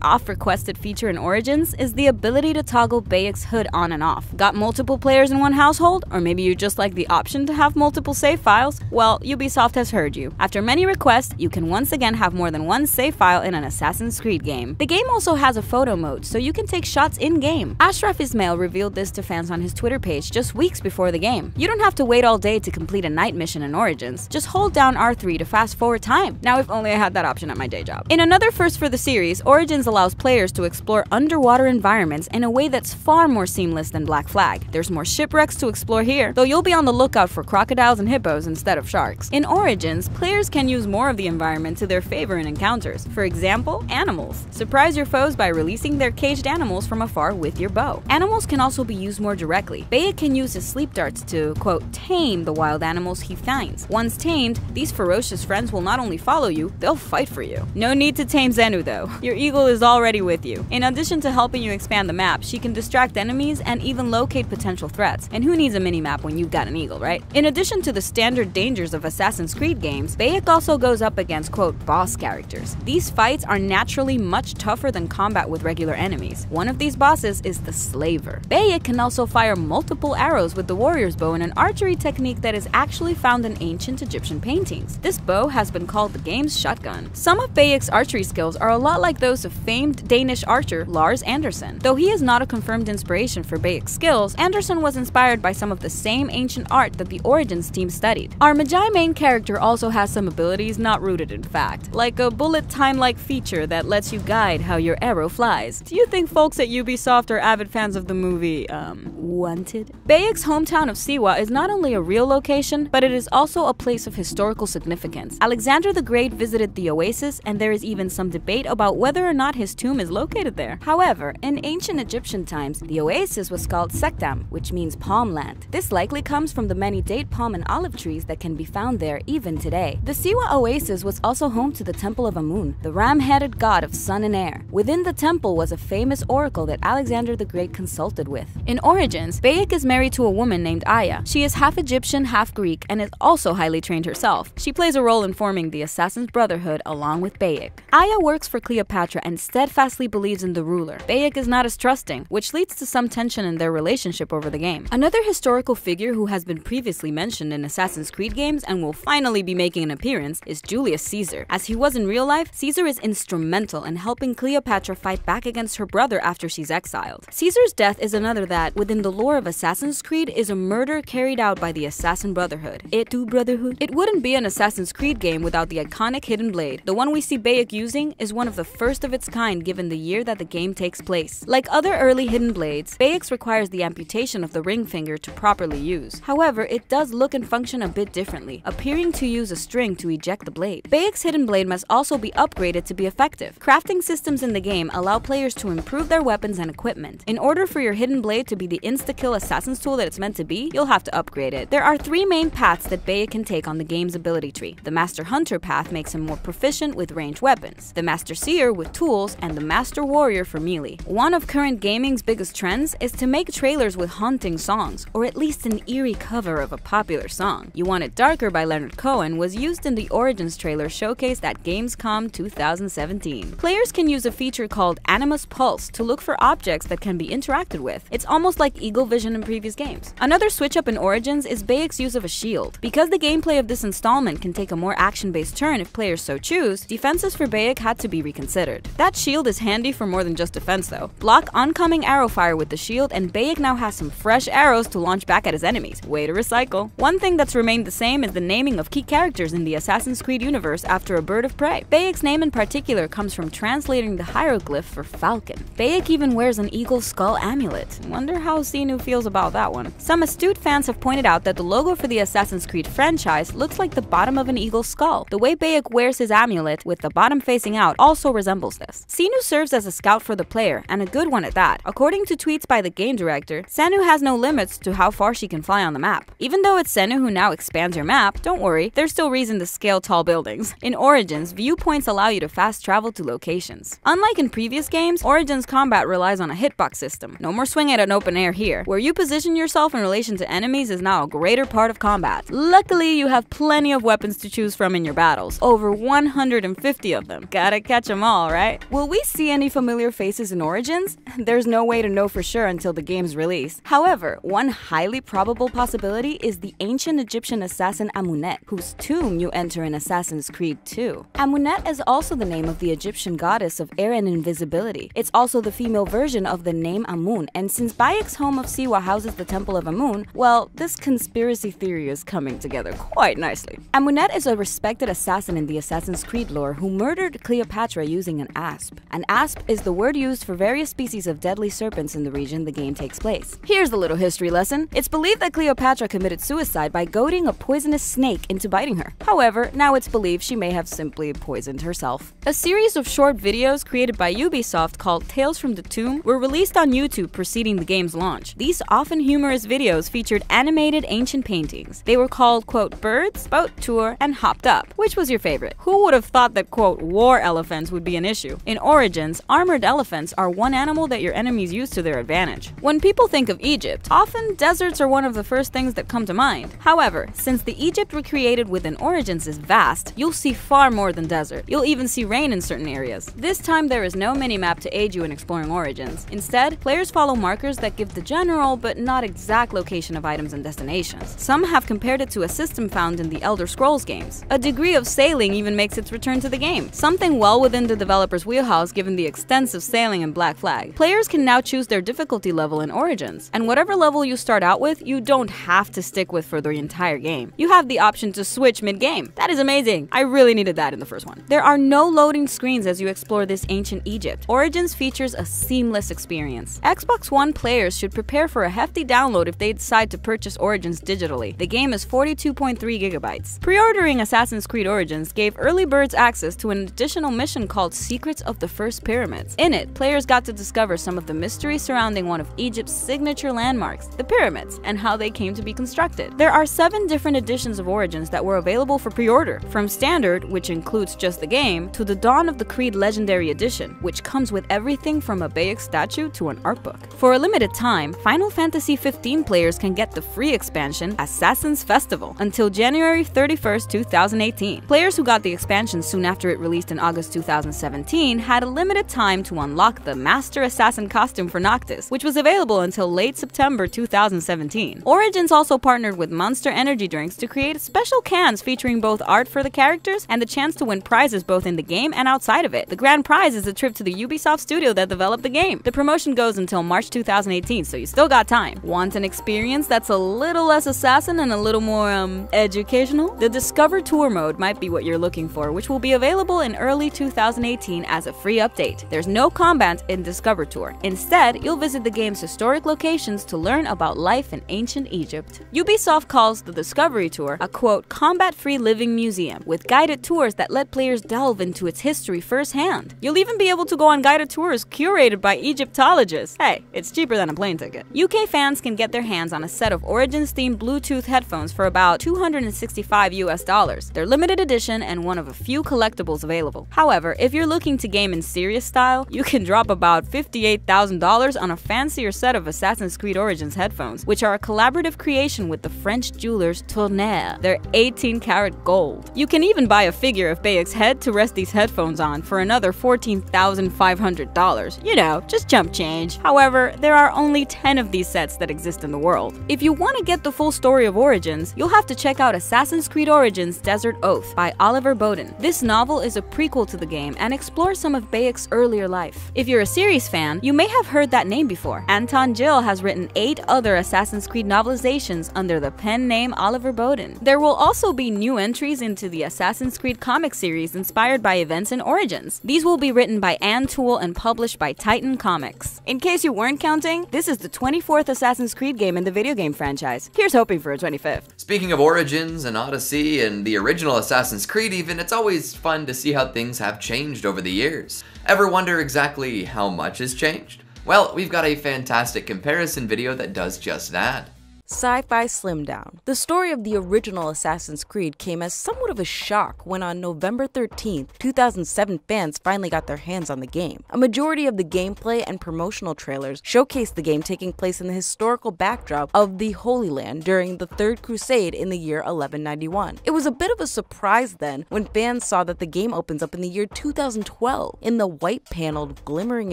oft-requested feature in Origins is the ability to toggle Bayek's hood on and off. Got multiple players in one household? Or maybe you just like the option to have multiple save files? Well, Ubisoft has heard you. After many requests, you can once again have more than one save file in an Assassin's Creed game. The game also has a photo mode, so you can take shots in-game. Ashraf Ismail revealed this to fans on his Twitter page just weeks before the game. You don't have to wait all day to complete a night mission in Origins. Just hold down R three to fast forward time. Now if only I had that option at my day job. In another first for the series, Origins allows players to explore underwater environments in a way that's far more seamless than Black Flag. There's more shipwrecks to explore here, though you'll be on the lookout for crocodiles and hippos instead of sharks. In Origins, players can use more of the environment to their favor in encounters. For example, animals. Surprise your foes by releasing their caged animals from afar with your bow. Animals can also be used more directly. Bayek can use his sleep darts to, quote, tame the wild animals he finds. Once tamed, these ferocious friends will not only follow you, they'll fight for you. No need to tame Zenu though. Your eagle is already with you. In addition to helping you expand the map, she can distract enemies and even locate potential threats. And who needs a minimap when you've got an eagle, right? In addition to the standard dangers of Assassin's Creed games, Bayek also goes up against, quote, boss characters. These fights are naturally much tougher than combat with regular enemies. One of these bosses is the Slaver. Bayek can also fire multiple arrows with the warrior's bow in an archery technique that is actually found in ancient Egyptian paintings. This bow has been called the game's shotgun. Some of Bayek's archery skills are a lot like those of famed Danish archer Lars Andersen. Though he is not a confirmed inspiration for Bayek's skills, Andersen was inspired by some of the same ancient art that the Origins team studied. Our Magi main character also has some abilities not rooted in fact, like a bullet time-like feature that lets you guide how your arrow flies. Do you think folks at Ubisoft are avid fans of the movie, um, Wanted? Bayek's hometown of Siwa is not only a real location, but it is also a place of historical significance. Alexander the Great visited the oasis, and there is even some debate about whether or not his tomb is located there. However, in ancient Egyptian times, the oasis was called Sektam, which means palm land. This likely comes from the many date palm and olive trees that can be found there even today. The Siwa oasis was also home to the Temple of Amun, the ram-headed god of sun and air. Within the temple was a famous oracle that Alexander the Great consulted with. In Origins, Bayek is married to a woman named Aya. She is half Egyptian, half Greek, and is also highly trained herself. She plays a role in forming the Assassin's Brotherhood along with Bayek. Aya works for Cleopatra and steadfastly believes in the ruler. Bayek is not as trusting, which leads to some tension in their relationship over the game. Another historical figure who has been previously mentioned in Assassin's Creed games and will finally be making an appearance is Julius Caesar. As he was in real life, Caesar is instrumental in helping Cleopatra fight back against her brother after she's exiled. Caesar's death is another that, within the lore of Assassin's Creed, is a murder carried out by the Assassin Brotherhood. It do Brotherhood. It wouldn't be an Assassin's Creed game without the iconic hidden blade. The one we see Bayek using is one of the first of its kind given the year that the game takes place. Like other early hidden blades, Bayek's requires the amputation of the ring finger to properly use. However, it does look and function a bit differently, appearing to use a string to eject the blade. Bayek's hidden blade must also be upgraded to be effective. Crafting systems in the game allow players to improve their weapons and equipment. In order for your hidden blade to be the insta-kill assassin's tool that it's meant to be, you'll have to upgrade it. There are three main paths that Bayek can take on the game's ability tree. The Master Hunter path makes him more proficient with ranged weapons, the Master Seer with tools, and the Master Warrior for melee. One of current gaming's biggest trends is to make trailers with haunting songs, or at least an eerie cover of a popular song. You Want It Darker by Leonard Cohen was used in the Origins trailer showcased at Gamescom two thousand seventeen. Players can use a feature called Animus Pulse to look for objects that can be interacted with. It's almost like Eagle Vision in previous games. Another switch-up in Origins is Bayek's use of a shield. Because the gameplay of this installment can take a more action-based turn if players so choose, defenses for Bayek had to be reconsidered. That shield is handy for more than just defense though. Block oncoming arrow fire with the shield, and Bayek now has some fresh arrows to launch back at his enemies. Way to recycle. One thing that's remained the same is the naming of key characters in the Assassin's Creed universe after a bird of prey. Bayek's name in particular comes from translating the hieroglyph for falcon. Bayek even wears an eagle skull amulet. Wonder how Zenu feels about that one. Some astute fans have pointed out that the logo for the Assassin's Creed franchise looks like the bottom of an eagle's skull. The way Bayek wears his amulet, with the bottom facing out, also resembles this. Zenu serves as a scout for the player, and a good one at that. According to tweets by the game direct, character, Senju has no limits to how far she can fly on the map. Even though it's Senju who now expands your map, don't worry, there's still reason to scale tall buildings. In Origins, viewpoints allow you to fast travel to locations. Unlike in previous games, Origins combat relies on a hitbox system. No more swing at an open air here. Where you position yourself in relation to enemies is now a greater part of combat. Luckily, you have plenty of weapons to choose from in your battles. Over one hundred fifty of them. Gotta catch them all, right? Will we see any familiar faces in Origins? There's no way to know for sure until the game's release. However, one highly probable possibility is the ancient Egyptian assassin Amunet, whose tomb you enter in Assassin's Creed two. Amunet is also the name of the Egyptian goddess of air and invisibility. It's also the female version of the name Amun, and since Bayek's home of Siwa houses the Temple of Amun, well, this conspiracy theory is coming together quite nicely. Amunet is a respected assassin in the Assassin's Creed lore who murdered Cleopatra using an asp. An asp is the word used for various species of deadly serpents in the region the game takes place. Here's a little history lesson. It's believed that Cleopatra committed suicide by goading a poisonous snake into biting her. However, now it's believed she may have simply poisoned herself. A series of short videos created by Ubisoft called Tales from the Tomb were released on YouTube preceding the game's launch. These often humorous videos featured animated ancient paintings. They were called, quote, Birds, Boat Tour, and Hopped Up. Which was your favorite? Who would have thought that, quote, war elephants would be an issue? In Origins, armored elephants are one animal that your enemies use to their advantage. When people think of Egypt, often deserts are one of the first things that come to mind. However, since the Egypt recreated within Origins is vast, you'll see far more than desert. You'll even see rain in certain areas. This time there is no minimap to aid you in exploring Origins. Instead, players follow markers that give the general but not exact location of items and destinations. Some have compared it to a system found in the Elder Scrolls games. A degree of sailing even makes its return to the game, something well within the developer's wheelhouse given the extensive sailing in Black Flag. Players can now choose their difficulty level in Origins, and whatever level you start out with, you don't have to stick with for the entire game. You have the option to switch mid-game. That is amazing! I really needed that in the first one. There are no loading screens as you explore this ancient Egypt. Origins features a seamless experience. Xbox One players should prepare for a hefty download if they decide to purchase Origins digitally. The game is forty-two point three gigabytes. Pre-ordering Assassin's Creed Origins gave early birds access to an additional mission called Secrets of the First Pyramids. In it, players got to discover some of the mystery surrounding one of Egypt's signature landmarks, the pyramids, and how they came to be constructed. There are seven different editions of Origins that were available for pre-order, from Standard, which includes just the game, to the Dawn of the Creed Legendary Edition, which comes with everything from a Bayek statue to an art book. For a limited time, Final Fantasy fifteen players can get the free expansion Assassin's Festival until January thirty-first, two thousand eighteen. Players who got the expansion soon after it released in August two thousand seventeen had a limited time to unlock the Master Assassin costume for Noctis, which was available until late September two thousand seventeen. Origins also partnered with Monster Energy drinks to create special cans featuring both art for the characters and the chance to win prizes both in the game and outside of it. The grand prize is a trip to the Ubisoft studio that developed the game. The promotion goes until March two thousand eighteen, so you still got time. Want an experience that's a little less assassin and a little more, um, educational? The Discover Tour mode might be what you're looking for, which will be available in early two thousand eighteen as a free update. There's no combat in Discover Tour. Instead, you'll visit the game's historic locations to learn about life in ancient Egypt. Ubisoft calls the Discovery Tour a, quote, combat-free living museum, with guided tours that let players delve into its history firsthand. You'll even be able to go on guided tours curated by Egyptologists. Hey, it's cheaper than a plane ticket. U K fans can get their hands on a set of Origins-themed Bluetooth headphones for about two hundred sixty-five US dollars. They're limited edition and one of a few collectibles available. However, if you're looking to game in serious style, you can drop about fifty-eight thousand dollars on a fancier set of Assassin's Creed Origins headphones, which are a collaborative creation with the French jewelers Tournaire. They're eighteen karat gold. You can even buy a figure of Bayek's head to rest these headphones on for another fourteen thousand five hundred dollars. You know, just jump change. However, there are only ten of these sets that exist in the world. If you want to get the full story of Origins, you'll have to check out Assassin's Creed Origins Desert Oath by Oliver Bowden. This novel is a prequel to the game and explores some of Bayek's earlier life. If you're a series fan, you may have heard that name before. Anton Gill has written eight other Assassin's Creed novelizations under the pen name Oliver Bowden. There will also be new entries into the Assassin's Creed comic series inspired by events in Origins. These will be written by Ann Toole and published by Titan Comics. In case you weren't counting, this is the twenty-fourth Assassin's Creed game in the video game franchise. Here's hoping for a twenty-fifth. Speaking of Origins and Odyssey and the original Assassin's Creed even, it's always fun to see how things have changed over the years. Ever wonder exactly how much has changed? Well, we've got a fantastic comparison video that does just that. Sci-Fi Slim Down. The story of the original Assassin's Creed came as somewhat of a shock when on November thirteenth, two thousand seven, fans finally got their hands on the game. A majority of the gameplay and promotional trailers showcased the game taking place in the historical backdrop of the Holy Land during the Third Crusade in the year eleven ninety-one. It was a bit of a surprise then when fans saw that the game opens up in the year two thousand twelve in the white-paneled, glimmering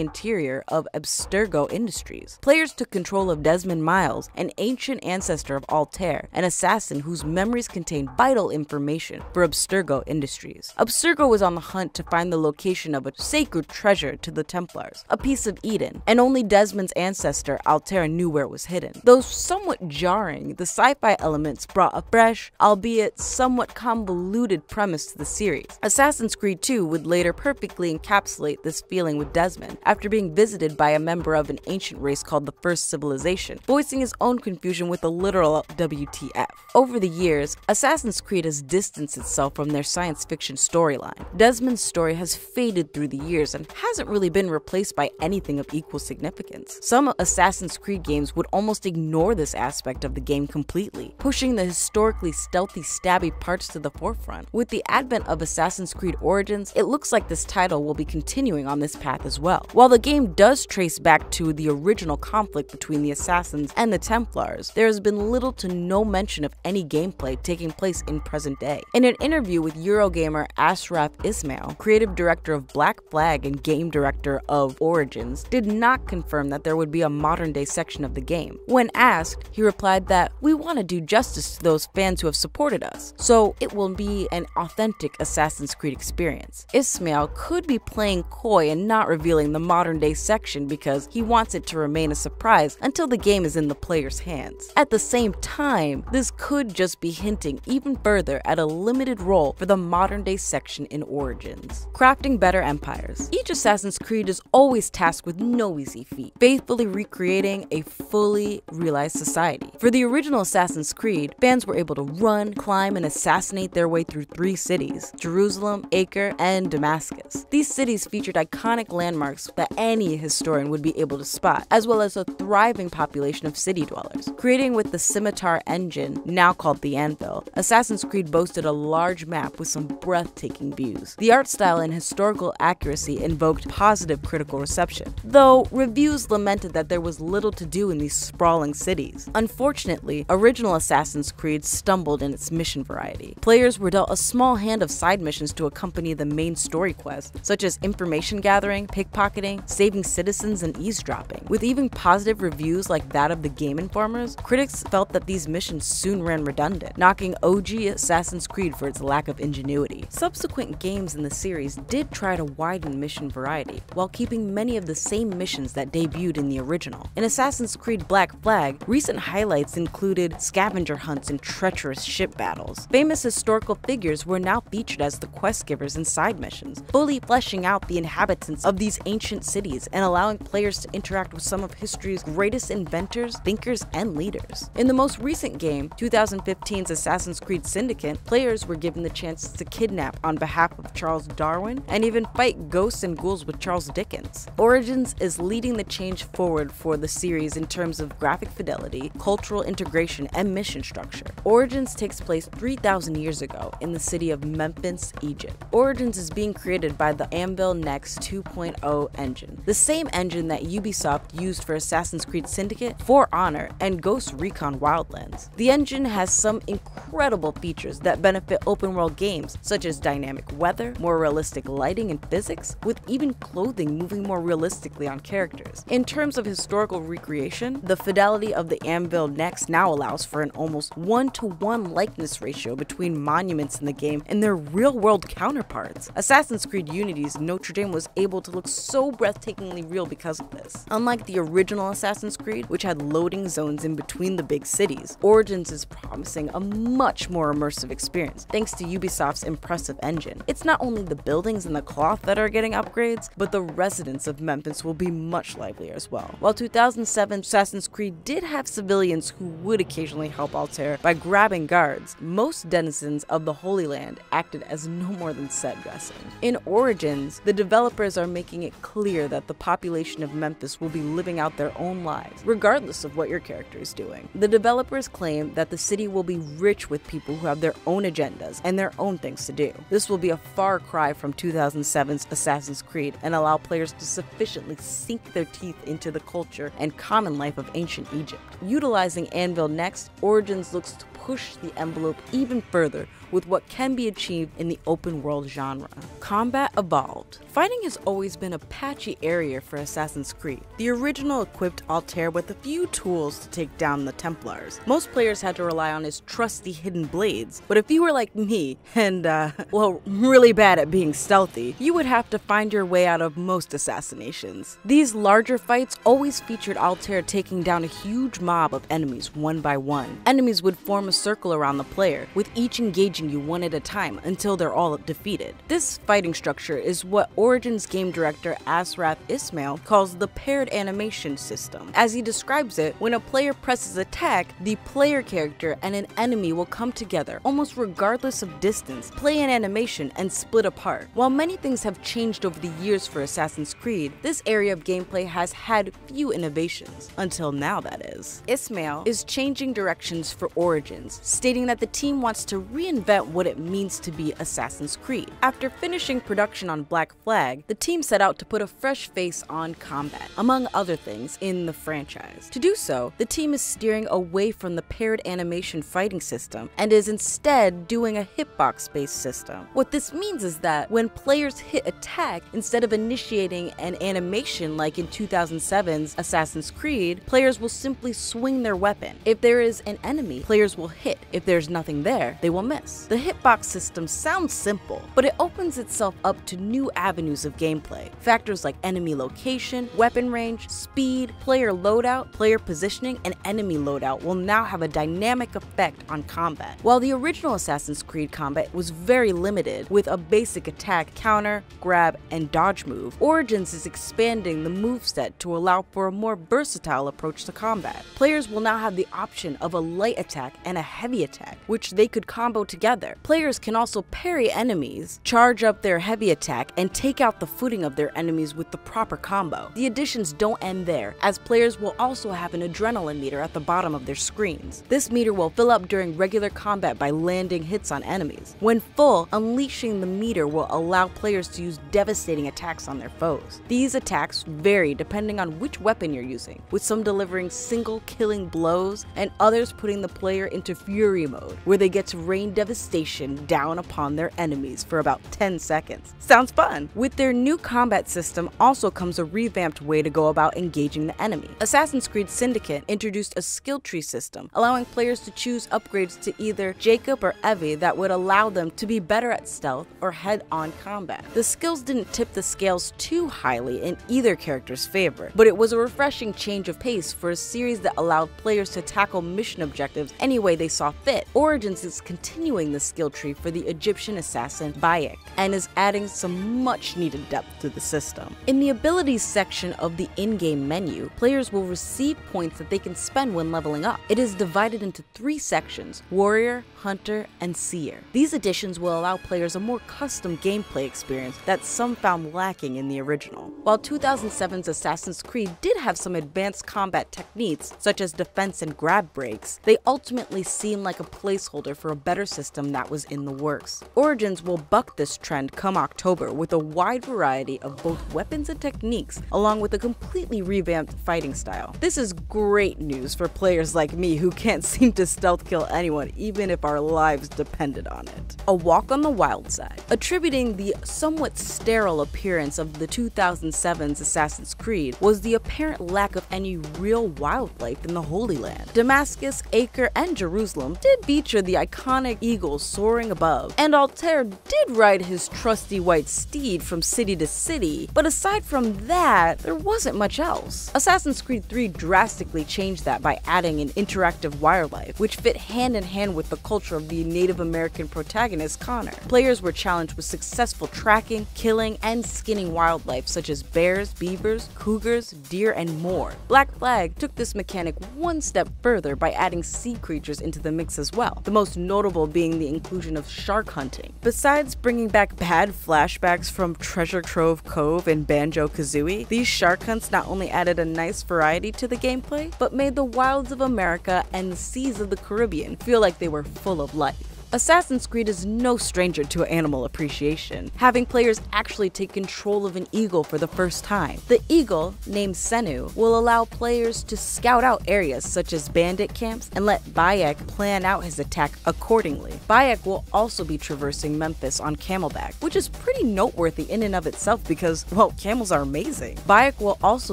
interior of Abstergo Industries. Players took control of Desmond Miles, an ancient ancestor of Altair, an assassin whose memories contain vital information for Abstergo Industries. Abstergo was on the hunt to find the location of a sacred treasure to the Templars, a piece of Eden, and only Desmond's ancestor, Altair, knew where it was hidden. Though somewhat jarring, the sci-fi elements brought a fresh, albeit somewhat convoluted premise to the series. Assassin's Creed two would later perfectly encapsulate this feeling with Desmond, after being visited by a member of an ancient race called the First Civilization, voicing his own confusion with with a literal W T F. Over the years, Assassin's Creed has distanced itself from their science fiction storyline. Desmond's story has faded through the years and hasn't really been replaced by anything of equal significance. Some Assassin's Creed games would almost ignore this aspect of the game completely, pushing the historically stealthy, stabby parts to the forefront. With the advent of Assassin's Creed Origins, it looks like this title will be continuing on this path as well. While the game does trace back to the original conflict between the Assassins and the Templars, there has been little to no mention of any gameplay taking place in present day. In an interview with Eurogamer Ashraf Ismail, creative director of Black Flag and game director of Origins, did not confirm that there would be a modern day section of the game. When asked, he replied that, "We want to do justice to those fans who have supported us, so it will be an authentic Assassin's Creed experience." Ismail could be playing coy and not revealing the modern day section because he wants it to remain a surprise until the game is in the player's hands. At the same time, this could just be hinting even further at a limited role for the modern day section in Origins. Crafting better empires. Each Assassin's Creed is always tasked with no easy feat, faithfully recreating a fully realized society. For the original Assassin's Creed, fans were able to run, climb, and assassinate their way through three cities: Jerusalem, Acre, and Damascus. These cities featured iconic landmarks that any historian would be able to spot, as well as a thriving population of city dwellers. Creating with the Scimitar engine, now called the Anvil, Assassin's Creed boasted a large map with some breathtaking views. The art style and historical accuracy invoked positive critical reception, though reviews lamented that there was little to do in these sprawling cities. Unfortunately, original Assassin's Creed stumbled in its mission variety. Players were dealt a small hand of side missions to accompany the main story quest, such as information gathering, pickpocketing, saving citizens, and eavesdropping. With even positive reviews like that of the Game Informer's, critics felt that these missions soon ran redundant, knocking O G Assassin's Creed for its lack of ingenuity. Subsequent games in the series did try to widen mission variety, while keeping many of the same missions that debuted in the original. In Assassin's Creed Black Flag, recent highlights included scavenger hunts and treacherous ship battles. Famous historical figures were now featured as the quest givers in side missions, fully fleshing out the inhabitants of these ancient cities and allowing players to interact with some of history's greatest inventors, thinkers, and leaders. In the most recent game, two thousand fifteen's Assassin's Creed Syndicate, players were given the chance to kidnap on behalf of Charles Darwin and even fight ghosts and ghouls with Charles Dickens. Origins is leading the change forward for the series in terms of graphic fidelity, cultural integration, and mission structure. Origins takes place three thousand years ago in the city of Memphis, Egypt. Origins is being created by the Anvil Next two point oh engine, the same engine that Ubisoft used for Assassin's Creed Syndicate, For Honor, and Ghost Recon Wildlands. The engine has some incredible features that benefit open-world games, such as dynamic weather, more realistic lighting and physics, with even clothing moving more realistically on characters. In terms of historical recreation, the fidelity of the Anvil Next now allows for an almost one-to-one likeness ratio between monuments in the game and their real-world counterparts. Assassin's Creed Unity's Notre Dame was able to look so breathtakingly real because of this. Unlike the original Assassin's Creed, which had loading zones in between between the big cities, Origins is promising a much more immersive experience thanks to Ubisoft's impressive engine. It's not only the buildings and the cloth that are getting upgrades, but the residents of Memphis will be much livelier as well. While two thousand seven Assassin's Creed did have civilians who would occasionally help Altair by grabbing guards, most denizens of the Holy Land acted as no more than set dressing. In Origins, the developers are making it clear that the population of Memphis will be living out their own lives, regardless of what your character is doing. The developers claim that the city will be rich with people who have their own agendas and their own things to do. This will be a far cry from two thousand seven's Assassin's Creed and allow players to sufficiently sink their teeth into the culture and common life of ancient Egypt. Utilizing Anvil Next, Origins looks to push the envelope even further with what can be achieved in the open world genre. Combat evolved. Fighting has always been a patchy area for Assassin's Creed. The original equipped Altair with a few tools to take down the Templars. Most players had to rely on his trusty hidden blades, but if you were like me and, uh, well, really bad at being stealthy, you would have to find your way out of most assassinations. These larger fights always featured Altair taking down a huge mob of enemies one by one. Enemies would form a circle around the player, with each engaging you one at a time until they're all defeated. This fighting structure is what Origins game director Asraf Ismail calls the paired animation system. As he describes it, when a player presses attack, the player character and an enemy will come together, almost regardless of distance, play an animation, and split apart. While many things have changed over the years for Assassin's Creed, this area of gameplay has had few innovations, until now that is. Ismail is changing directions for Origins, stating that the team wants to reinvent what it means to be Assassin's Creed. After finishing production on Black Flag, the team set out to put a fresh face on combat, among other things, in the franchise. To do so, the team is steering away from the paired animation fighting system and is instead doing a hitbox-based system. What this means is that when players hit attack, instead of initiating an animation like in two thousand seven's Assassin's Creed, players will simply swing their weapon. If there is an enemy, players will hit. If there's nothing there, they will miss. The hitbox system sounds simple, but it opens itself up to new avenues of gameplay. Factors like enemy location, weapon range, speed, player loadout, player positioning, and enemy loadout will now have a dynamic effect on combat. While the original Assassin's Creed combat was very limited, with a basic attack, counter, grab, and dodge move, Origins is expanding the moveset to allow for a more versatile approach to combat. Players will now have the option of a light attack and a heavy attack, which they could combo together. Players can also parry enemies, charge up their heavy attack, and take out the footing of their enemies with the proper combo. The additions don't end there, as players will also have an adrenaline meter at the bottom of their screens. This meter will fill up during regular combat by landing hits on enemies. When full, unleashing the meter will allow players to use devastating attacks on their foes. These attacks vary depending on which weapon you're using, with some delivering single killing blows and others putting the player into fury mode, where they get to rain devastation down upon their enemies for about ten seconds. Sounds fun! With their new combat system also comes a revamped way to go about engaging the enemy. Assassin's Creed Syndicate introduced a skill tree system, allowing players to choose upgrades to either Jacob or Evie that would allow them to be better at stealth or head-on combat. The skills didn't tip the scales too highly in either character's favor, but it was a refreshing change of pace for a series that allowed players to tackle mission objectives any way they saw fit. Origins is continuing the skill tree for the Egyptian assassin Bayek, and is adding some much-needed depth to the system. In the abilities section of the in-game menu, players will receive points that they can spend when leveling up. It is divided into three sections: Warrior, Hunter, and Seer. These additions will allow players a more custom gameplay experience that some found lacking in the original. While two thousand seven's Assassin's Creed did have some advanced combat techniques, such as defense and grab breaks, they ultimately seem like a placeholder for a better system that was in the works. Origins will buck this trend come October with a wide variety of both weapons and techniques, along with a completely revamped fighting style. This is great news for players like me who can't seem to stealth kill anyone, even if our lives depended on it. A Walk on the Wild Side. Attributing the somewhat sterile appearance of the two thousand seven's Assassin's Creed was the apparent lack of any real wildlife in the Holy Land. Damascus, Acre, and Jerusalem did feature the iconic eagle soaring above, and Altair did ride his trusty white steed from city to city, but aside from that, there wasn't much else. house. Assassin's Creed three drastically changed that by adding an interactive wildlife, which fit hand in hand with the culture of the Native American protagonist Connor. Players were challenged with successful tracking, killing, and skinning wildlife such as bears, beavers, cougars, deer, and more. Black Flag took this mechanic one step further by adding sea creatures into the mix as well, the most notable being the inclusion of shark hunting. Besides bringing back bad flashbacks from Treasure Trove Cove and Banjo-Kazooie, these shark hunts not only added a nice variety to the gameplay, but made the wilds of America and the seas of the Caribbean feel like they were full of life. Assassin's Creed is no stranger to animal appreciation, having players actually take control of an eagle for the first time. The eagle, named Sennu, will allow players to scout out areas such as bandit camps and let Bayek plan out his attack accordingly. Bayek will also be traversing Memphis on camelback, which is pretty noteworthy in and of itself because, well, camels are amazing. Bayek will also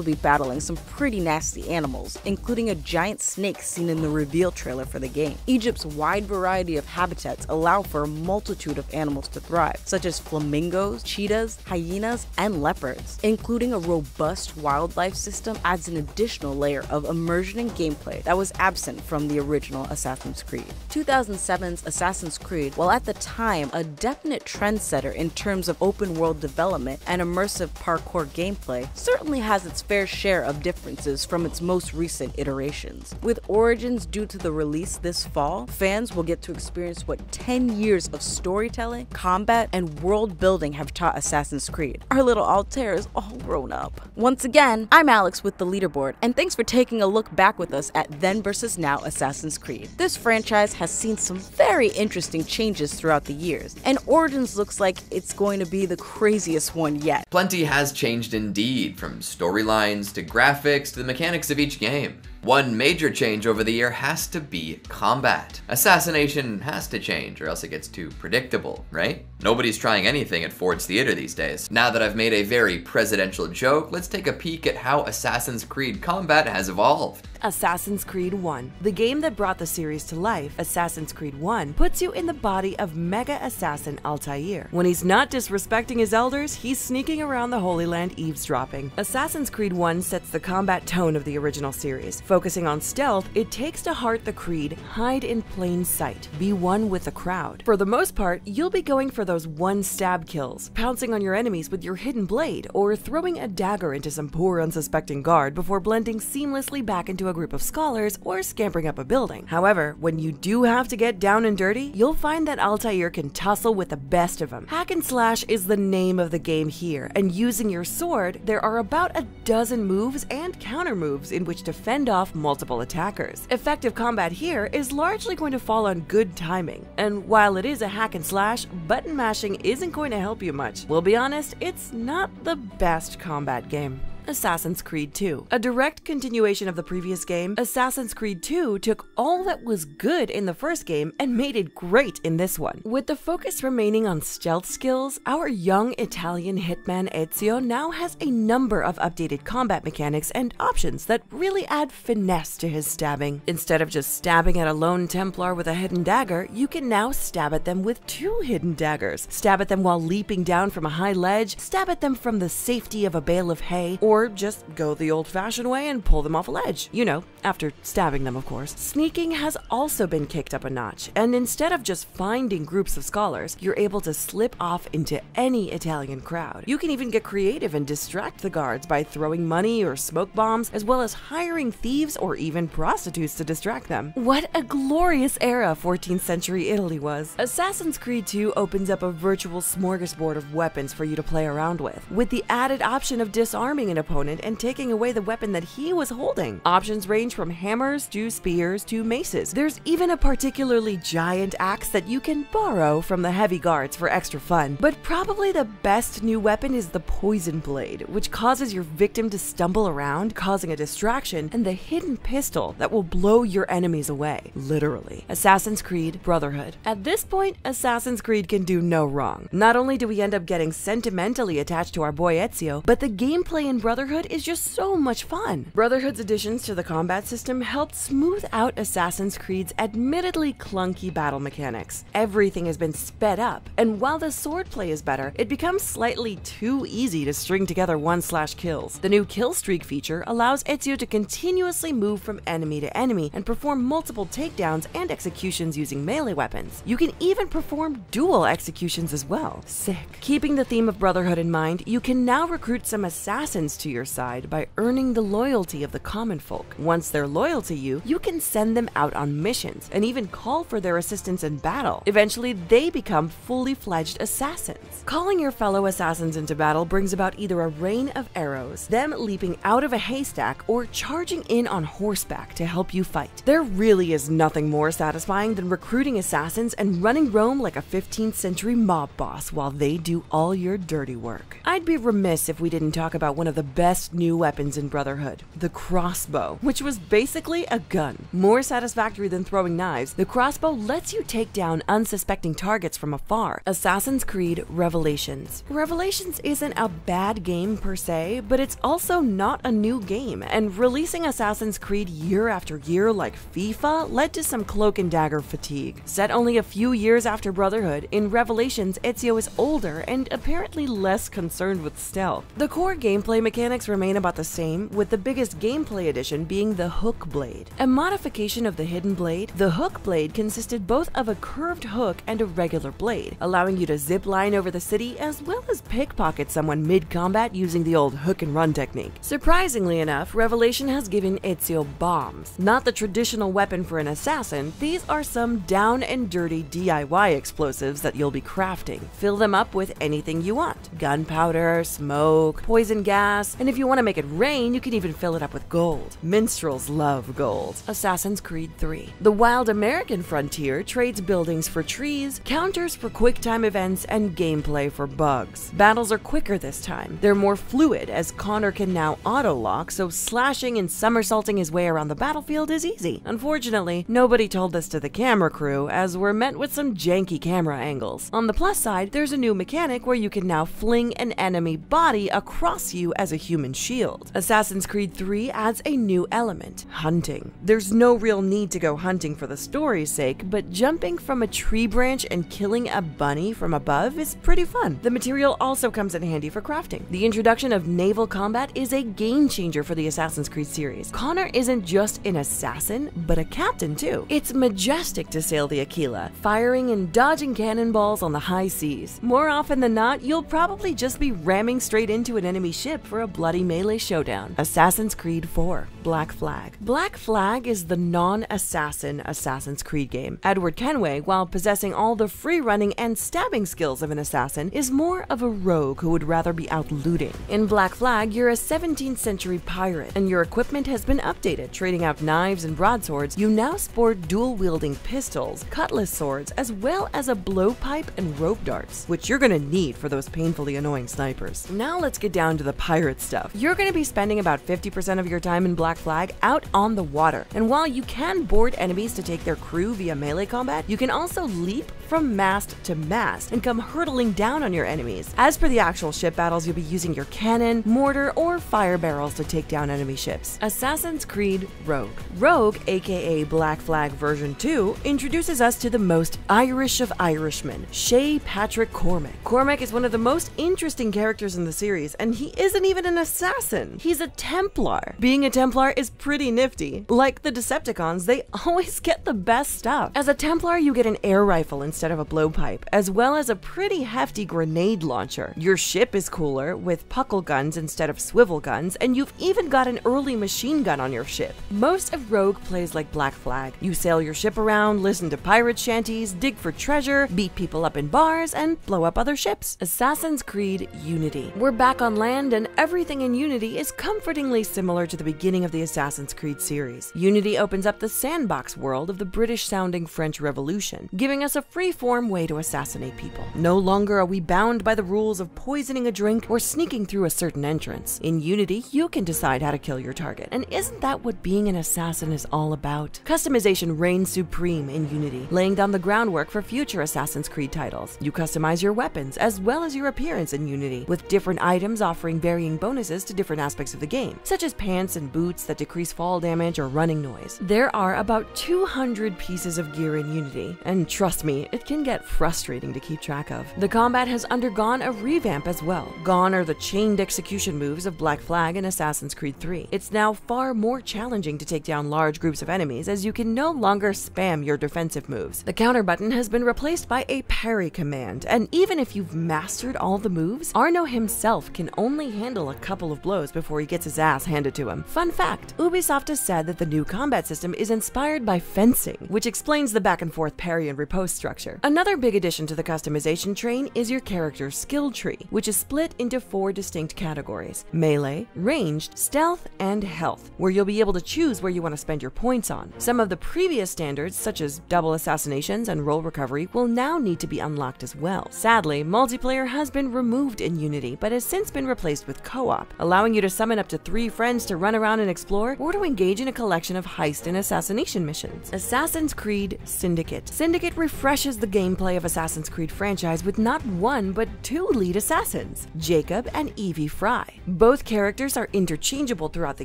be battling some pretty nasty animals, including a giant snake seen in the reveal trailer for the game. Egypt's wide variety of habitats allow for a multitude of animals to thrive, such as flamingos, cheetahs, hyenas, and leopards. Including a robust wildlife system adds an additional layer of immersion and gameplay that was absent from the original Assassin's Creed. two thousand seven's Assassin's Creed, while at the time a definite trendsetter in terms of open-world development and immersive parkour gameplay, certainly has its fair share of differences from its most recent iterations. With Origins due to the release this fall, fans will get to experience what ten years of storytelling, combat, and world building have taught Assassin's Creed. Our little Altair is all grown up. Once again, I'm Alex with The Leaderboard, and thanks for taking a look back with us at Then versus. Now Assassin's Creed. This franchise has seen some very interesting changes throughout the years, and Origins looks like it's going to be the craziest one yet. Plenty has changed indeed, from storylines to graphics to the mechanics of each game. One major change over the year has to be combat. Assassination has to change or else it gets too predictable, right? Nobody's trying anything at Ford's Theater these days. Now that I've made a very presidential joke, let's take a peek at how Assassin's Creed combat has evolved. Assassin's Creed one. The game that brought the series to life, Assassin's Creed one, puts you in the body of mega assassin Altair. When he's not disrespecting his elders, he's sneaking around the Holy Land eavesdropping. Assassin's Creed one sets the combat tone of the original series. Focusing on stealth, it takes to heart the creed, hide in plain sight, be one with the crowd. For the most part, you'll be going for those one-stab kills, pouncing on your enemies with your hidden blade, or throwing a dagger into some poor unsuspecting guard before blending seamlessly back into a a group of scholars or scampering up a building. However, when you do have to get down and dirty, you'll find that Altair can tussle with the best of them. Hack and slash is the name of the game here, and using your sword, there are about a dozen moves and counter moves in which to fend off multiple attackers. Effective combat here is largely going to fall on good timing, and while it is a hack and slash, button mashing isn't going to help you much. We'll be honest, it's not the best combat game. Assassin's Creed two. A direct continuation of the previous game, Assassin's Creed two took all that was good in the first game and made it great in this one. With the focus remaining on stealth skills, our young Italian hitman Ezio now has a number of updated combat mechanics and options that really add finesse to his stabbing. Instead of just stabbing at a lone Templar with a hidden dagger, you can now stab at them with two hidden daggers. Stab at them while leaping down from a high ledge, stab at them from the safety of a bale of hay, or Or just go the old-fashioned way and pull them off a ledge. You know, after stabbing them, of course. Sneaking has also been kicked up a notch, and instead of just finding groups of scholars, you're able to slip off into any Italian crowd. You can even get creative and distract the guards by throwing money or smoke bombs, as well as hiring thieves or even prostitutes to distract them. What a glorious era fourteenth century Italy was. Assassin's Creed two opens up a virtual smorgasbord of weapons for you to play around with, with the added option of disarming an opponent and taking away the weapon that he was holding. Options range from hammers to spears to maces. There's even a particularly giant axe that you can borrow from the heavy guards for extra fun. But probably the best new weapon is the poison blade, which causes your victim to stumble around, causing a distraction, and the hidden pistol that will blow your enemies away, literally. Assassin's Creed Brotherhood. At this point, Assassin's Creed can do no wrong. Not only do we end up getting sentimentally attached to our boy Ezio, but the gameplay in Brotherhood Brotherhood is just so much fun. Brotherhood's additions to the combat system helped smooth out Assassin's Creed's admittedly clunky battle mechanics. Everything has been sped up, and while the swordplay is better, it becomes slightly too easy to string together one-slash kills. The new kill streak feature allows Ezio to continuously move from enemy to enemy and perform multiple takedowns and executions using melee weapons. You can even perform dual executions as well. Sick. Keeping the theme of Brotherhood in mind, you can now recruit some assassins to your side by earning the loyalty of the common folk. Once they're loyal to you, you can send them out on missions and even call for their assistance in battle. Eventually, they become fully fledged assassins. Calling your fellow assassins into battle brings about either a rain of arrows, them leaping out of a haystack, or charging in on horseback to help you fight. There really is nothing more satisfying than recruiting assassins and running Rome like a fifteenth century mob boss while they do all your dirty work. I'd be remiss if we didn't talk about one of the best new weapons in Brotherhood, the crossbow, which was basically a gun. More satisfactory than throwing knives, the crossbow lets you take down unsuspecting targets from afar. Assassin's Creed Revelations. Revelations isn't a bad game per se, but it's also not a new game, and releasing Assassin's Creed year after year like FIFA led to some cloak and dagger fatigue. Set only a few years after Brotherhood, in Revelations, Ezio is older and apparently less concerned with stealth. The core gameplay mechanics remain about the same, with the biggest gameplay addition being the hook blade. A modification of the hidden blade, the hook blade consisted both of a curved hook and a regular blade, allowing you to zip line over the city as well as pickpocket someone mid-combat using the old hook and run technique. Surprisingly enough, Revelation has given Ezio bombs. Not the traditional weapon for an assassin, these are some down and dirty D I Y explosives that you'll be crafting. Fill them up with anything you want. Gunpowder, smoke, poison gas, and if you want to make it rain, you can even fill it up with gold. Minstrels love gold. Assassin's Creed three. The wild American frontier trades buildings for trees, counters for quick time events, and gameplay for bugs. Battles are quicker this time. They're more fluid as Connor can now auto-lock, so slashing and somersaulting his way around the battlefield is easy. Unfortunately, nobody told this to the camera crew, as we're met with some janky camera angles. On the plus side, there's a new mechanic where you can now fling an enemy body across you as a human shield. Assassin's Creed three adds a new element, hunting. There's no real need to go hunting for the story's sake, but jumping from a tree branch and killing a bunny from above is pretty fun. The material also comes in handy for crafting. The introduction of naval combat is a game changer for the Assassin's Creed series. Connor isn't just an assassin, but a captain too. It's majestic to sail the Aquila, firing and dodging cannonballs on the high seas. More often than not, you'll probably just be ramming straight into an enemy ship for a bloody melee showdown. Assassin's Creed four. Black Flag. Black Flag is the non-assassin Assassin's Creed game. Edward Kenway, while possessing all the free running and stabbing skills of an assassin, is more of a rogue who would rather be out looting. In Black Flag, you're a seventeenth century pirate, and your equipment has been updated. Trading out knives and broadswords, you now sport dual-wielding pistols, cutlass swords, as well as a blowpipe and rope darts, which you're gonna need for those painfully annoying snipers. Now let's get down to the pirate stuff. You're gonna be spending about fifty percent of your time in Black Flag out on the water, and while you can board enemies to take their crew via melee combat, you can also leap from mast to mast and come hurtling down on your enemies. As for the actual ship battles, you'll be using your cannon, mortar, or fire barrels to take down enemy ships. Assassin's Creed Rogue. Rogue, aka Black Flag version two, introduces us to the most Irish of Irishmen, Shay Patrick Cormac. Cormac is one of the most interesting characters in the series, and he isn't even an assassin. He's a Templar. Being a Templar is pretty nifty. Like the Decepticons, they always get the best stuff. As a Templar, you get an air rifle instead of a blowpipe, as well as a pretty hefty grenade launcher. Your ship is cooler, with puckle guns instead of swivel guns, and you've even got an early machine gun on your ship. Most of Rogue plays like Black Flag. You sail your ship around, listen to pirate shanties, dig for treasure, beat people up in bars, and blow up other ships. Assassin's Creed Unity. We're back on land, and everything in Unity is comfortingly similar to the beginning of the Assassin's Creed series. Unity opens up the sandbox world of the British-sounding French Revolution, giving us a free free-form way to assassinate people. No longer are we bound by the rules of poisoning a drink or sneaking through a certain entrance. In Unity, you can decide how to kill your target. And isn't that what being an assassin is all about? Customization reigns supreme in Unity, laying down the groundwork for future Assassin's Creed titles. You customize your weapons as well as your appearance in Unity, with different items offering varying bonuses to different aspects of the game, such as pants and boots that decrease fall damage or running noise. There are about two hundred pieces of gear in Unity, and trust me, it can get frustrating to keep track of. The combat has undergone a revamp as well. Gone are the chained execution moves of Black Flag and Assassin's Creed three. It's now far more challenging to take down large groups of enemies, as you can no longer spam your defensive moves. The counter button has been replaced by a parry command, and even if you've mastered all the moves, Arno himself can only handle a couple of blows before he gets his ass handed to him. Fun fact, Ubisoft has said that the new combat system is inspired by fencing, which explains the back and forth parry and riposte structure. Another big addition to the customization train is your character's skill tree, which is split into four distinct categories: melee, ranged, stealth, and health, where you'll be able to choose where you want to spend your points on. Some of the previous standards, such as double assassinations and role recovery, will now need to be unlocked as well. Sadly, multiplayer has been removed in Unity, but has since been replaced with co-op, allowing you to summon up to three friends to run around and explore, or to engage in a collection of heist and assassination missions. Assassin's Creed Syndicate. Syndicate refreshes the gameplay of Assassin's Creed franchise with not one, but two lead assassins, Jacob and Evie Fry. Both characters are interchangeable throughout the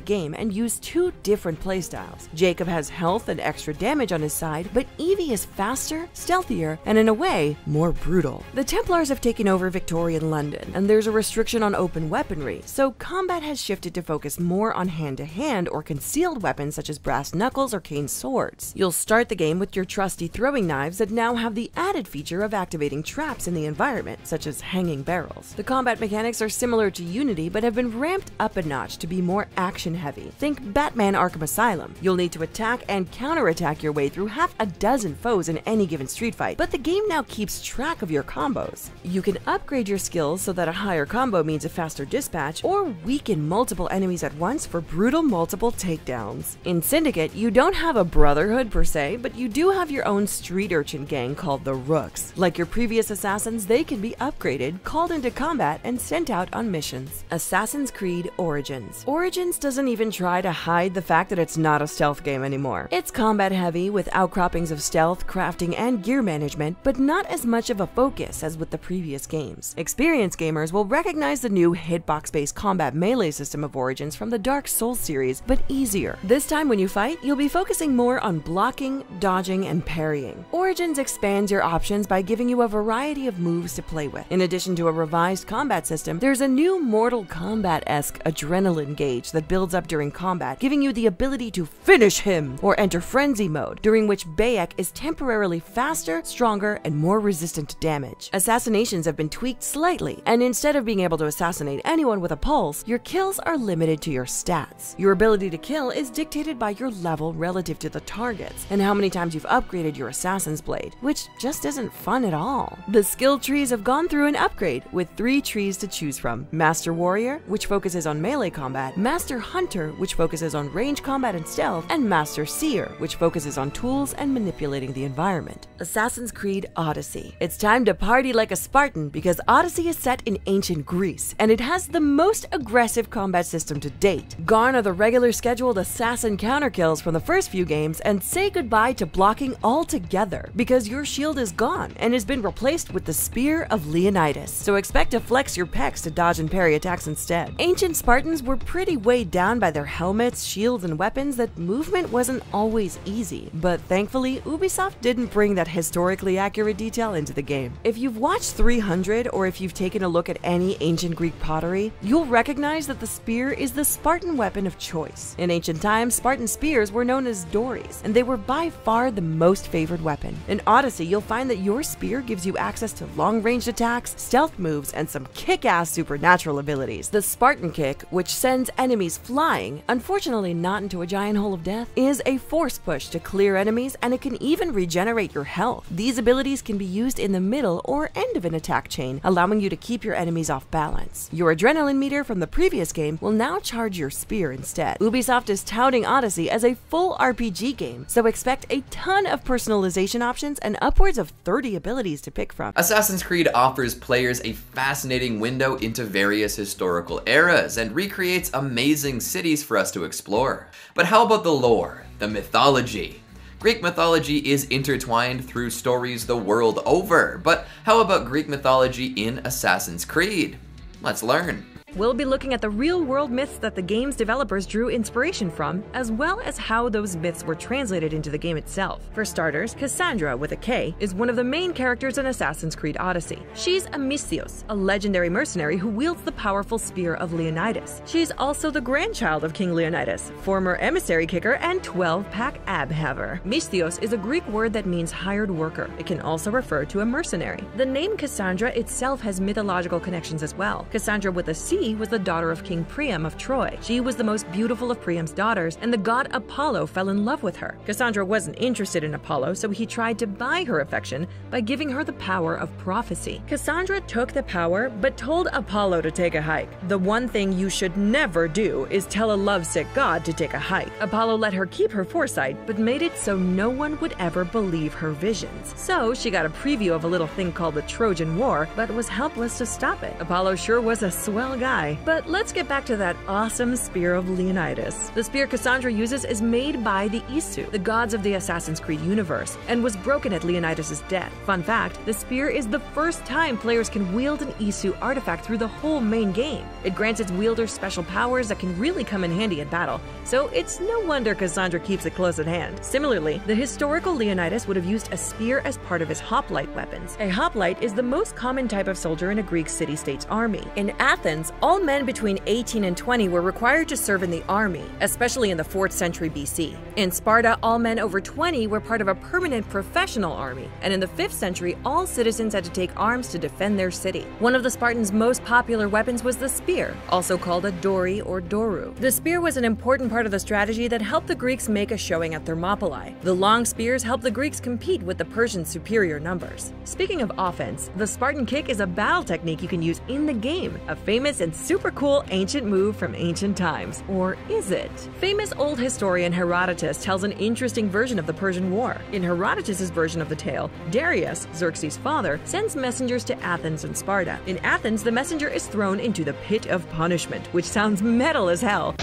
game and use two different playstyles. Jacob has health and extra damage on his side, but Evie is faster, stealthier, and in a way, more brutal. The Templars have taken over Victorian London, and there's a restriction on open weaponry, so combat has shifted to focus more on hand-to-hand or concealed weapons such as brass knuckles or cane swords. You'll start the game with your trusty throwing knives that now have the added feature of activating traps in the environment, such as hanging barrels. The combat mechanics are similar to Unity, but have been ramped up a notch to be more action-heavy. Think Batman Arkham Asylum. You'll need to attack and counterattack your way through half a dozen foes in any given street fight, but the game now keeps track of your combos. You can upgrade your skills so that a higher combo means a faster dispatch, or weaken multiple enemies at once for brutal multiple takedowns. In Syndicate, you don't have a brotherhood per se, but you do have your own street urchin gang called the Rooks. Like your previous assassins, they can be upgraded, called into combat, and sent out on missions. Assassin's Creed Origins. Origins doesn't even try to hide the fact that it's not a stealth game anymore. It's combat heavy with outcroppings of stealth, crafting, and gear management, but not as much of a focus as with the previous games. Experienced gamers will recognize the new hitbox-based combat melee system of Origins from the Dark Souls series, but easier. This time when you fight, you'll be focusing more on blocking, dodging, and parrying. Origins expands your options by giving you a variety of moves to play with. In addition to a revised combat system, there's a new Mortal Kombat-esque adrenaline gauge that builds up during combat, giving you the ability to finish him or enter frenzy mode, during which Bayek is temporarily faster, stronger, and more resistant to damage. Assassinations have been tweaked slightly, and instead of being able to assassinate anyone with a pulse, your kills are limited to your stats. Your ability to kill is dictated by your level relative to the targets, and how many times you've upgraded your assassin's blade, which just isn't fun at all. The skill trees have gone through an upgrade, with three trees to choose from: Master Warrior, which focuses on melee combat, Master Hunter, which focuses on range combat and stealth, and Master Seer, which focuses on tools and manipulating the environment. Assassin's Creed Odyssey. It's time to party like a Spartan, because Odyssey is set in ancient Greece, and it has the most aggressive combat system to date. Gone are the regular scheduled assassin counter kills from the first few games, and say goodbye to blocking altogether, because your shield is gone and has been replaced with the Spear of Leonidas, so expect to flex your pecs to dodge and parry attacks instead. Ancient Spartans were pretty weighed down by their helmets, shields, and weapons that movement wasn't always easy, but thankfully, Ubisoft didn't bring that historically accurate detail into the game. If you've watched three hundred, or if you've taken a look at any ancient Greek pottery, you'll recognize that the spear is the Spartan weapon of choice. In ancient times, Spartan spears were known as dories, and they were by far the most favored weapon. In Odyssey, you'll find that your spear gives you access to long-ranged attacks, stealth moves, and some kick-ass supernatural abilities. The Spartan kick, which sends enemies flying, unfortunately not into a giant hole of death, is a force push to clear enemies, and it can even regenerate your health. These abilities can be used in the middle or end of an attack chain, allowing you to keep your enemies off balance. Your adrenaline meter from the previous game will now charge your spear instead. Ubisoft is touting Odyssey as a full R P G game, so expect a ton of personalization options and upgrades upwards of thirty abilities to pick from. Assassin's Creed offers players a fascinating window into various historical eras and recreates amazing cities for us to explore. But how about the lore, the mythology? Greek mythology is intertwined through stories the world over, but how about Greek mythology in Assassin's Creed? Let's learn. We'll be looking at the real-world myths that the game's developers drew inspiration from, as well as how those myths were translated into the game itself. For starters, Cassandra, with a K, is one of the main characters in Assassin's Creed Odyssey. She's a Mysios, a legendary mercenary who wields the powerful spear of Leonidas. She's also the grandchild of King Leonidas, former emissary kicker and twelve-pack ab-haver. Mysios is a Greek word that means hired worker. It can also refer to a mercenary. The name Cassandra itself has mythological connections as well. Cassandra with a C was the daughter of King Priam of Troy. She was the most beautiful of Priam's daughters, and the god Apollo fell in love with her. Cassandra wasn't interested in Apollo, so he tried to buy her affection by giving her the power of prophecy. Cassandra took the power, but told Apollo to take a hike. The one thing you should never do is tell a lovesick god to take a hike. Apollo let her keep her foresight, but made it so no one would ever believe her visions. So she got a preview of a little thing called the Trojan War, but was helpless to stop it. Apollo sure was a swell guy. But let's get back to that awesome spear of Leonidas. The spear Cassandra uses is made by the Isu, the gods of the Assassin's Creed universe, and was broken at Leonidas' death. Fun fact, the spear is the first time players can wield an Isu artifact through the whole main game. It grants its wielder special powers that can really come in handy in battle, so it's no wonder Cassandra keeps it close at hand. Similarly, the historical Leonidas would have used a spear as part of his hoplite weapons. A hoplite is the most common type of soldier in a Greek city-state's army. In Athens, all men between eighteen and twenty were required to serve in the army, especially in the fourth century B C. In Sparta, all men over twenty were part of a permanent professional army, and in the fifth century, all citizens had to take arms to defend their city. One of the Spartans' most popular weapons was the spear, also called a dory or doru. The spear was an important part of the strategy that helped the Greeks make a showing at Thermopylae. The long spears helped the Greeks compete with the Persians' superior numbers. Speaking of offense, the Spartan kick is a battle technique you can use in the game, a famous and And super cool ancient move from ancient times. Or is it? Famous old historian Herodotus tells an interesting version of the Persian War. In Herodotus's version of the tale, Darius, Xerxes' father, sends messengers to Athens and Sparta. In Athens, the messenger is thrown into the pit of punishment, which sounds metal as hell.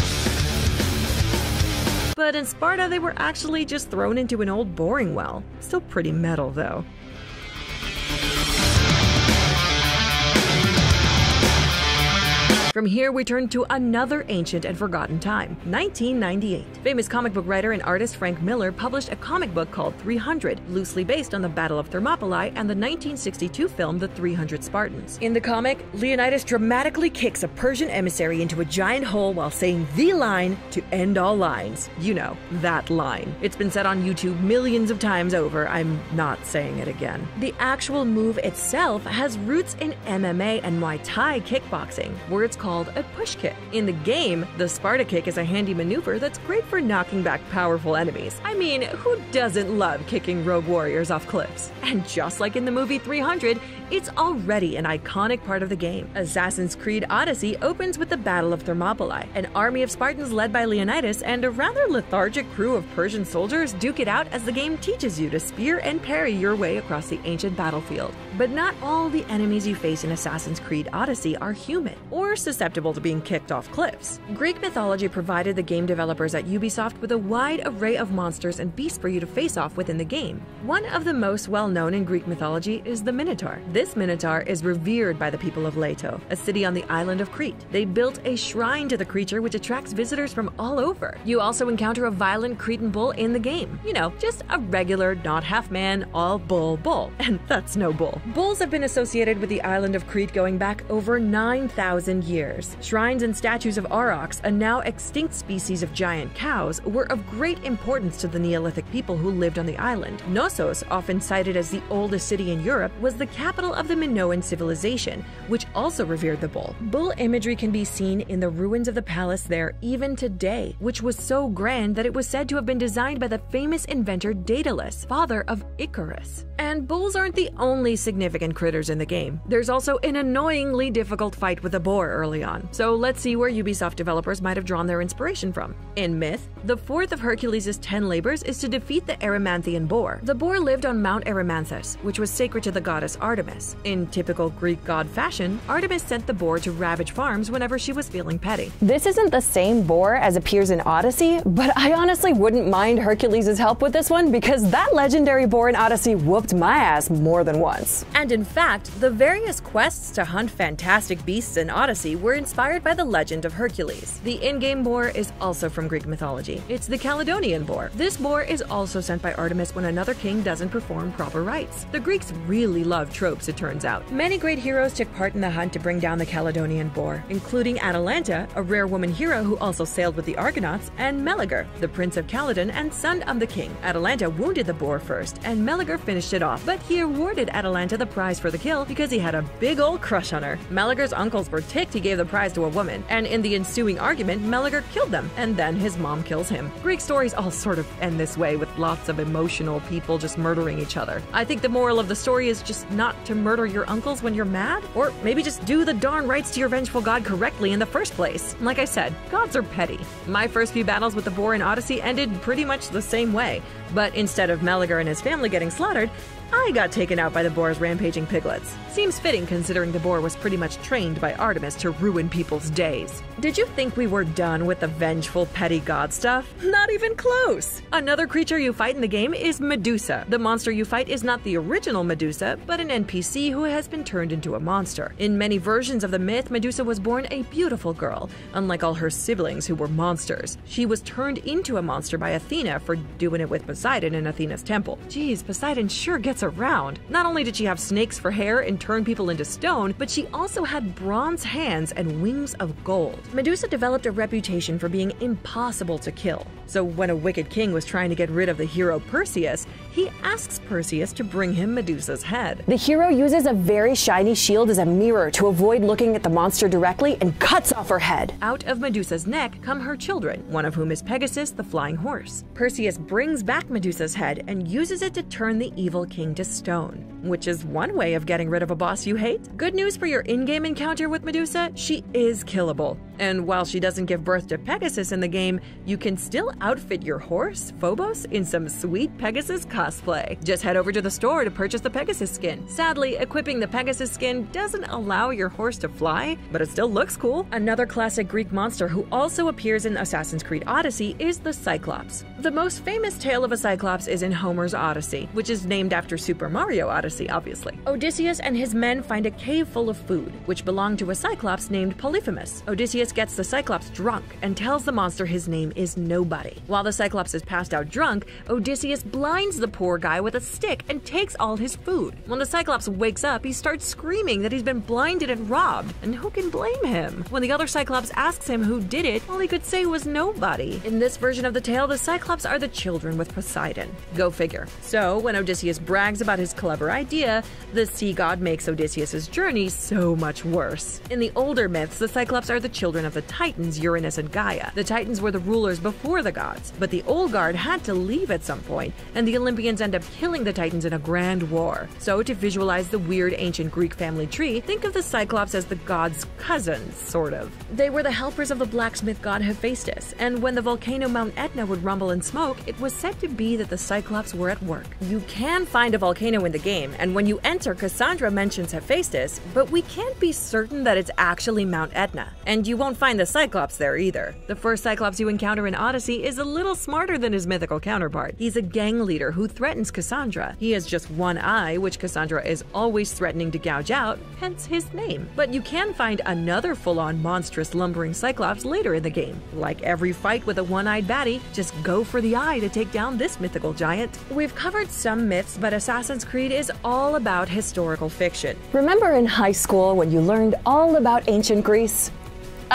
But in Sparta, they were actually just thrown into an old boring well. Still pretty metal, though. From here, we turn to another ancient and forgotten time, nineteen ninety-eight. Famous comic book writer and artist Frank Miller published a comic book called three hundred, loosely based on the Battle of Thermopylae and the nineteen sixty-two film The three hundred Spartans. In the comic, Leonidas dramatically kicks a Persian emissary into a giant hole while saying the line to end all lines. You know, that line. It's been said on YouTube millions of times over. I'm not saying it again. The actual move itself has roots in M M A and Muay Thai kickboxing, where it's called called a push kick. In the game, the Sparta kick is a handy maneuver that's great for knocking back powerful enemies. I mean, who doesn't love kicking rogue warriors off cliffs? And just like in the movie three hundred, it's already an iconic part of the game. Assassin's Creed Odyssey opens with the Battle of Thermopylae. An army of Spartans led by Leonidas and a rather lethargic crew of Persian soldiers duke it out as the game teaches you to spear and parry your way across the ancient battlefield. But not all the enemies you face in Assassin's Creed Odyssey are human or susceptible to being kicked off cliffs. Greek mythology provided the game developers at Ubisoft with a wide array of monsters and beasts for you to face off within the game. One of the most well-known in Greek mythology is the Minotaur. This Minotaur is revered by the people of Leto, a city on the island of Crete. They built a shrine to the creature which attracts visitors from all over. You also encounter a violent Cretan bull in the game. You know, just a regular, not half-man, all-bull bull. And that's no bull. Bulls have been associated with the island of Crete going back over nine thousand years. Shrines and statues of aurochs, a now extinct species of giant cows, were of great importance to the Neolithic people who lived on the island. Knossos, often cited as the oldest city in Europe, was the capital of the Minoan civilization, which also revered the bull. Bull imagery can be seen in the ruins of the palace there even today, which was so grand that it was said to have been designed by the famous inventor Daedalus, father of Icarus. And bulls aren't the only significant significant critters in the game. There's also an annoyingly difficult fight with a boar early on, so let's see where Ubisoft developers might have drawn their inspiration from. In Myth, the fourth of Hercules' ten labors is to defeat the Erymanthian boar. The boar lived on Mount Erymanthus, which was sacred to the goddess Artemis. In typical Greek god fashion, Artemis sent the boar to ravage farms whenever she was feeling petty. This isn't the same boar as appears in Odyssey, but I honestly wouldn't mind Hercules' help with this one because that legendary boar in Odyssey whooped my ass more than once. And in fact, the various quests to hunt fantastic beasts in Odyssey were inspired by the legend of Hercules. The in-game boar is also from Greek mythology. It's the Caledonian boar. This boar is also sent by Artemis when another king doesn't perform proper rites. The Greeks really love tropes, it turns out. Many great heroes took part in the hunt to bring down the Caledonian boar, including Atalanta, a rare woman hero who also sailed with the Argonauts, and Meleager, the prince of Caledon and son of the king. Atalanta wounded the boar first, and Meleager finished it off, but he awarded Atalanta the prize for the kill because he had a big old crush on her. Meleager's uncles were ticked he gave the prize to a woman, and in the ensuing argument, Meleager killed them, and then his mom kills him. Greek stories all sort of end this way, with lots of emotional people just murdering each other. I think the moral of the story is just not to murder your uncles when you're mad, or maybe just do the darn rites to your vengeful god correctly in the first place. Like I said, gods are petty. My first few battles with the boar in Odyssey ended pretty much the same way, but instead of Meleager and his family getting slaughtered, I got taken out by the boar's rampaging piglets. Seems fitting considering the boar was pretty much trained by Artemis to ruin people's days. Did you think we were done with the vengeful petty god stuff? Not even close! Another creature you fight in the game is Medusa. The monster you fight is not the original Medusa, but an N P C who has been turned into a monster. In many versions of the myth, Medusa was born a beautiful girl, unlike all her siblings who were monsters. She was turned into a monster by Athena for doing it with Poseidon in Athena's temple. Geez, Poseidon sure gets around. Not only did she have snakes for hair and turn people into stone, but she also had bronze hands and wings of gold. Medusa developed a reputation for being impossible to kill. So when a wicked king was trying to get rid of the hero Perseus, he asks Perseus to bring him Medusa's head. The hero uses a very shiny shield as a mirror to avoid looking at the monster directly and cuts off her head. Out of Medusa's neck come her children, one of whom is Pegasus, the flying horse. Perseus brings back Medusa's head and uses it to turn the evil king to stone, which is one way of getting rid of a boss you hate. Good news for your in-game encounter with Medusa, she is killable. And while she doesn't give birth to Pegasus in the game, you can still outfit your horse, Phobos, in some sweet Pegasus cosplay. Just head over to the store to purchase the Pegasus skin. Sadly, equipping the Pegasus skin doesn't allow your horse to fly, but it still looks cool. Another classic Greek monster who also appears in Assassin's Creed Odyssey is the Cyclops. The most famous tale of a Cyclops is in Homer's Odyssey, which is named after Super Mario Odyssey, obviously. Odysseus and his men find a cave full of food, which belonged to a Cyclops named Polyphemus. Odysseus gets the Cyclops drunk and tells the monster his name is Nobody. While the Cyclops is passed out drunk, Odysseus blinds the poor guy with a stick and takes all his food. When the Cyclops wakes up, he starts screaming that he's been blinded and robbed, and who can blame him? When the other Cyclops asks him who did it, all he could say was nobody. In this version of the tale, the Cyclops are the children with Poseidon. Go figure. So when Odysseus brags about his clever idea, the sea god makes Odysseus's journey so much worse. In the older myths, the Cyclops are the children of the Titans, Uranus and Gaia. The Titans were the rulers before the gods, but the old guard had to leave at some point, and the Olympians end up killing the Titans in a grand war. So to visualize the weird ancient Greek family tree, think of the Cyclops as the god's cousins, sort of. They were the helpers of the blacksmith god Hephaestus, and when the volcano Mount Etna would rumble in smoke, it was said to be that the Cyclops were at work. You can find a volcano in the game, and when you enter, Cassandra mentions Hephaestus, but we can't be certain that it's actually Mount Etna, and you won't find the Cyclops there either. The first Cyclops you encounter in Odyssey is a little smarter than his mythical counterpart. He's a gang leader who threatens Cassandra. He has just one eye, which Cassandra is always threatening to gouge out, hence his name. But you can find another full-on monstrous lumbering Cyclops later in the game. Like every fight with a one-eyed baddie, just go for the eye to take down this mythical giant. We've covered some myths, but Assassin's Creed is all about historical fiction. Remember in high school when you learned all about ancient Greece?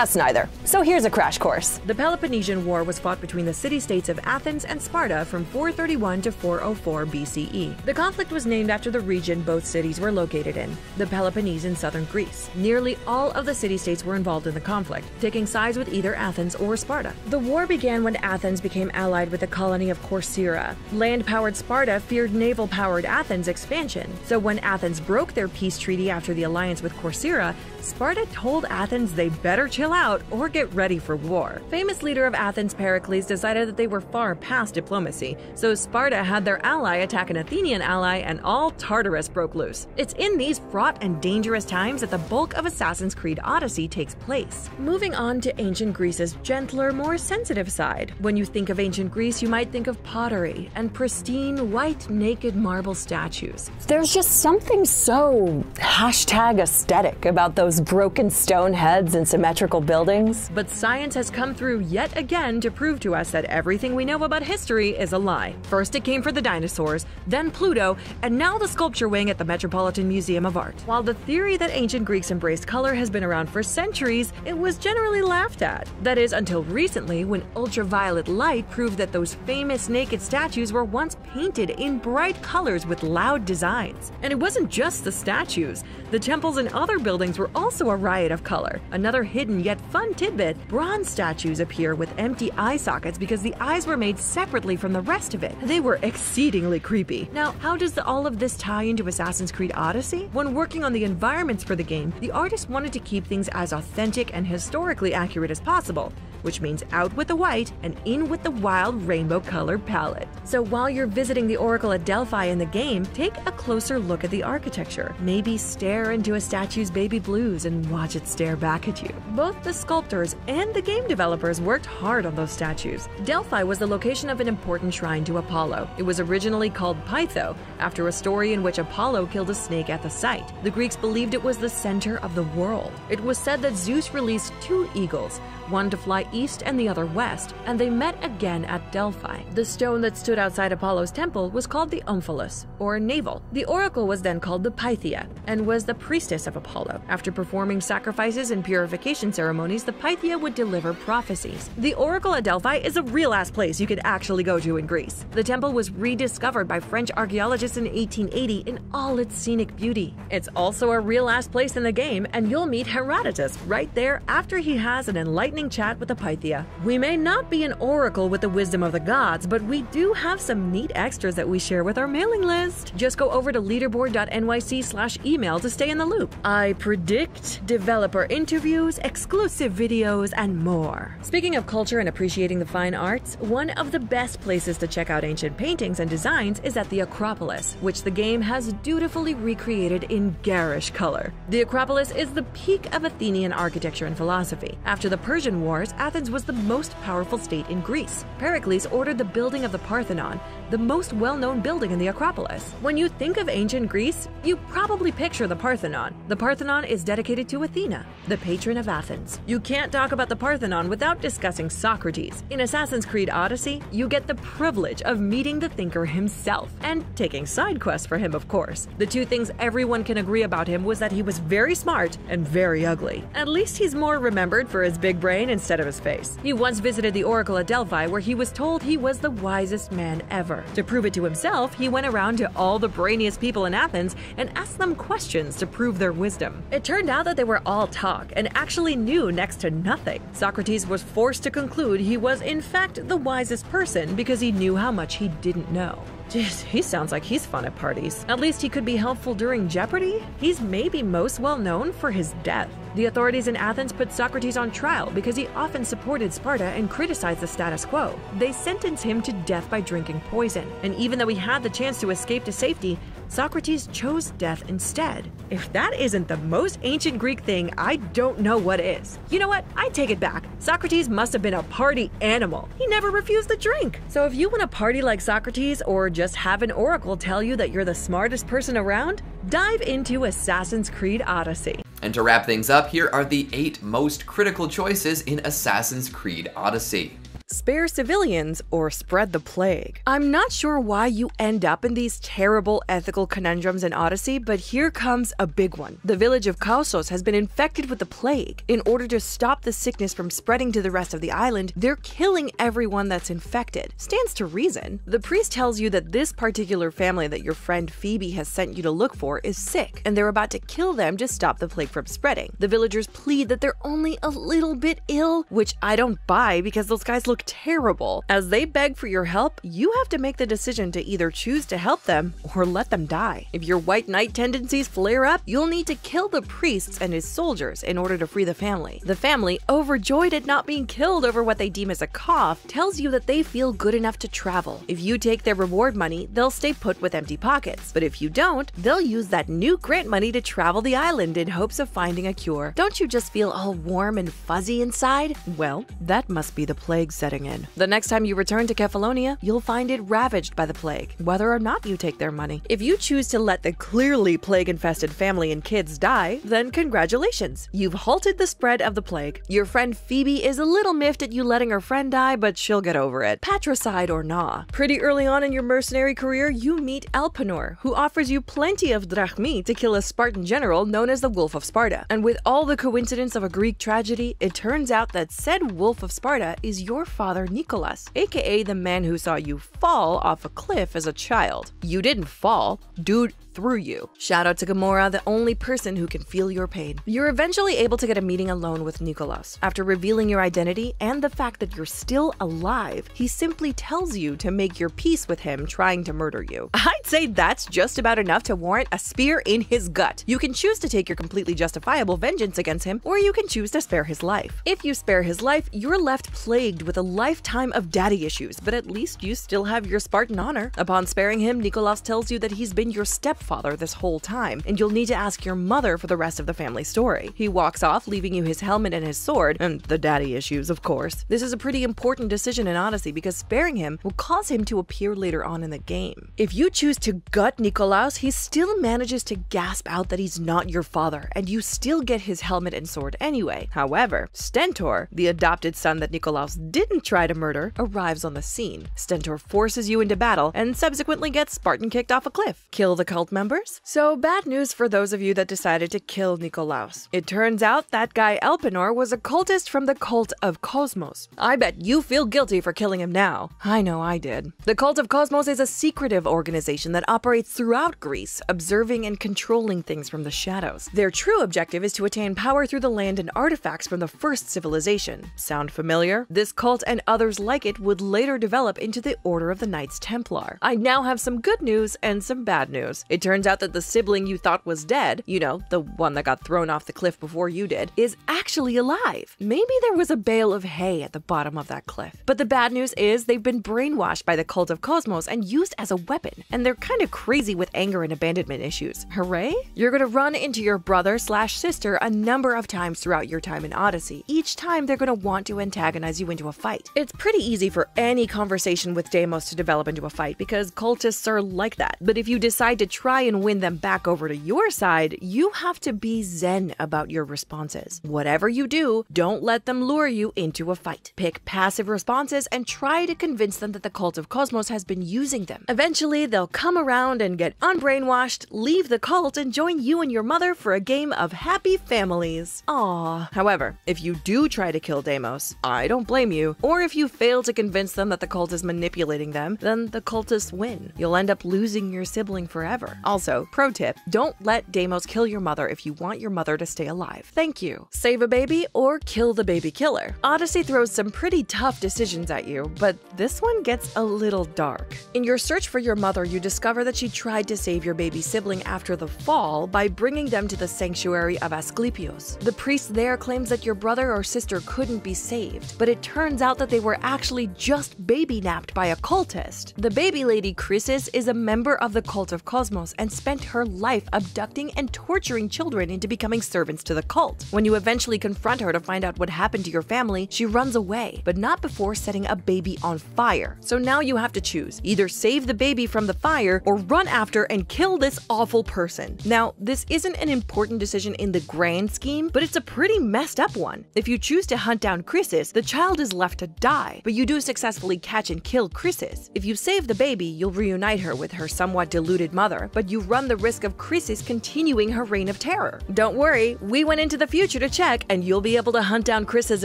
us neither. So here's a crash course. The Peloponnesian War was fought between the city-states of Athens and Sparta from four thirty-one to four oh four B C E. The conflict was named after the region both cities were located in, the Peloponnese in southern Greece. Nearly all of the city-states were involved in the conflict, taking sides with either Athens or Sparta. The war began when Athens became allied with the colony of Corcyra. Land-powered Sparta feared naval-powered Athens' expansion, so when Athens broke their peace treaty after the alliance with Corcyra, Sparta told Athens they better chill out or get ready for war. Famous leader of Athens, Pericles, decided that they were far past diplomacy, so Sparta had their ally attack an Athenian ally and all Tartarus broke loose. It's in these fraught and dangerous times that the bulk of Assassin's Creed Odyssey takes place. Moving on to ancient Greece's gentler, more sensitive side. When you think of ancient Greece, you might think of pottery and pristine, white, naked marble statues. There's just something so hashtag aesthetic about those broken stone heads and symmetrical buildings. But science has come through yet again to prove to us that everything we know about history is a lie. First it came for the dinosaurs, then Pluto, and now the sculpture wing at the Metropolitan Museum of Art. While the theory that ancient Greeks embraced color has been around for centuries, it was generally laughed at. That is, until recently, when ultraviolet light proved that those famous naked statues were once painted in bright colors with loud designs. And it wasn't just the statues. The temples and other buildings were also a riot of color. Another hidden yet fun tidbit, bronze statues appear with empty eye sockets because the eyes were made separately from the rest of it. They were exceedingly creepy. Now, how does the, all of this tie into Assassin's Creed Odyssey? When working on the environments for the game, the artist wanted to keep things as authentic and historically accurate as possible, which means out with the white and in with the wild rainbow-colored palette. So while you're visiting the Oracle at Delphi in the game, take a closer look at the architecture. Maybe stare into a statue's baby blues and watch it stare back at you. Both the sculptors and the game developers worked hard on those statues. Delphi was the location of an important shrine to Apollo. It was originally called Pytho, after a story in which Apollo killed a snake at the site. The Greeks believed it was the center of the world. It was said that Zeus released two eagles, one to fly east and the other west, and they met again at Delphi. The stone that stood outside Apollo's temple was called the omphalos, or navel. The oracle was then called the Pythia, and was the priestess of Apollo. After performing sacrifices and purification ceremonies, the Pythia would deliver prophecies. The Oracle at Delphi is a real-ass place you could actually go to in Greece. The temple was rediscovered by French archaeologists in eighteen eighty in all its scenic beauty. It's also a real-ass place in the game, and you'll meet Herodotus right there after he has an enlightening chat with the Pythia. We may not be an oracle with the wisdom of the gods, but we do have some neat extras that we share with our mailing list. Just go over to leaderboard dot N Y C slash email to stay in the loop. I predict developer interviews, exclusive videos, and more. Speaking of culture and appreciating the fine arts, one of the best places to check out ancient paintings and designs is at the Acropolis, which the game has dutifully recreated in garish color. The Acropolis is the peak of Athenian architecture and philosophy. After the Persian Wars, Athens was the most powerful state in Greece. Pericles ordered the building of the Parthenon, the most well-known building in the Acropolis. When you think of ancient Greece, you probably picture the Parthenon. The Parthenon is dedicated to Athena, the patron of Athens. You can't talk about the Parthenon without discussing Socrates. In Assassin's Creed Odyssey, you get the privilege of meeting the thinker himself, and taking side quests for him, of course. The two things everyone can agree about him was that he was very smart and very ugly. At least he's more remembered for his big brain instead of his face. He once visited the Oracle at Delphi, where he was told he was the wisest man ever. To prove it to himself, he went around to all the brainiest people in Athens and asked them questions to prove their wisdom. It turned out that they were all talk and actually knew next to nothing. Socrates was forced to conclude he was, in fact, the wisest person because he knew how much he didn't know. Jeez, he sounds like he's fun at parties. At least he could be helpful during Jeopardy? He's maybe most well known for his death. The authorities in Athens put Socrates on trial because he often supported Sparta and criticized the status quo. They sentenced him to death by drinking poison, and even though he had the chance to escape to safety, Socrates chose death instead. If that isn't the most ancient Greek thing, I don't know what is. You know what? I take it back. Socrates must have been a party animal. He never refused a drink. So if you want to party like Socrates, or just have an oracle tell you that you're the smartest person around, dive into Assassin's Creed Odyssey. And to wrap things up, here are the eight most critical choices in Assassin's Creed Odyssey. spare civilians, or spread the plague. I'm not sure why you end up in these terrible ethical conundrums in Odyssey, but here comes a big one. The village of Causos has been infected with the plague. In order to stop the sickness from spreading to the rest of the island, they're killing everyone that's infected. Stands to reason. The priest tells you that this particular family that your friend Phoebe has sent you to look for is sick, and they're about to kill them to stop the plague from spreading. The villagers plead that they're only a little bit ill, which I don't buy because those guys look terrible. As they beg for your help, you have to make the decision to either choose to help them or let them die. If your white knight tendencies flare up, you'll need to kill the priests and his soldiers in order to free the family. The family, overjoyed at not being killed over what they deem as a cough, tells you that they feel good enough to travel. If you take their reward money, they'll stay put with empty pockets, but if you don't, they'll use that new grant money to travel the island in hopes of finding a cure. Don't you just feel all warm and fuzzy inside? Well, that must be the plague setting in. The next time you return to Cephalonia, you'll find it ravaged by the plague, whether or not you take their money. If you choose to let the clearly plague-infested family and kids die, then congratulations, you've halted the spread of the plague. Your friend Phoebe is a little miffed at you letting her friend die, but she'll get over it, patricide or nah. Pretty early on in your mercenary career, you meet Elpenor, who offers you plenty of drachmi to kill a Spartan general known as the Wolf of Sparta. And with all the coincidence of a Greek tragedy, it turns out that said Wolf of Sparta is your father Nicholas, aka the man who saw you fall off a cliff as a child. You didn't fall, dude through you. Shout out to Gamora, the only person who can feel your pain. You're eventually able to get a meeting alone with Nicholas. After revealing your identity and the fact that you're still alive, he simply tells you to make your peace with him trying to murder you. I'd say that's just about enough to warrant a spear in his gut. You can choose to take your completely justifiable vengeance against him, or you can choose to spare his life. If you spare his life, you're left plagued with a lifetime of daddy issues, but at least you still have your Spartan honor. Upon sparing him, Nicholas tells you that he's been your step father this whole time, and you'll need to ask your mother for the rest of the family story. He walks off, leaving you his helmet and his sword, and the daddy issues, of course. This is a pretty important decision in Odyssey because sparing him will cause him to appear later on in the game. If you choose to gut Nicholas, he still manages to gasp out that he's not your father, and you still get his helmet and sword anyway. However, Stentor, the adopted son that Nicholas didn't try to murder, arrives on the scene. Stentor forces you into battle and subsequently gets Spartan kicked off a cliff. Kill the cult members? So bad news for those of you that decided to kill Nikolaos. It turns out that guy Elpenor was a cultist from the Cult of Cosmos. I bet you feel guilty for killing him now. I know I did. The Cult of Cosmos is a secretive organization that operates throughout Greece, observing and controlling things from the shadows. Their true objective is to attain power through the land and artifacts from the first civilization. Sound familiar? This cult and others like it would later develop into the Order of the Knights Templar. I now have some good news and some bad news. It turns out that the sibling you thought was dead, you know, the one that got thrown off the cliff before you did, is actually alive. Maybe there was a bale of hay at the bottom of that cliff. But the bad news is they've been brainwashed by the Cult of Cosmos and used as a weapon, and they're kind of crazy with anger and abandonment issues. Hooray? You're gonna run into your brother slash sister a number of times throughout your time in Odyssey. Each time they're gonna want to antagonize you into a fight. It's pretty easy for any conversation with Deimos to develop into a fight because cultists are like that. But if you decide to try and win them back over to your side, you have to be zen about your responses. Whatever you do, don't let them lure you into a fight. Pick passive responses and try to convince them that the Cult of Cosmos has been using them. Eventually, they'll come around and get unbrainwashed, leave the cult, and join you and your mother for a game of happy families. Aww. However, if you do try to kill Deimos, I don't blame you, or if you fail to convince them that the cult is manipulating them, then the cultists win. You'll end up losing your sibling forever. Also, pro tip, don't let Deimos kill your mother if you want your mother to stay alive. Thank you. Save a baby or kill the baby killer. Odyssey throws some pretty tough decisions at you, but this one gets a little dark. In your search for your mother, you discover that she tried to save your baby sibling after the fall by bringing them to the sanctuary of Asclepios. The priest there claims that your brother or sister couldn't be saved, but it turns out that they were actually just baby-napped by a cultist. The baby lady Chrysis is a member of the Cult of Cosmos and spent her life abducting and torturing children into becoming servants to the cult. When you eventually confront her to find out what happened to your family, she runs away, but not before setting a baby on fire. So now you have to choose. Either save the baby from the fire or run after and kill this awful person. Now, this isn't an important decision in the grand scheme, but it's a pretty messed up one. If you choose to hunt down Chrysis, the child is left to die, but you do successfully catch and kill Chrysis. If you save the baby, you'll reunite her with her somewhat deluded mother, but you run the risk of Chrysis continuing her reign of terror. Don't worry, we went into the future to check, and you'll be able to hunt down Chrysis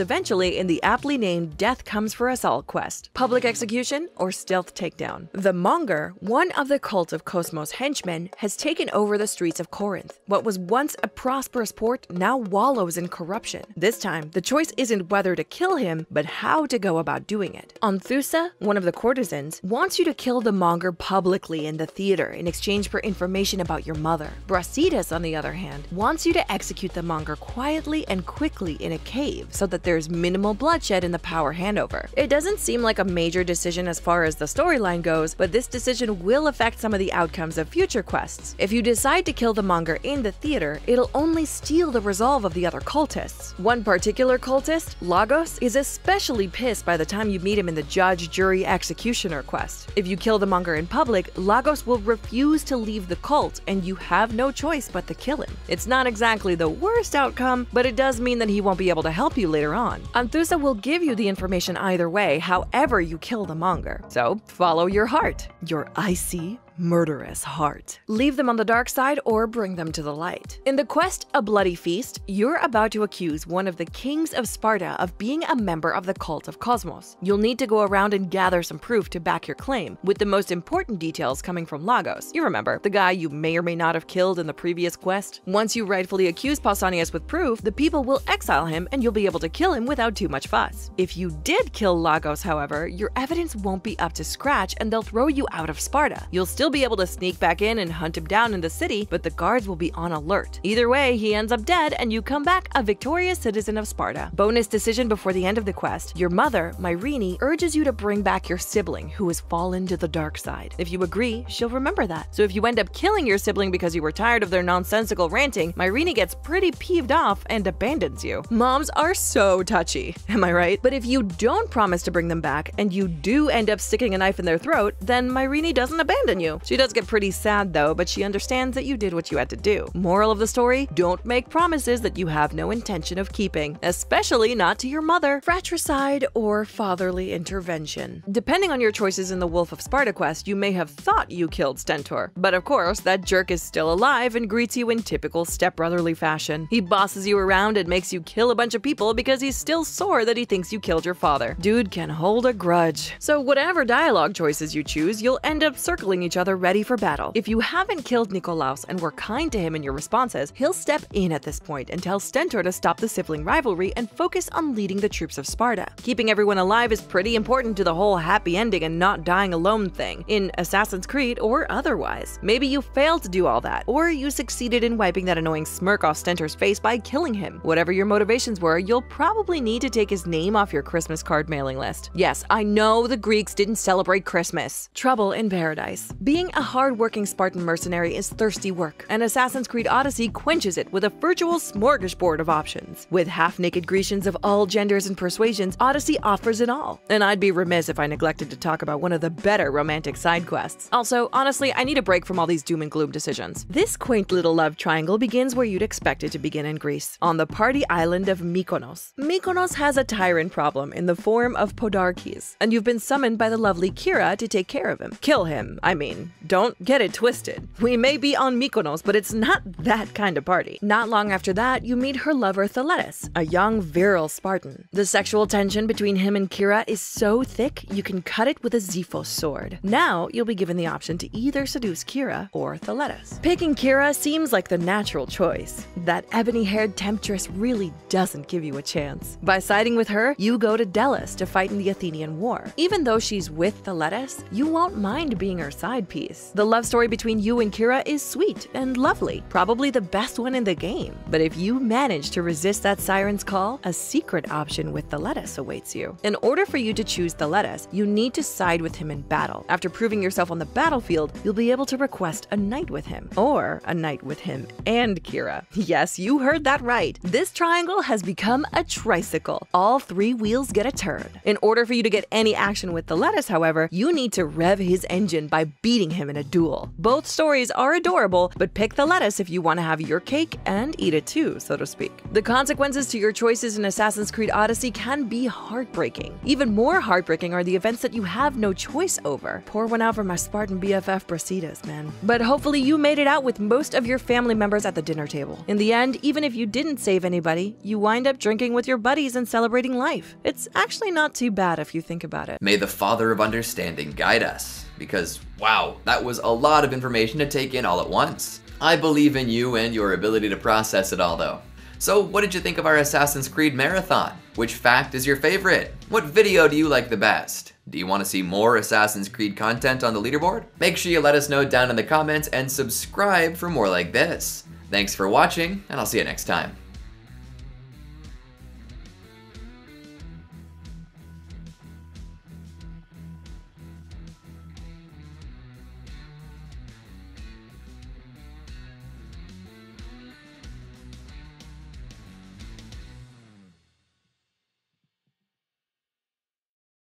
eventually in the aptly named Death Comes for Us All quest. Public execution or stealth takedown. The Monger, one of the cult of Cosmos henchmen, has taken over the streets of Corinth. What was once a prosperous port now wallows in corruption. This time, the choice isn't whether to kill him, but how to go about doing it. Anthusa, one of the courtesans, wants you to kill the Monger publicly in the theater in exchange for information about your mother. Brasidas, on the other hand, wants you to execute the Monger quietly and quickly in a cave so that there's minimal bloodshed in the power handover. It doesn't seem like a major decision as far as the storyline goes, but this decision will affect some of the outcomes of future quests. If you decide to kill the Monger in the theater, it'll only steal the resolve of the other cultists. One particular cultist, Lagos, is especially pissed by the time you meet him in the Judge, Jury, Executioner quest. If you kill the Monger in public, Lagos will refuse to leave the cult, and you have no choice but to kill him. It's not exactly the worst outcome, but it does mean that he won't be able to help you later on. Anthusa will give you the information either way, however you kill the Monger. So follow your heart, your icy, murderous heart. Leave them on the dark side or bring them to the light. In the quest A Bloody Feast, you're about to accuse one of the kings of Sparta of being a member of the cult of Cosmos. You'll need to go around and gather some proof to back your claim, with the most important details coming from Lagos. You remember, the guy you may or may not have killed in the previous quest. Once you rightfully accuse Pausanias with proof, the people will exile him and you'll be able to kill him without too much fuss. If you did kill Lagos, however, your evidence won't be up to scratch and they'll throw you out of Sparta. You'll still be able to sneak back in and hunt him down in the city, but the guards will be on alert. Either way, he ends up dead and you come back a victorious citizen of Sparta. Bonus decision before the end of the quest. Your mother, Myrene, urges you to bring back your sibling who has fallen to the dark side. If you agree, she'll remember that. So if you end up killing your sibling because you were tired of their nonsensical ranting, Myrene gets pretty peeved off and abandons you. Moms are so touchy, am I right? But if you don't promise to bring them back and you do end up sticking a knife in their throat, then Myrene doesn't abandon you. She does get pretty sad though, but she understands that you did what you had to do. Moral of the story, don't make promises that you have no intention of keeping, especially not to your mother. Fratricide or fatherly intervention. Depending on your choices in the Wolf of Sparta quest, you may have thought you killed Stentor, but of course, that jerk is still alive and greets you in typical stepbrotherly fashion. He bosses you around and makes you kill a bunch of people because he's still sore that he thinks you killed your father. Dude can hold a grudge. So whatever dialogue choices you choose, you'll end up circling each other ready for battle. If you haven't killed Nikolaos and were kind to him in your responses, he'll step in at this point and tell Stentor to stop the sibling rivalry and focus on leading the troops of Sparta. Keeping everyone alive is pretty important to the whole happy ending and not dying alone thing, in Assassin's Creed or otherwise. Maybe you failed to do all that, or you succeeded in wiping that annoying smirk off Stentor's face by killing him. Whatever your motivations were, you'll probably need to take his name off your Christmas card mailing list. Yes, I know the Greeks didn't celebrate Christmas. Trouble in Paradise. Being a hard-working Spartan mercenary is thirsty work, and Assassin's Creed Odyssey quenches it with a virtual smorgasbord of options. With half-naked Grecians of all genders and persuasions, Odyssey offers it all. And I'd be remiss if I neglected to talk about one of the better romantic side quests. Also, honestly, I need a break from all these doom and gloom decisions. This quaint little love triangle begins where you'd expect it to begin in Greece, on the party island of Mykonos. Mykonos has a tyrant problem in the form of Podarches, and you've been summoned by the lovely Kira to take care of him. Kill him, I mean. Don't get it twisted. We may be on Mykonos, but it's not that kind of party. Not long after that, you meet her lover Theletus, a young, virile Spartan. The sexual tension between him and Kira is so thick, you can cut it with a Xephos sword. Now, you'll be given the option to either seduce Kira or Theletus. Picking Kira seems like the natural choice. That ebony-haired temptress really doesn't give you a chance. By siding with her, you go to Delos to fight in the Athenian War. Even though she's with Theletus, you won't mind being her side piece. The love story between you and Kira is sweet and lovely, probably the best one in the game. But if you manage to resist that siren's call, a secret option with Theletus awaits you. In order for you to choose Theletus, you need to side with him in battle. After proving yourself on the battlefield, you'll be able to request a night with him, or a night with him and Kira. Yes, you heard that right. This triangle has become a tricycle. All three wheels get a turn. In order for you to get any action with Theletus, however, you need to rev his engine by beating beating him in a duel. Both stories are adorable, but pick the lettuce if you want to have your cake and eat it too, so to speak. The consequences to your choices in Assassin's Creed Odyssey can be heartbreaking. Even more heartbreaking are the events that you have no choice over. Pour one out for my Spartan B F F Brasidas, man. But hopefully you made it out with most of your family members at the dinner table. In the end, even if you didn't save anybody, you wind up drinking with your buddies and celebrating life. It's actually not too bad if you think about it. May the Father of Understanding guide us, because wow, that was a lot of information to take in all at once. I believe in you and your ability to process it all though. So what did you think of our Assassin's Creed marathon? Which fact is your favorite? What video do you like the best? Do you want to see more Assassin's Creed content on the leaderboard? Make sure you let us know down in the comments and subscribe for more like this. Thanks for watching, and I'll see you next time.